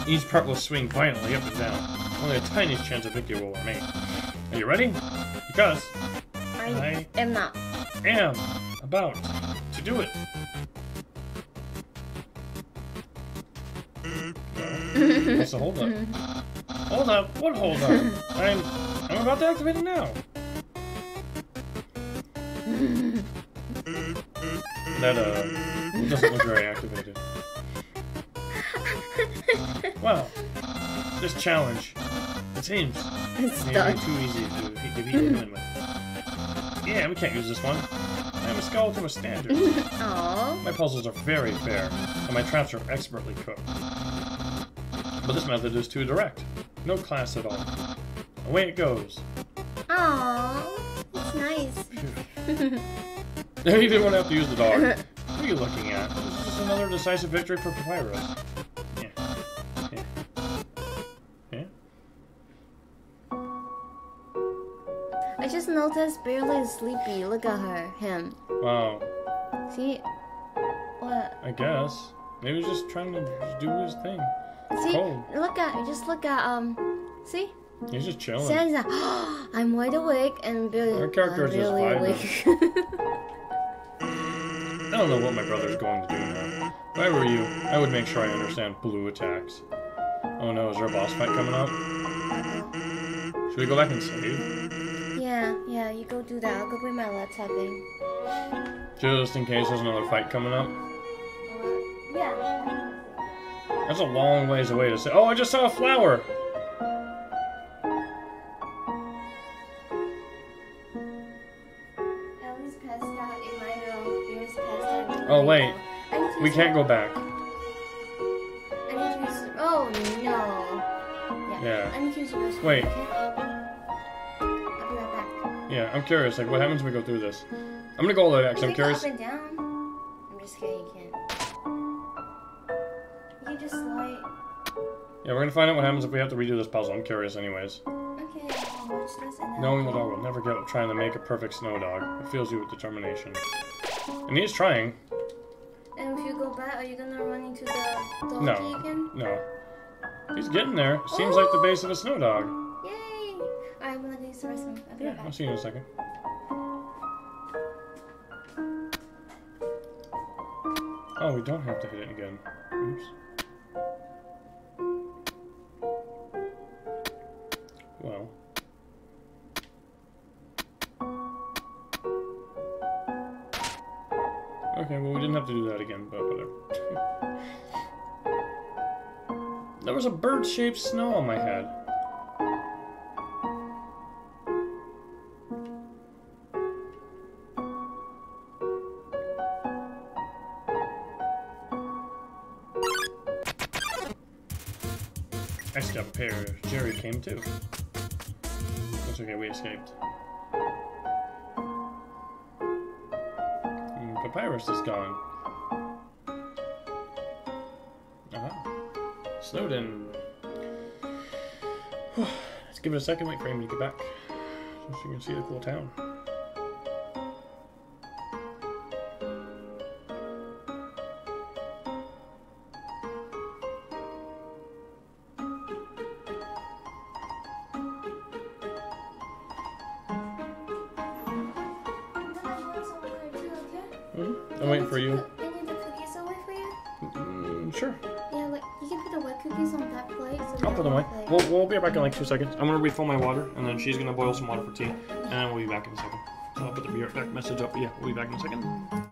Each part will swing violently up and down. Only a tiny chance of victory will remain. Are you ready? Because I am not. Am about to do it. What's the hold up? Hold up? What hold up? I'm about to activate it now. That doesn't look very activated. Wow. This challenge. It seems maybe too easy to beat anyway. Yeah, we can't use this one. I'm a skeleton with standards. Aww. My puzzles are very fair, and my traps are expertly cooked. But this method is too direct. No class at all. Away it goes. Aww, it's nice. You didn't want to have to use the dog. What are you looking at? This is another decisive victory for Papyrus. Yeah. Yeah. I just noticed Barely is sleepy. Look at her, him. Wow. See? What? I guess. Maybe he's just trying to do his thing. See, cold. Look at, just look at, see? He's just chilling. Sans is like, oh, I'm wide awake and Billy. Her character is just awake. I don't know what my brother's going to do now. If I were you, I would make sure I understand blue attacks. Oh no, is there a boss fight coming up? Should we go back and save? Yeah, you go do that. I'll go bring my laptop in. Just in case there's another fight coming up? Yeah. That's a long ways away to say. Oh, I just saw a flower! Ellen's passed out in my room. Beer's passed out in my room. Oh, wait. We can't go back. I need to use. Oh, no. Yeah. I need to use the restroom. Wait. Okay? I'll be right back. Yeah, I'm curious. Like, what happens when we go through this? I'm gonna go all the way back, so I'm curious. Up and down? I'm just kidding, you can't. Just like... Yeah, we're gonna find out what happens if we have to redo this puzzle. I'm curious, anyways. Okay, I'll watch this. Knowing the dog will never give up trying to make a perfect snow dog. It fills you with determination. And he's trying. And if you go back, are you gonna run into the doggy again? No. He's getting there. Seems like the base of a snow dog. Yay! Alright, I'm gonna do some wrestling. I'll be right back. I'll see you in a second. Oh, we don't have to hit it again. Oops. Well. Okay, well, we didn't have to do that again, but whatever. There was a bird-shaped snow on my head. I got paired. Jerry came too. That's okay, we escaped. Papyrus is gone. Snowdin. Let's give it a second, wait for him to get back. So you can see the cool town. I'm waiting for you. Any of the cookies away for you? Sure. Yeah, like you can put the wet cookies on that plate. So I'll put them away. We'll be back in like 2 seconds. I'm gonna refill my water, and then she's gonna boil some water for tea, and then we'll be back in a second. So I'll put the be right back message up. Yeah, we'll be back in a second.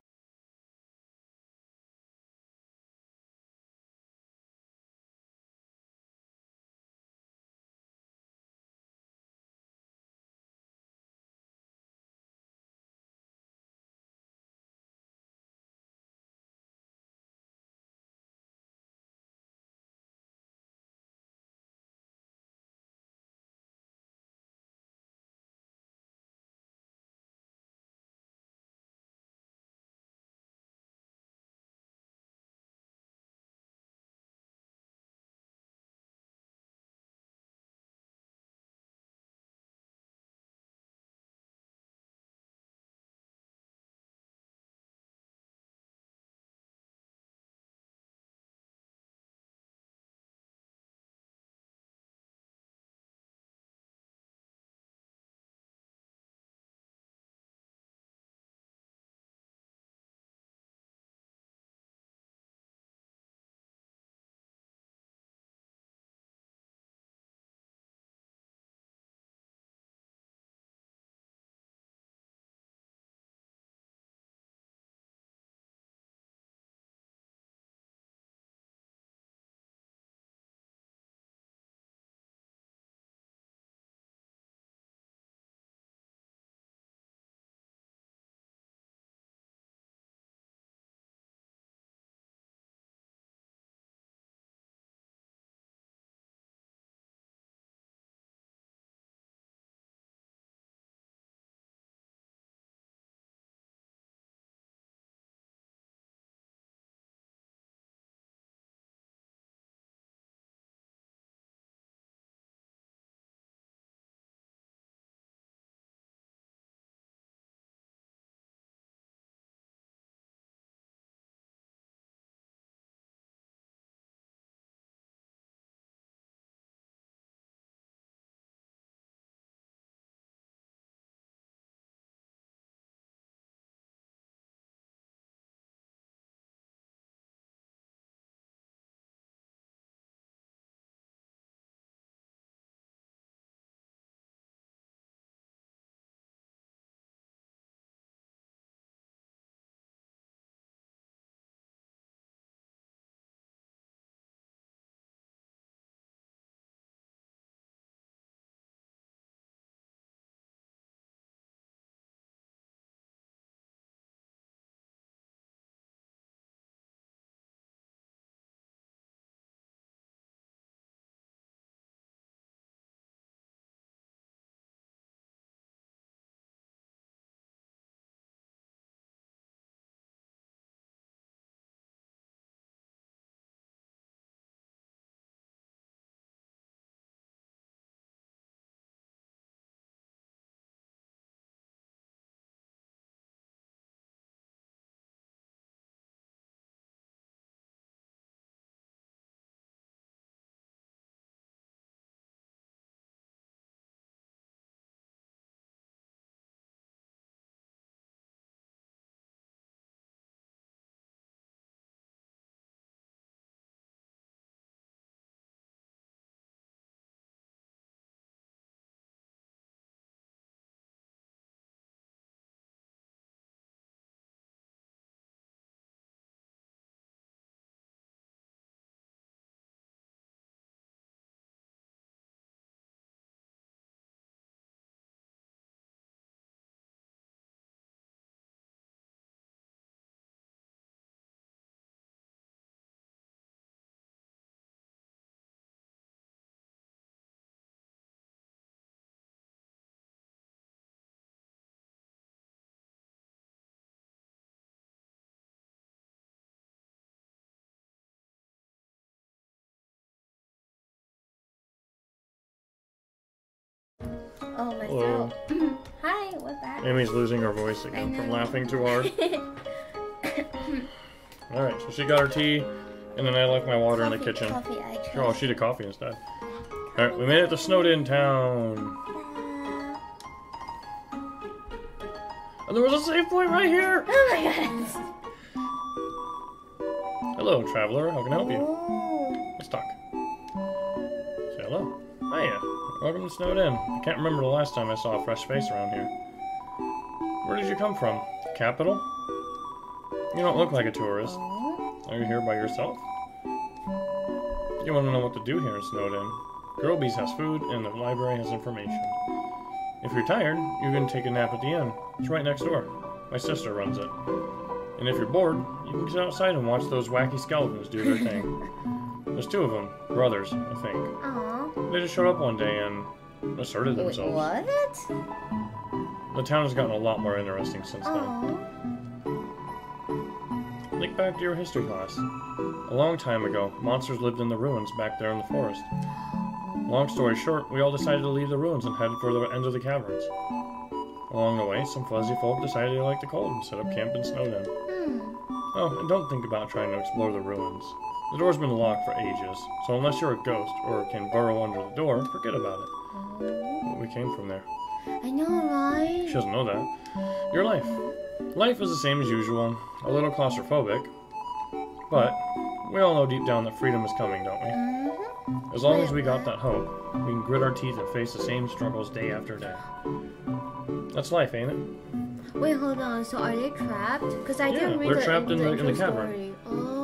Oh, my throat. Hi, what's that? Amy's losing her voice again from laughing too hard. Alright, so she got her tea, and then I left my water in the kitchen. Oh, she did coffee instead. Alright, we made it to Snowdin Town. And there was a safe point right here! Oh my god! Hello, traveler. How can I help you? Let's talk. Say hello. Hiya. Welcome to Snowdin. I can't remember the last time I saw a fresh face around here. Where did you come from? Capital? You don't look like a tourist. Are you here by yourself? You want to know what to do here in Snowdin. Grillby's has food, and the library has information. If you're tired, you can take a nap at the inn. It's right next door. My sister runs it. And if you're bored, you can sit outside and watch those wacky skeletons do their thing. There's two of them. Brothers, I think. Aww. They just showed up one day and asserted themselves. What? The town has gotten a lot more interesting since then. Think back to your history class. A long time ago, monsters lived in the ruins back there in the forest. Long story short, we all decided to leave the ruins and head for the end of the caverns. Along the way, some fuzzy folk decided they liked the cold and set up camp in Snowdin. Oh, and don't think about trying to explore the ruins. The door's been locked for ages, so unless you're a ghost or can burrow under the door, forget about it. We came from there. I know, right? She doesn't know that. Your life. Life is the same as usual, a little claustrophobic, but we all know deep down that freedom is coming, don't we? As long as we got that hope, we can grit our teeth and face the same struggles day after day. That's life, ain't it? Wait, hold on. So are they trapped? Because I didn't read they're trapped in the cavern. Oh.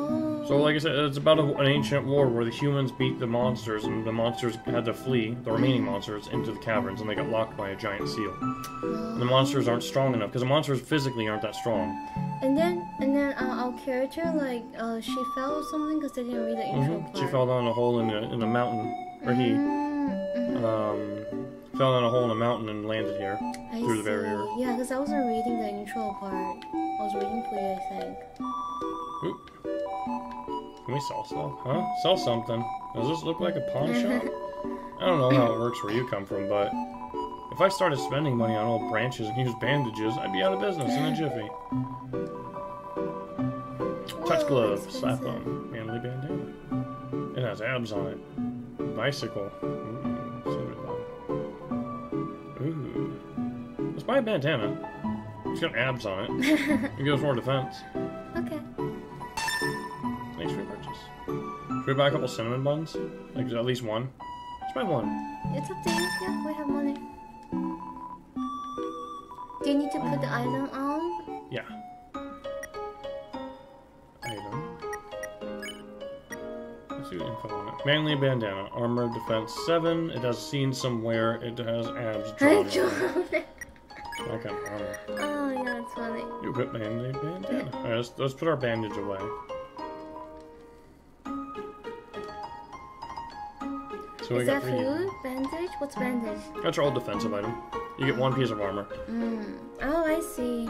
So like I said, it's about an ancient war where the humans beat the monsters, and the monsters had to flee, the remaining monsters, into the caverns, and they got locked by a giant seal. And the monsters aren't strong enough, because the monsters physically aren't that strong. And then our character, like, she fell or something, because they didn't read the intro part. She fell down a hole in a mountain, or he. Fell down a hole in a mountain and landed here through the barrier. Yeah, because I wasn't reading the intro part. I was waiting for you, I think. Oop. Can we sell stuff? Huh? Sell something? Does this look like a pawn shop? I don't know how it works where you come from, but if I started spending money on old branches and used bandages, I'd be out of business in a jiffy. Touch glove, slap on, manly bandana. It has abs on it. Bicycle. Buy a bandana. It's got abs on it. It goes more defense. Okay. Thanks for your purchase. Should we buy a couple cinnamon buns? Like at least one? Let's buy one. It's up to you. Yeah, we have money. Do you need to put the item on? Yeah. Item. Let's see the info on it. Manly bandana. Armor defense 7. It has seen somewhere. It has abs drawn. Okay, oh yeah, that's funny. You put bandage. Alright, let's put our bandage away. So we got food? Bandage? What's bandage? That's your old defensive item. You get one piece of armor. Oh, I see.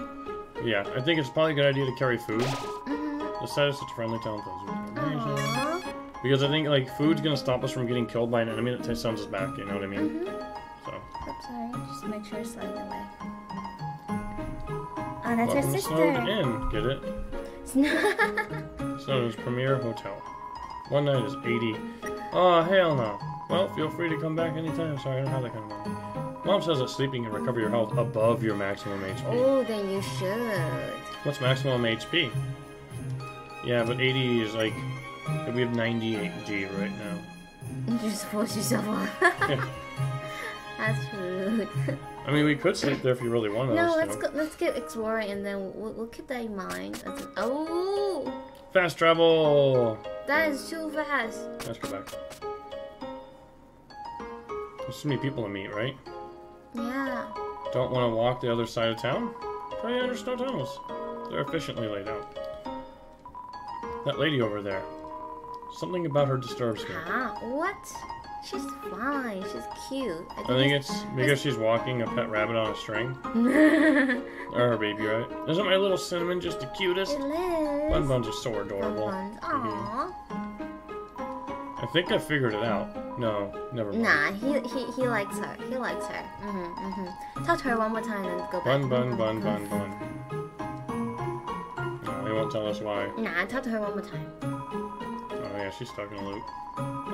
Yeah, I think it's probably a good idea to carry food. The site is such a friendly town place. Because I think like food's gonna stop us from getting killed by an enemy that sends us back. You know what I mean? So. Oops, sorry. Just make sure it's sliding away. Oh, that's your sister. Snowdin Inn, get it? Snowdin's premier hotel. One night is 80. Oh, hell no. Well, feel free to come back anytime. Sorry, I don't have that kind of money. Mom says that sleeping can recover your health above your maximum HP. Oh, then you should. What's maximum HP? Yeah, but 80 is like... We have 98G right now. You just force yourself on. That's rude. I mean, we could sleep there if you really want to. No, let's get exploring, and then we'll keep that in mind. Oh! Fast travel! That is too fast. Let's go back. There's too many people to meet, right? Yeah. Don't want to walk the other side of town? Try under snow tunnels. They're efficiently laid out. That lady over there. Something about her disturbs me. What? She's fine. She's cute. I think it's because she's walking a pet rabbit on a string. Or her baby, right? Isn't my little Cinnamon just the cutest? It is. Bun Buns are so adorable. Aww. I think I figured it out. No, never mind. Nah, he likes her. He likes her. Touch her one more time and go back. Bun. No, he won't tell us why. Nah, touch her one more time. Oh yeah, she's stuck in a loop.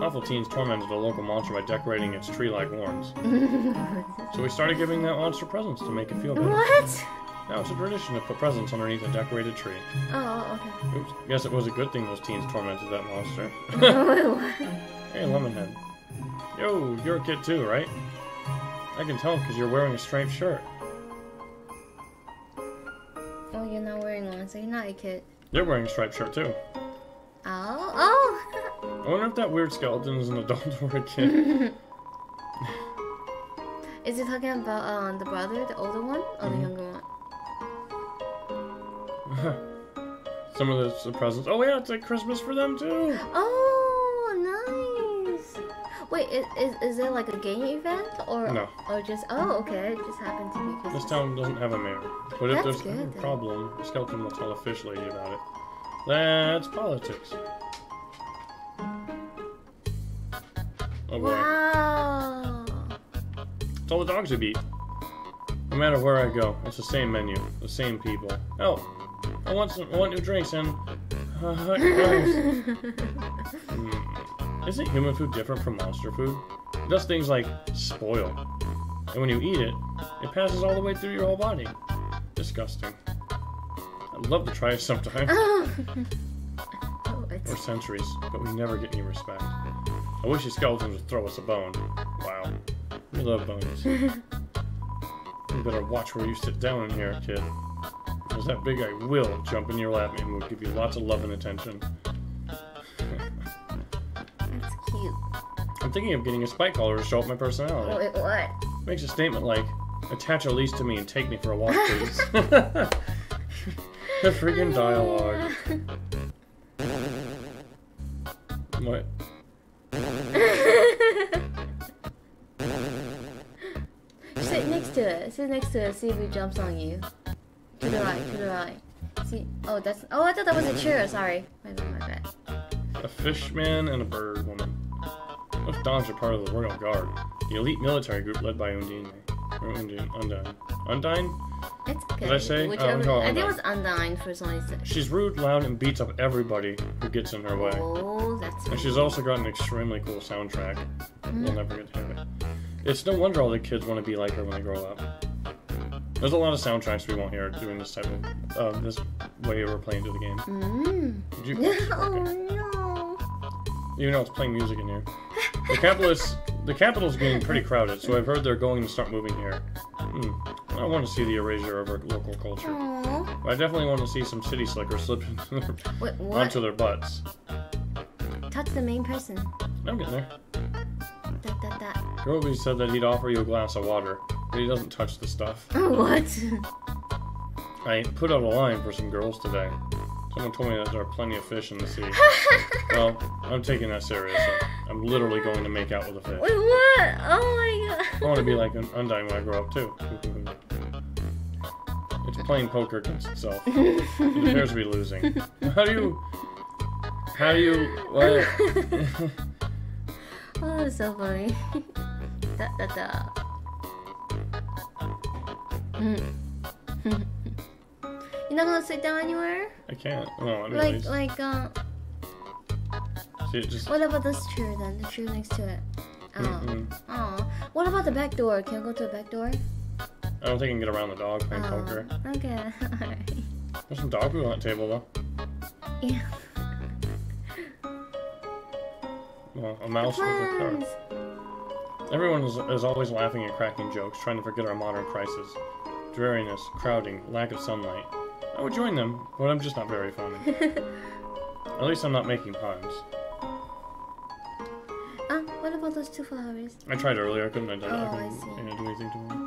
Awful teens tormented a local monster by decorating its tree-like horns. So we started giving that monster presents to make it feel better. What? Now it's a tradition to put presents underneath a decorated tree. Oh, okay. Oops. Guess it was a good thing those teens tormented that monster. Hey, Lemonhead. Yo, you're a kid too, right? I can tell because you're wearing a striped shirt. Oh, you're not wearing one, so you're not a kid. You're wearing a striped shirt too. Oh. I wonder if that weird skeleton is an adult or a kid. Is he talking about the brother, the older one, or the younger one? Some of the presents. Oh yeah, it's like Christmas for them too. Oh, nice. Wait, is there like a game event or no? Or just okay, it just happened to be Christmas. This town doesn't have a mayor, but if there's a problem, the skeleton will tell a fish lady about it. That's politics. Oh boy. Wow. It's all the dogs I beat. No matter where I go, it's the same menu, the same people. Oh. I want new drinks and hot Isn't human food different from monster food? It does things like spoil. And when you eat it, it passes all the way through your whole body. Disgusting. I'd love to try it sometime. For centuries, but we never get any respect. I wish these skeletons would throw us a bone. Wow. We love bones. You better watch where you sit down in here, kid. Because that big guy will jump in your lap and will give you lots of love and attention. That's cute. I'm thinking of getting a spike collar to show up my personality. Wait, what? Makes a statement like, attach a leash to me and take me for a walk, please. The freaking dialogue. What? Sit next to it. Sit next to it. See if he jumps on you. To the right, to the right. See, oh, I thought that was a cheer, sorry. My bad. A fishman and a bird woman. Both dogs are part of the Royal Guard, the elite military group led by Undyne. Or Undyne. Undyne? It's okay. Did I say? I think it was Undyne for some reason. She's rude, loud, and beats up everybody who gets in her way. Oh, that's And she's also got an extremely cool soundtrack. We'll never get to hear it. It's no wonder all the kids want to be like her when they grow up. There's a lot of soundtracks we won't hear doing this type of, this way we're playing through the game. Did you play? Oh no! Even though it's playing music in here. The capital's getting pretty crowded, so I've heard they're going to start moving here. I want to see the erasure of our local culture. But I definitely want to see some city slickers slip onto their butts. Touch the main person. I'm getting there. Grillby said that he'd offer you a glass of water, but he doesn't touch the stuff. What? I put out a line for some girls today. Someone told me that there are plenty of fish in the sea. Well, I'm taking that seriously. I'm literally going to make out with a fish. Wait, what? Oh my god. I want to be like an Undyne when I grow up, too. It's playing poker against itself. It appears to be losing. How do you... Oh, that's so funny. You're not gonna sit down anywhere? I can't. No, anyways. See, it just... What about this chair then? The chair next to it. Oh. What about the back door? Can I go to the back door? I don't think I can get around the dog playing poker. Okay, alright. There's some dog food on that table though. Yeah. Well, a mouse with a card. Everyone is always laughing and cracking jokes, trying to forget our modern crisis. Dreariness, crowding, lack of sunlight. I would join them, but I'm just not very funny. At least I'm not making puns. What about those two flowers? I tried earlier, I couldn't do anything to them.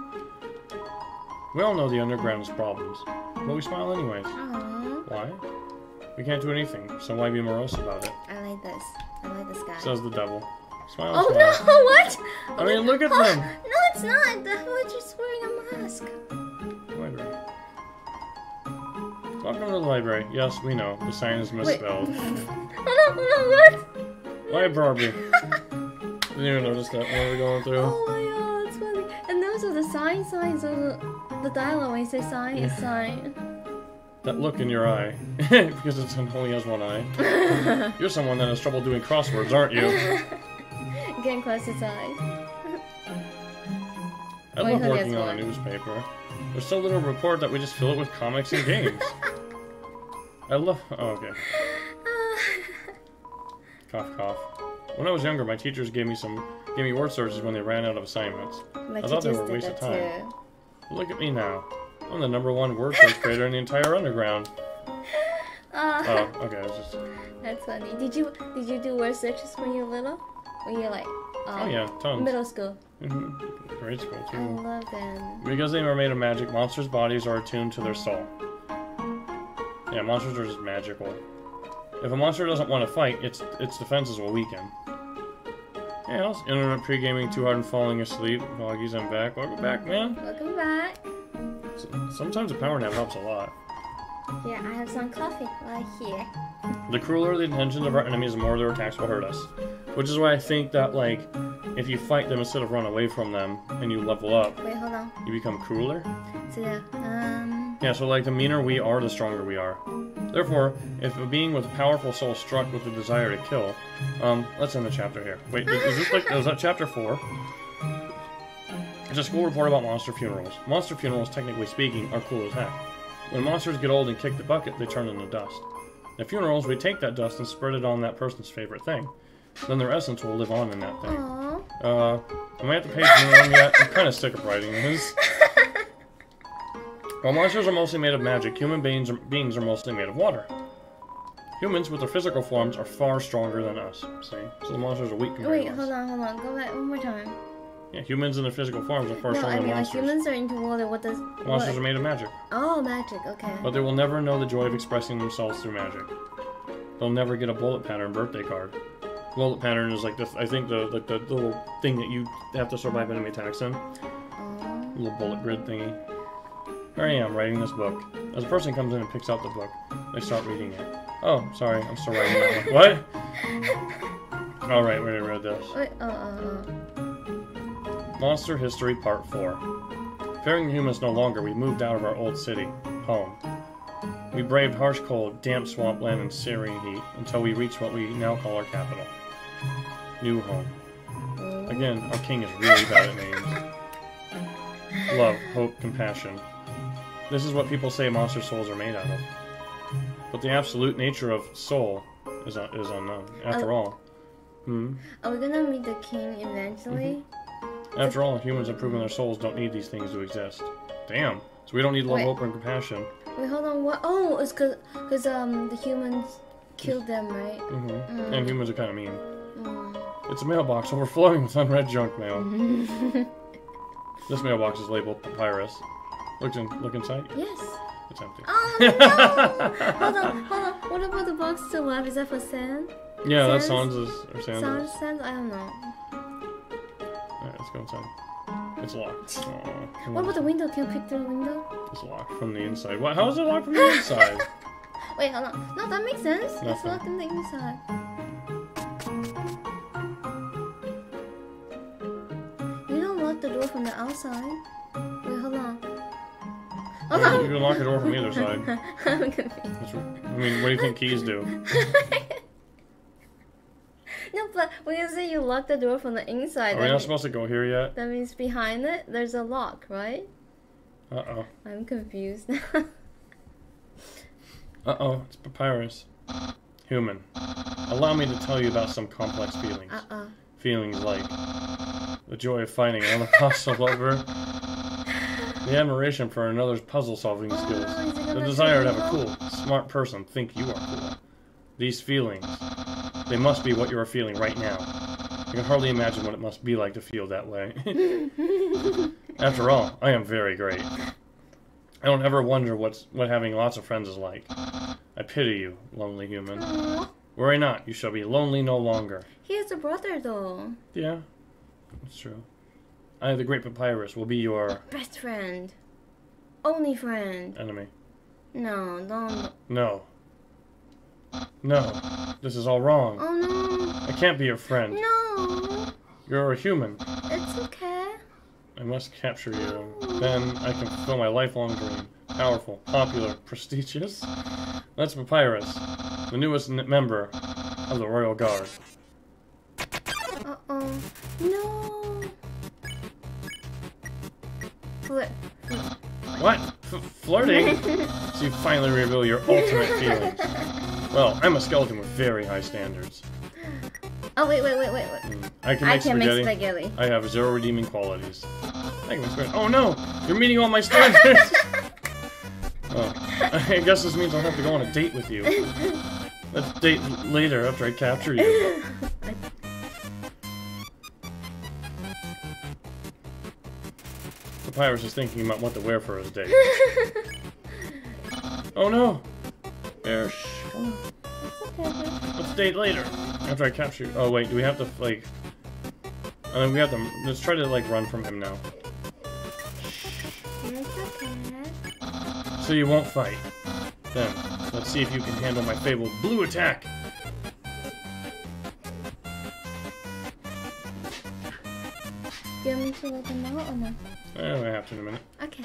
We all know the underground's problems, but we smile anyways. Why? We can't do anything, so why be morose about it? I like this. I like this guy. Says the devil. Smile, oh smile. No! What? I mean, look at them! No, it's not! The witch is wearing a mask. Library. Welcome to the library. Yes, we know. The sign is misspelled. Oh no, what? Library. I didn't even notice that when we were going through. Oh my god, it's funny. And those are the signs of the dialogue when you say sign is sign. That look in your eye. Because it only has one eye. You're someone that has trouble doing crosswords, aren't you? Getting close to its eyes. I love working on a newspaper. There's so little report that we just fill it with comics and games. I love... Oh, okay. Cough, cough. When I was younger, my teachers gave me word searches when they ran out of assignments. I thought they were a waste of time. Look at me now. I'm the #1 word search creator in the entire underground. Oh, okay. I was just... That's funny. Did you do word searches when you were little? When you like? Oh yeah, tons. Middle school. Mm-hmm. Grade school too. I love them. Because they were made of magic, monsters' bodies are attuned to their soul. Yeah, monsters are just magical. If a monster doesn't want to fight, its defenses will weaken. Yeah, else internet pre-gaming too hard and falling asleep. Voggies, I'm back. Welcome back, man. Welcome back. Sometimes a power nap helps a lot. Yeah, I have some coffee right here. The crueler the intentions of our enemies, the more their attacks will hurt us. Which is why I think that, like, if you fight them instead of run away from them, and you level up... Wait, hold on. You become crueler? So, yeah, so, like, the meaner we are, the stronger we are. Therefore, if a being with a powerful soul struck with the desire to kill... let's end the chapter here. Wait, is this, like, is that chapter 4? It's a school report about monster funerals. Monster funerals, technically speaking, are cool as heck. When monsters get old and kick the bucket, they turn into dust. At funerals, we take that dust and spread it on that person's favorite thing. Then their essence will live on in that thing. Aww. Am I at the page you're on yet? I'm kind of sick of writing this. While monsters are mostly made of magic, human beings are mostly made of water. Humans, with their physical forms, are far stronger than us. See? So the monsters are weak compared to us. Wait, hold on. Go back one more time. Yeah, humans in their physical forms are far stronger than monsters. Like, humans are into water, what does... Monsters are made of magic. Oh, magic, okay. But they will never know the joy of expressing themselves through magic. They'll never get a bullet pattern birthday card. Bullet pattern is like, I think the little thing that you have to survive enemy attacks in. Little bullet grid thingy. Here I am, writing this book. As a person comes in and picks out the book, they start reading it. Oh, sorry, I'm still writing that one. What? Alright, we already read this. Wait, Monster History Part 4. Fearing the humans no longer, we moved out of our old city, home. We braved harsh cold, damp swampland, and searing heat until we reached what we now call our capital. New home. Again, our king is really bad at names. Love, hope, compassion. This is what people say monster souls are made out of. But the absolute nature of soul is unknown, after all. Are we gonna meet the king eventually? After all, humans have proven their souls don't need these things to exist. Damn. So we don't need love, hope, and compassion. Wait, hold on. What? Oh, it's because the humans killed them, right? Mm-hmm. And humans are kind of mean. It's a mailbox overflowing with unread junk mail. This mailbox is labeled Papyrus. Look inside. Yes. It's empty. Oh no! Hold on. What about the box to the left? Is that for Sans? Yeah, that's Sans's or Sans. Sans, I don't know. Alright, let's go inside. It's locked. Aww, what about the window? Can you peek through the window? It's locked from the inside. What? How is it locked from the inside? Wait, hold on. No, that makes sense. Nothing. It's locked from the inside. You don't lock the door from the outside. Wait, hold on. Hold on. You can lock the door from either side. I'm confused. I mean, what do you think keys do? No, but when you say you lock the door from the inside... Are we not supposed to go here yet? That means behind it, there's a lock, right? Uh-oh. I'm confused now. Uh-oh, it's Papyrus. Human. Allow me to tell you about some complex feelings. Feelings like... the joy of finding an impossible lover. The admiration for another's puzzle-solving skills. The desire to have a cool, smart person think you are cool. These feelings... they must be what you are feeling right now. I can hardly imagine what it must be like to feel that way. After all, I am very great. I don't ever wonder what having lots of friends is like. I pity you, lonely human. Aww. Worry not, you shall be lonely no longer. He has a brother, though. Yeah, that's true. I, the great Papyrus, will be your... best friend. Only friend. Enemy. No, don't... No. No, this is all wrong. Oh no! I can't be your friend. No! You're a human. It's okay. I must capture you. Then I can fulfill my lifelong dream. Powerful, popular, prestigious. That's Papyrus, the newest member of the Royal Guard. Uh-oh. No! What? Flirting? So you finally reveal your ultimate feelings. Well, I'm a skeleton with very high standards. Oh, wait. I can make spaghetti. I have zero redeeming qualities. I can make spaghetti. Oh no! You're meeting all my standards! Oh, I guess this means I'll have to go on a date with you. Let's date later after I capture you. Papyrus is thinking about what to wear for his date. Oh no! There. Let's date later. After I capture you. Oh wait, do we have to like? We have to. Let's try to like run from him now. So you won't fight. Then let's see if you can handle my fabled blue attack. Do you want me to let him out or no? I'm gonna have to in a minute. Okay.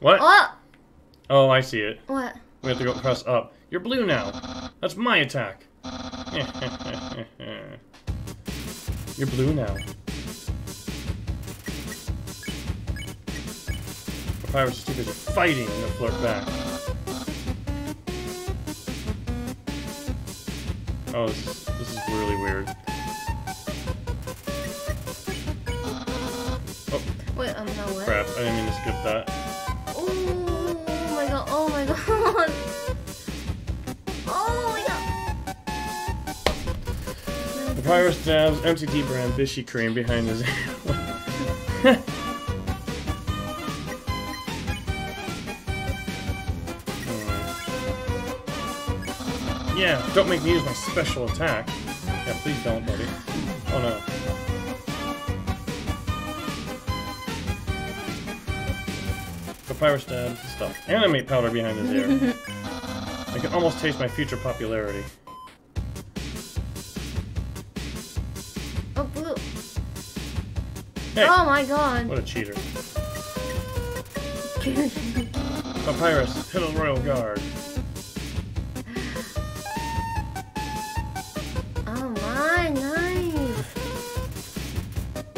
What? Oh! Oh, I see it. What? We have to go press up. You're blue now. That's my attack. You're blue now. Papyrus is too busy fighting to flirt back. Oh, this is really weird. Oh. Wait, I'm not what? Crap, I didn't mean to skip that. Oh my god. Papyrus dabs MTT brand Bishy cream behind his hand. Yeah, don't make me use my special attack. Yeah, please don't, buddy. Oh no. Papyrus dabs stuff. Animate powder behind his ear. I can almost taste my future popularity. Oh, blue. Hey. Oh my god. What a cheater. Papyrus, hit a royal guard.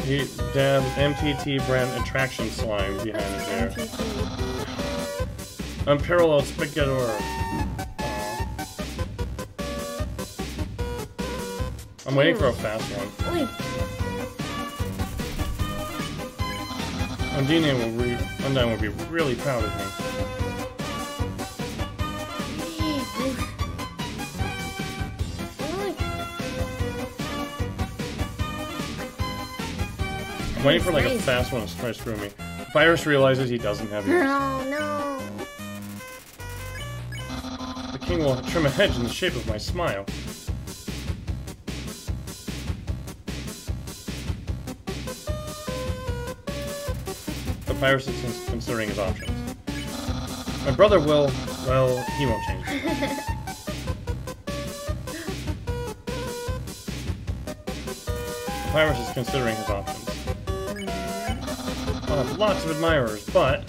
He dabs MTT brand attraction slime behind his ear. MTT. Unparalleled spectator. I'm waiting for a fast one. Undyne will be really proud of me. I'm waiting for like a fast one to try to screw me. Papyrus realizes he doesn't have ears. Oh no! The king will trim a hedge in the shape of my smile. Papyrus is considering his options. My brother will, well, he won't change it. Papyrus is considering his options. I'll have lots of admirers, but...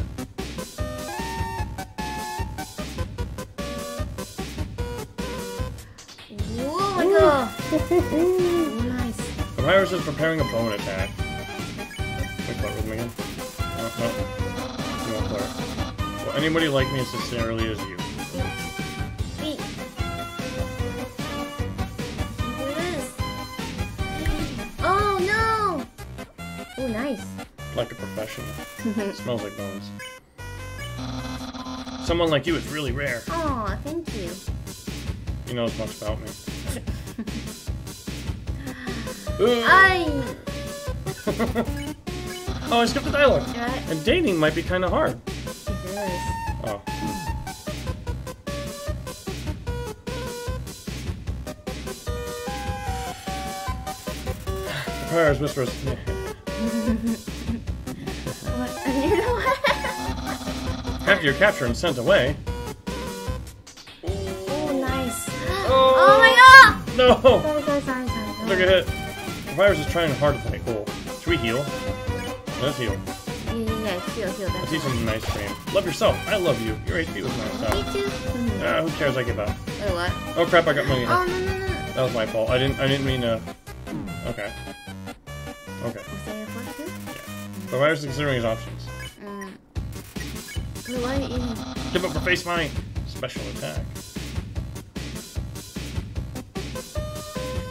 Whoa, my god! Nice. Papyrus is preparing a bone attack. Wait, what was it again? No. You won't flirt. Will anybody like me as sincerely as you? Wait. Oh no! Oh, nice. Like a professional. It smells like bones. Someone like you is really rare. Aw, thank you. You know as much about me. Oh, I skipped the dialogue. Yeah. And dating might be kind of hard. It is. Oh. The prayers whispers. After you're captured and sent away. Oh, nice. Oh, oh my god! No! Sorry. Took a hit. Papyrus is trying hard to fight. Cool. Should we heal? Let's heal. Yes, heal. Let's do some nice cream. Love yourself. I love you. Your HP was nice. Me too. Who cares? I give up. Oh, what? Oh, crap. I got money. Oh, no. That was my fault. I didn't mean to... Okay. Okay. Papyrus is considering his options. Give up for face money. Special attack.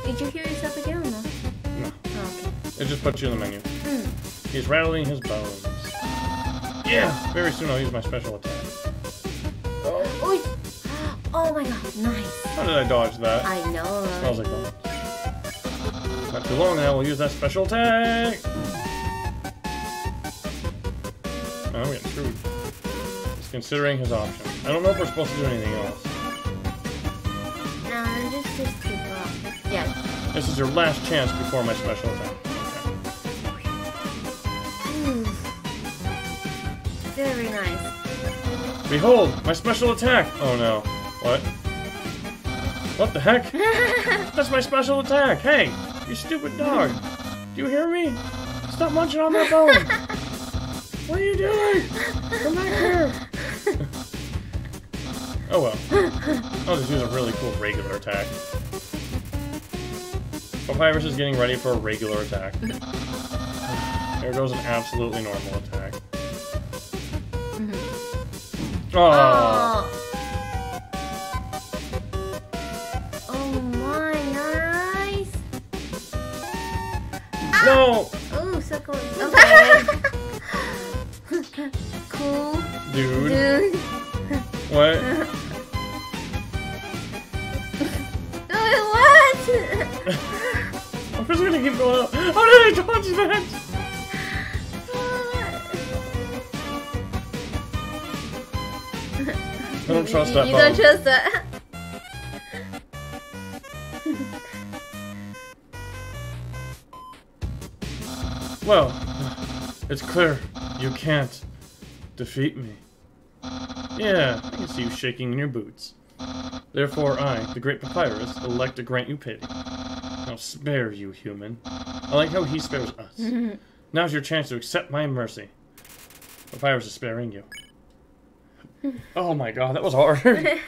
Did you hear yourself again or no? No. Oh, okay. It just puts you in the menu. Mm. He's rattling his bones. Yeah! Very soon I'll use my special attack. Oh, oh my god, nice. How did I dodge that? I know. It smells like that. Not too long and I will use that special attack! Oh, I'm getting screwed. He's considering his options. I don't know if we're supposed to do anything else. No, just keep up. Yeah. This is your last chance before my special attack. Very nice. Behold, my special attack! Oh no. What? What the heck? That's my special attack! Hey! You stupid dog! Do you hear me? Stop munching on my bone! What are you doing? Come back here! Oh well. I'll just use a really cool regular attack. Papyrus is getting ready for a regular attack. There goes an absolutely normal attack. Oh. Oh my, nice! No! Oh, so cool. Okay. Cool. Dude. What? What? I'm just gonna keep going up. How did I dodge that? I don't trust that. You don't trust that. Well, it's clear you can't defeat me. Yeah, I can see you shaking in your boots. Therefore I, the great Papyrus, elect to grant you pity. I'll spare you, human. I like how he spares us. Now's your chance to accept my mercy. Papyrus is sparing you. Oh my god, that was hard. You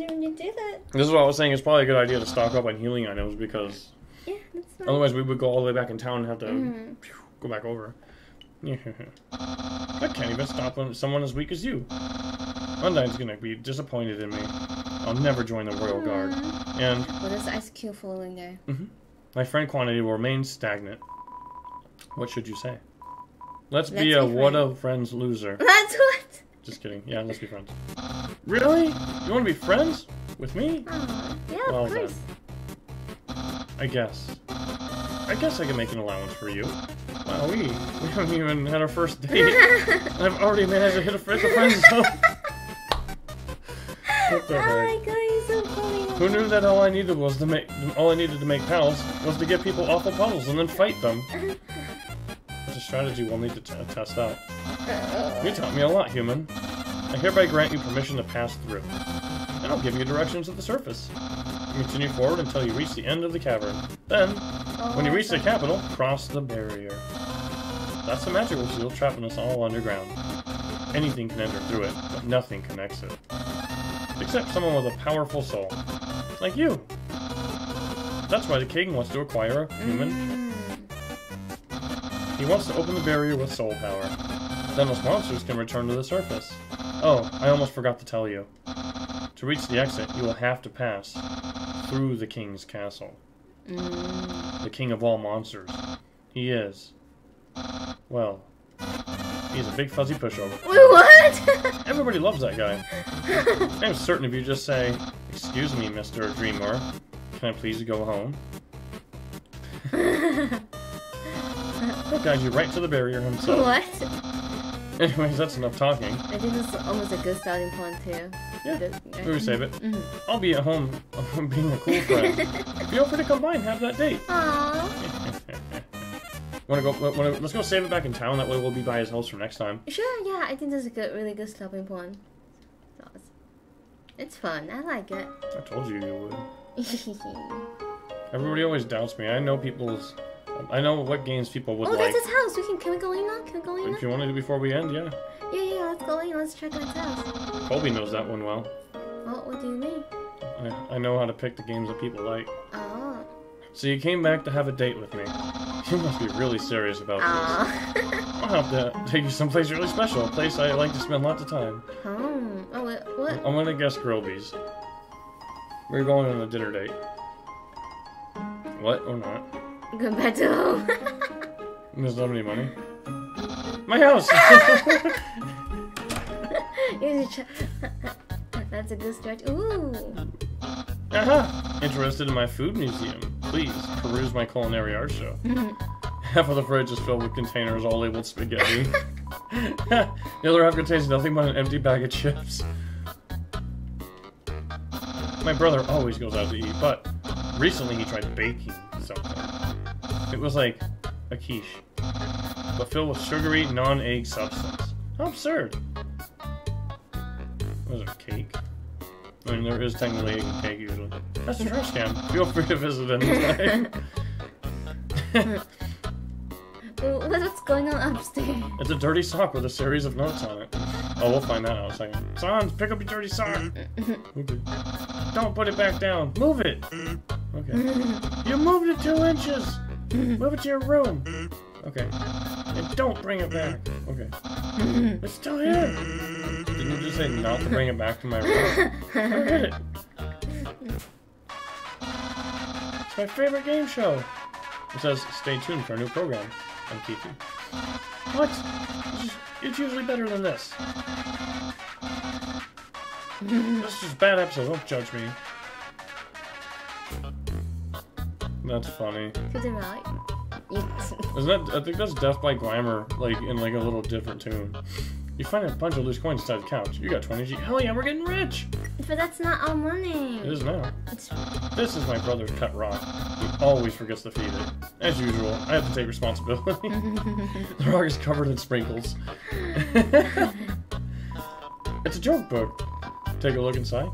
didn't do that. This is what I was saying. It's probably a good idea to stock up on healing items because yeah, that's fine. Otherwise we would go all the way back in town and have to go back over. I can't even stop when someone as weak as you. Undyne's gonna be disappointed in me. I'll never join the Royal Guard. And what is the ice cube flowing there? My friend quantity will remain stagnant. What should you say? Let's be a friend. What a friend's loser. That's what. Just kidding. Yeah, let's be friends. Really? You want to be friends? With me? Yeah, well, of course. Then. I guess I can make an allowance for you. Wow, we haven't even had our first date. I've already managed to hit a friend's zone. What the heck? Oh my god, you're so funny. Who knew that all I needed to make pals was to get people off the puddles and then fight them? That's a strategy we'll need to test out. You taught me a lot, human. I hereby grant you permission to pass through. And I'll give you directions at the surface. Continue forward until you reach the end of the cavern. Then, when you reach the capital, cross the barrier. That's the magical seal trapping us all underground. Anything can enter through it, but nothing connects it. Except someone with a powerful soul. Like you. That's why the king wants to acquire a human. He wants to open the barrier with soul power. Then those monsters can return to the surface. Oh, I almost forgot to tell you. To reach the exit, you will have to pass through the king's castle. The king of all monsters. He is. Well, he's a big fuzzy pushover. Wait, what? Everybody loves that guy. I'm certain if you just say, "Excuse me, Mr. Dreemurr, can I please go home?" He'll guide you right to the barrier himself. What? Anyways, that's enough talking. I think that's almost a good starting point, too. Yeah, we'll save it. I'll be at home being a cool friend. Feel free to come by and have that date. Aww. Let's go save it back in town, that way we'll be by his house for next time. Sure, yeah, I think that's a really good stopping point. It's fun, I like it. I told you you would. Everybody always doubts me. I know people's... I know what games people would like. Oh, that's his house! Can we go in now? Can we go in now? If you want to do before we end, yeah. Yeah, let's go in. Let's check my house. Colby knows that one well. Well, what do you mean? I know how to pick the games that people like. Oh. So you came back to have a date with me. You must be really serious about this. I'll have to take you someplace really special. A place I like to spend lots of time. Oh, what? I'm going to guess Grillby's. We're going on a dinner date. What or not? Go back to home. There's not any money. My house! That's a good start. Ooh! Aha! Interested in my food museum? Please, peruse my culinary art show. Half of the fridge is filled with containers all labeled spaghetti. The other half contains nothing but an empty bag of chips. My brother always goes out to eat, but recently he tried baking something. It was like a quiche, but filled with sugary, non-egg substance. How absurd! Was it cake? I mean, there is technically egg and cake usually. That's a trash can. Feel free to visit anytime. What's going on upstairs? It's a dirty sock with a series of notes on it. Oh, we'll find that out in a second. Sans, pick up your dirty sock! Okay. Don't put it back down. Move it! Okay. You moved it 2 inches! Move it to your room! Okay. And don't bring it back. Okay. It's still here! Didn't you just say not to bring it back to my room? I did it! It's my favorite game show! It says, stay tuned for a new program. MTT. What? It's usually better than this. This is a bad episode, don't judge me. That's funny. Isn't that, I think that's Death by Glamour, like, in like a little different tune. You find a bunch of loose coins inside the couch. You got 20G. Hell yeah, we're getting rich! But that's not our money. It is now. This is my brother's cut rock. He always forgets to feed it. As usual, I have to take responsibility. The rock is covered in sprinkles. It's a joke book. Take a look inside.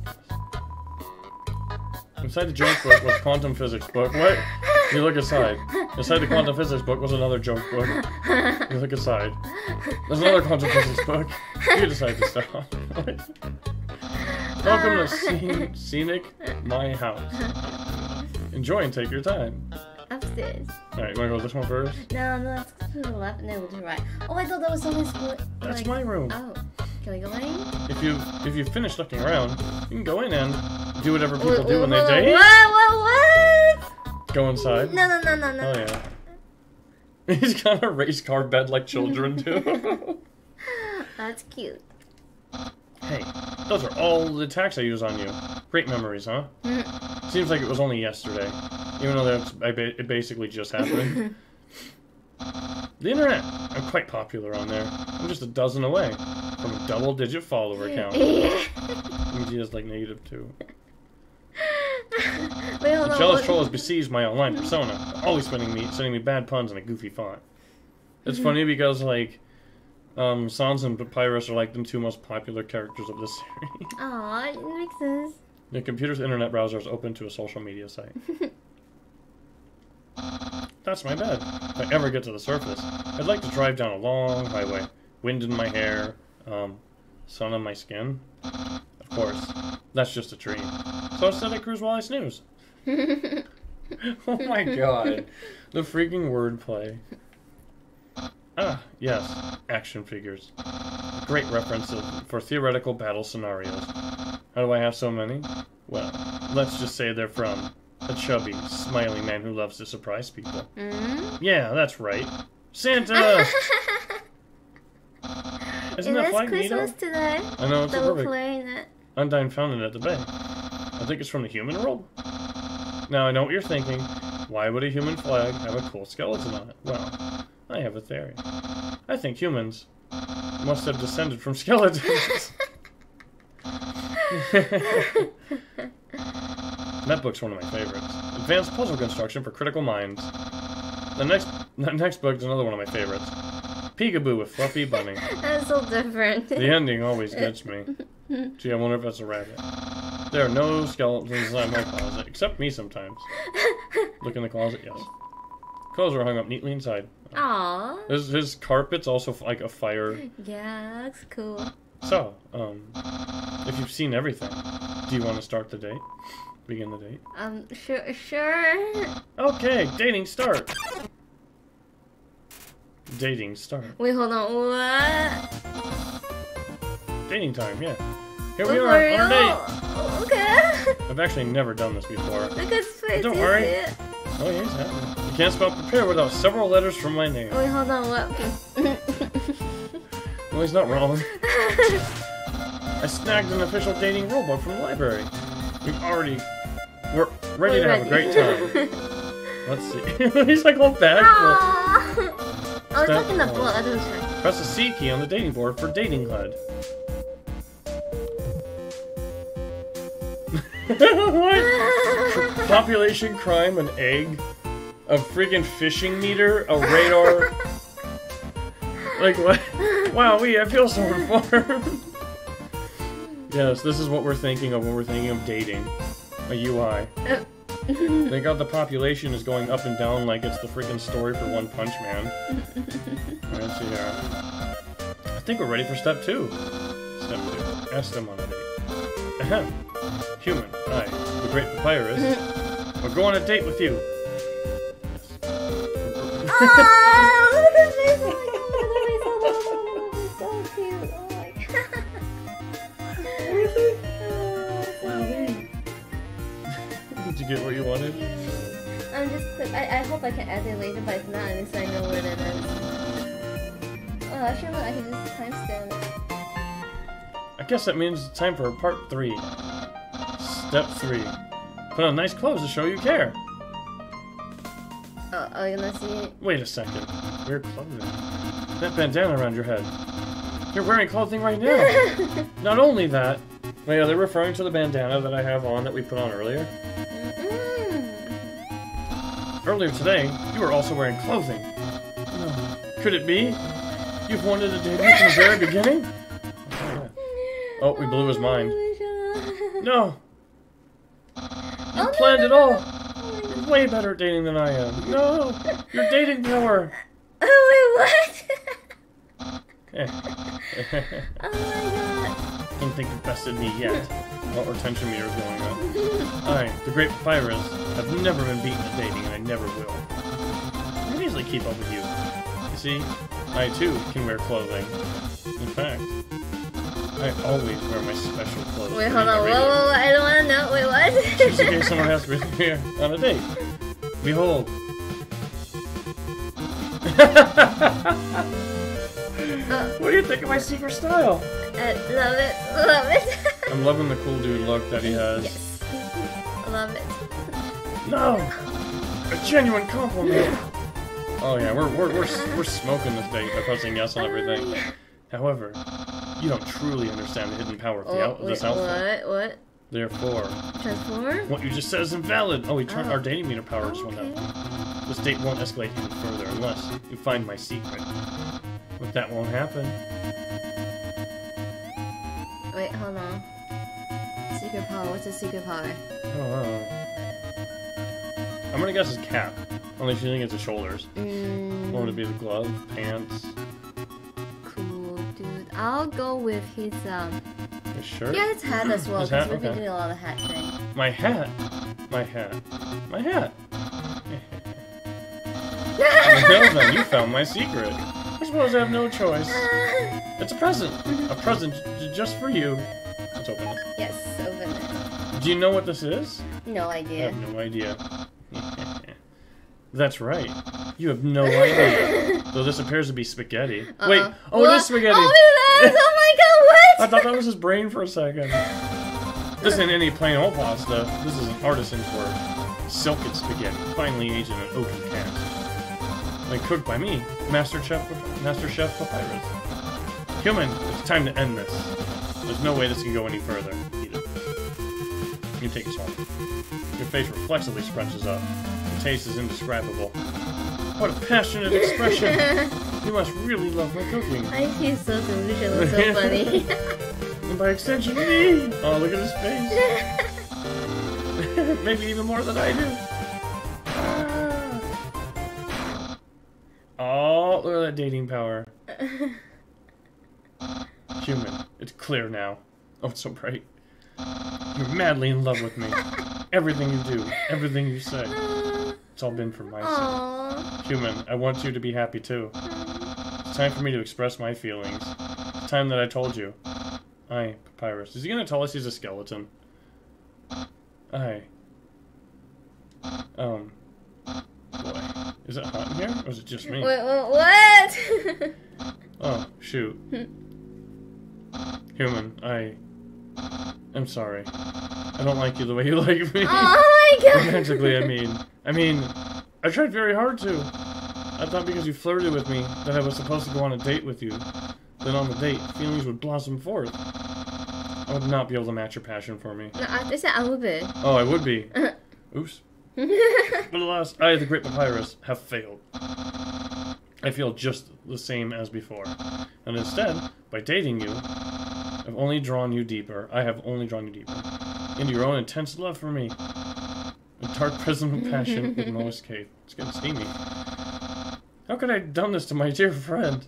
Inside the joke book was quantum physics book. What? You look inside. Inside the quantum physics book was another joke book. You look inside. There's another quantum physics book. You decide to stop. Welcome to Scenic My House. Enjoy and take your time. Upstairs. Alright, you wanna go with this one first? No, let's go to the left and then we'll do the right. Oh, I thought that was someone's room. That's like, my room. Oh. Can we go in? If you finish looking around, you can go in and do whatever people do when they date. What? Go inside. No. Oh, yeah. He's got a race car bed like children do. That's cute. Hey, those are all the attacks I use on you. Great memories, huh? Seems like it was only yesterday. Even though it basically just happened. The internet. I'm quite popular on there. I'm just a dozen away from a double-digit follower count. MG is like -2. The jealous troll has besieged my online persona, always sending me bad puns in a goofy font. It's funny because like, Sans and Papyrus are like the two most popular characters of this series. Aw, it makes sense. The computer's internet browser is open to a social media site. That's my bed. If I ever get to the surface, I'd like to drive down a long highway. Wind in my hair, sun on my skin. Of course, that's just a dream. So instead I cruise while I snooze. Oh my god. The freaking wordplay. Ah, yes. Action figures. Great reference for theoretical battle scenarios. How do I have so many? Well, let's just say they're from... a chubby, smiling man who loves to surprise people. Mm-hmm. Yeah, that's right. Santa! Isn't that flag Christmas neato? Today. I know, it's perfect. Undyne found it at the bay. I think it's from the human world. Now, I know what you're thinking. Why would a human flag have a cool skeleton on it? Well, I have a theory. I think humans must have descended from skeletons. That book's one of my favorites. Advanced Puzzle Construction for Critical Minds. The next book's another one of my favorites. Peekaboo with Fluffy Bunny. That's so different. The ending always gets me. Gee, I wonder if that's a rabbit. There are no skeletons inside my closet, except me sometimes. Look in the closet, yes. Clothes are hung up neatly inside. Aww. His carpet's also like a fire. Yeah, that's cool. So, if you've seen everything, do you want to start the date? Begin the date? Sure. Okay, dating start. Dating start. Wait, hold on, what? Dating time, yeah. Here we are on our date! Okay! I've actually never done this before. Don't worry. Oh, here's happening. You can't spell prepare without several letters from my name. Wait, hold on, what? Well, he's not wrong. I snagged an official dating rulebook from the library. We're ready to have a great time. Let's see. He's like all bashful. I was looking at the book. I didn't check. Press the C key on the dating board for dating HUD. What? Population, crime, an egg, a freaking fishing meter, a radar. Like what? Wow, I feel so informed. Yes, this is what we're thinking of when we're thinking of dating. A UI. They got the population is going up and down like it's the freaking story for One Punch Man. Alright, let's see here. I think we're ready for step 2. Step 2. Ask them on a date. Ahem. Human, I, the great Papyrus, will go on a date with you. Did you get what you wanted? I'm just I hope I can add it later, but if not, at least I know where it is. Oh, actually, look, I can just timestamp it. I guess that means it's time for part 3. Step 3. Put on nice clothes to show you care. Oh, are you gonna see it? Wait a second. Weird clothing. That bandana around your head. You're wearing clothing right now! Not only that... Wait, are they referring to the bandana that I have on that we put on earlier? Earlier today, you were also wearing clothing. Could it be? You've wanted to date me from the very beginning? Oh, we blew his mind. No! You planned it all! You're way better at dating than I am. No! You're dating power! Oh, wait, what? Oh my god! Don't think you've bested me yet. What retention meter is going on? I, the great Papyrus, have never been beaten at dating, and I never will. I can easily keep up with you. You see, I too can wear clothing. In fact, I always wear my special clothes. Wait, hold on, whoa, I don't wanna know, wait, what? Just in case someone has to be here on a date. Behold. What do you think of my secret style? I love it, love it. I'm loving the cool dude look that he has. Yes. I love it. No! A genuine compliment! Oh yeah, we're smoking this date by pressing yes on everything. However, you don't truly understand the hidden power of this outfit. What? Therefore... Transform? What you just said is invalid! Oh, we turned our dating meter power just went up. This date won't escalate even further unless you find my secret. But that won't happen. Wait, hold on. Secret power, what's a secret power? I'm gonna guess it's cap. Unless you think it's the shoulders. What would it be, the glove, pants? Cool, dude. I'll go with his shirt? Yeah, his hat as well, because we've been doing a lot of hat things. My hat? My hat. My hat! Well then, you found my secret. I suppose I have no choice. It's a present! A present just for you. Let's open it. Yes, open it. Do you know what this is? No idea. I have no idea. That's right. You have no idea. Though this appears to be spaghetti. Wait, it is spaghetti! Oh my god, what? I thought that was his brain for a second. This isn't any plain old pasta. This is an artisan's work. Silken spaghetti, finely aged in an oaken cast. Like cooked by me, Master Chef Papyrus. Human, it's time to end this. There's no way this can go any further. Eat it. You take it home. Your face reflexively scrunches up. The taste is indescribable. What a passionate expression! You must really love my cooking. I taste so delicious and so funny. And by extension, me! Oh, look at his face. Maybe even more than I do. Salt or that dating power? Human. It's clear now. Oh, it's so bright. You're madly in love with me. Everything you do, everything you say. It's all been for my sake. Human, I want you to be happy too. It's time for me to express my feelings. It's time that I told you. Aye, Papyrus. Is he gonna tell us he's a skeleton? Aye. Boy. Is it hot in here? Or is it just me? Wait, what? Oh, shoot. Human, I'm sorry. I don't like you the way you like me. Oh my god! Romantically, I mean, I tried very hard to. I thought because you flirted with me that I was supposed to go on a date with you. Then on the date, feelings would blossom forth. I would not be able to match your passion for me. No, I would be. Oh, I would be. Oops. But alas, I, the great Papyrus, have failed. I feel just the same as before. And instead, by dating you, I've only drawn you deeper. I have only drawn you deeper. Into your own intense love for me. A dark prism of passion with no escape. It's getting steamy. How could I have done this to my dear friend?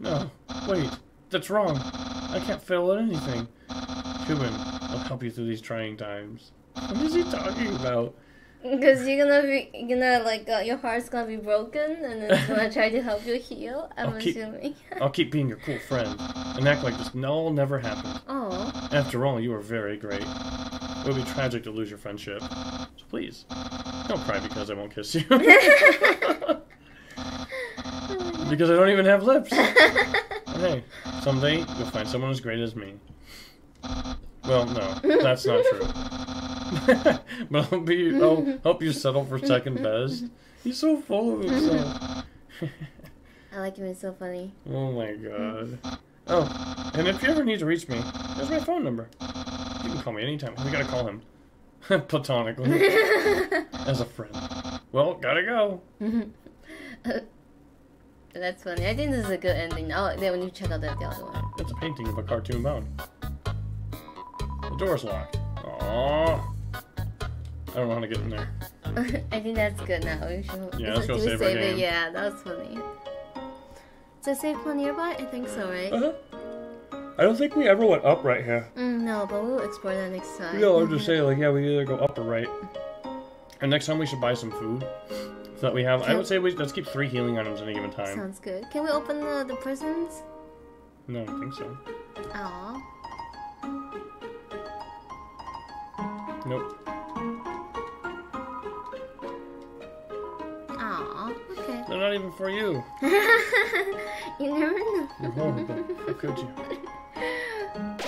No, wait. That's wrong. I can't fail at anything. Human, I'll help you through these trying times. What is he talking about? Because your heart's gonna be broken, and it's gonna try to help you heal, I'm assuming. I'll keep being your cool friend, and act like this never happened. Oh. After all, you are very great. It would be tragic to lose your friendship. So please, don't cry because I won't kiss you. Because I don't even have lips. Hey, someday you'll find someone as great as me. Well, no, that's not true. But I'll help you settle for second best. He's so full of himself. I like him, it's so funny. Oh my god. Oh, and if you ever need to reach me, there's my phone number. You can call me anytime. We gotta call him. Platonically. As a friend. Well, gotta go. That's funny. I think this is a good ending. Oh, then when you check out the other one. It's a painting of a cartoon mountain. The door's locked. Aww. I don't know how to get in there. I think that's good now. Yeah, let's go save our game. Yeah, that was funny. Is there a save point nearby? I think so, right? Uh-huh. I don't think we ever went up right here. No, but we'll explore that next time. Yeah, I'll just say, like, yeah, we either go up or right. And next time we should buy some food. So that we have, I would say, let's keep 3 healing items at any given time. Sounds good. Can we open the prisons? No, I don't think so. Aww. Nope. Aww, okay. They're not even for you. You never know. You're horrible. How could you?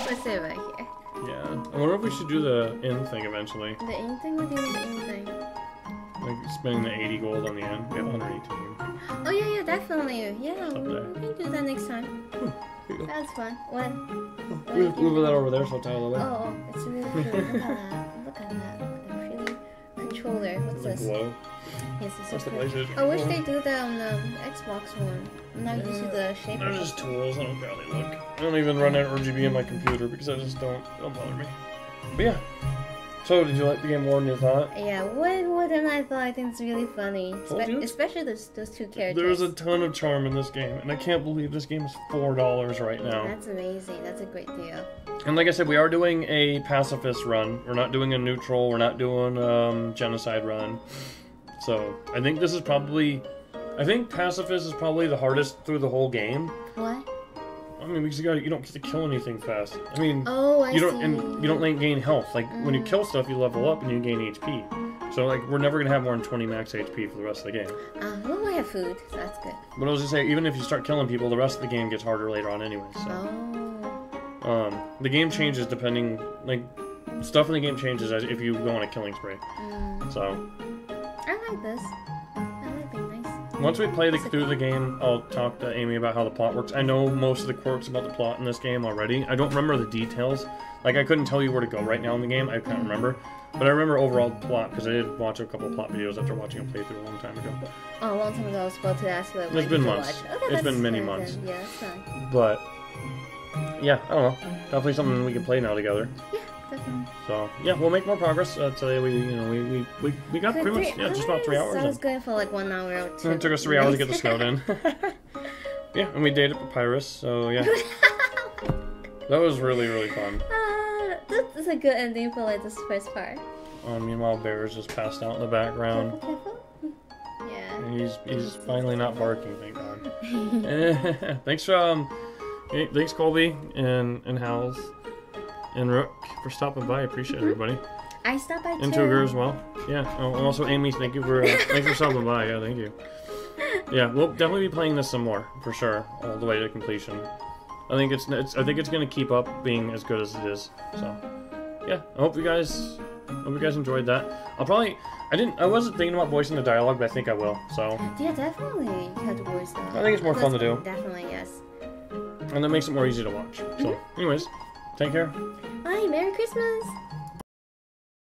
Let's stay right here. Yeah. I wonder if we should do the inn thing eventually. The inn thing? What do you mean the inn thing? Like spending the 80 gold on the inn. We have 118. Oh, yeah, yeah, definitely. Yeah, we can do that next time. That's fun. What? Move that over there so it's out of the way. Oh, it's really cool. Look at that. Controller. What's this? Glow. Yes, it's a I wish they do that on the Xbox One. I'm not used to the shape. They're just tools. I don't barely look. I don't even run out RGB in my computer because I just don't. Don't bother me. But yeah. So, did you like the game more than you thought? Yeah, way more than I thought. I think it's really funny. Especially those 2 characters. There's a ton of charm in this game, and I can't believe this game is $4 right now. That's amazing. That's a great deal. And like I said, we are doing a pacifist run. We're not doing a neutral. We're not doing genocide run. So, I think this is probably... I think pacifist is probably the hardest through the whole game. What? I mean, because you don't get to kill anything fast. I mean, and you don't gain health. Like, when you kill stuff, you level up and you gain HP. So, like, we're never going to have more than 20 max HP for the rest of the game. Well, we have food, so that's good. But I was just saying, even if you start killing people, the rest of the game gets harder later on anyway, so. Oh. The game changes depending, like, stuff in the game changes as if you go on a killing spree. So. I like this. Once we play through the game, I'll talk to Amy about how the plot works. I know most of the quirks about the plot in this game already. I don't remember the details. Like, I couldn't tell you where to go right now in the game. I can't remember. But I remember overall the plot, because I did watch a couple of plot videos after watching a playthrough a long time ago. Oh, a long time ago. I was about to ask you that. It's been months. Okay, it's been many months. Yeah, it's fine. But, yeah, I don't know. Definitely something we can play now together. Yeah. Okay. So yeah, we'll make more progress today. We got pretty much just about 3 hours. Sounds good for like 1 hour or two. It took us 3 hours to get the Snowdin. Yeah, and we dated Papyrus. So yeah, that was really fun. This is a good ending for like this first part. Meanwhile, Bear's just passed out in the background. Careful. Yeah. And he's finally not barking, thank God. Thanks Colby and Howells and Rook for stopping by. I appreciate everybody. I stopped by too. And Tugger as well. Yeah. Oh, and also Amy, thank you for thanks for stopping by. Yeah, thank you. Yeah, we'll definitely be playing this some more for sure, all the way to completion. I think it's gonna keep up being as good as it is. So yeah, I hope you guys enjoyed that. I wasn't thinking about voicing the dialogue, but I think I will. So yeah, definitely you have to voice that. I think it's more fun to do. Definitely, yes. And that makes it more easy to watch. So anyways, take care. Bye, Merry Christmas.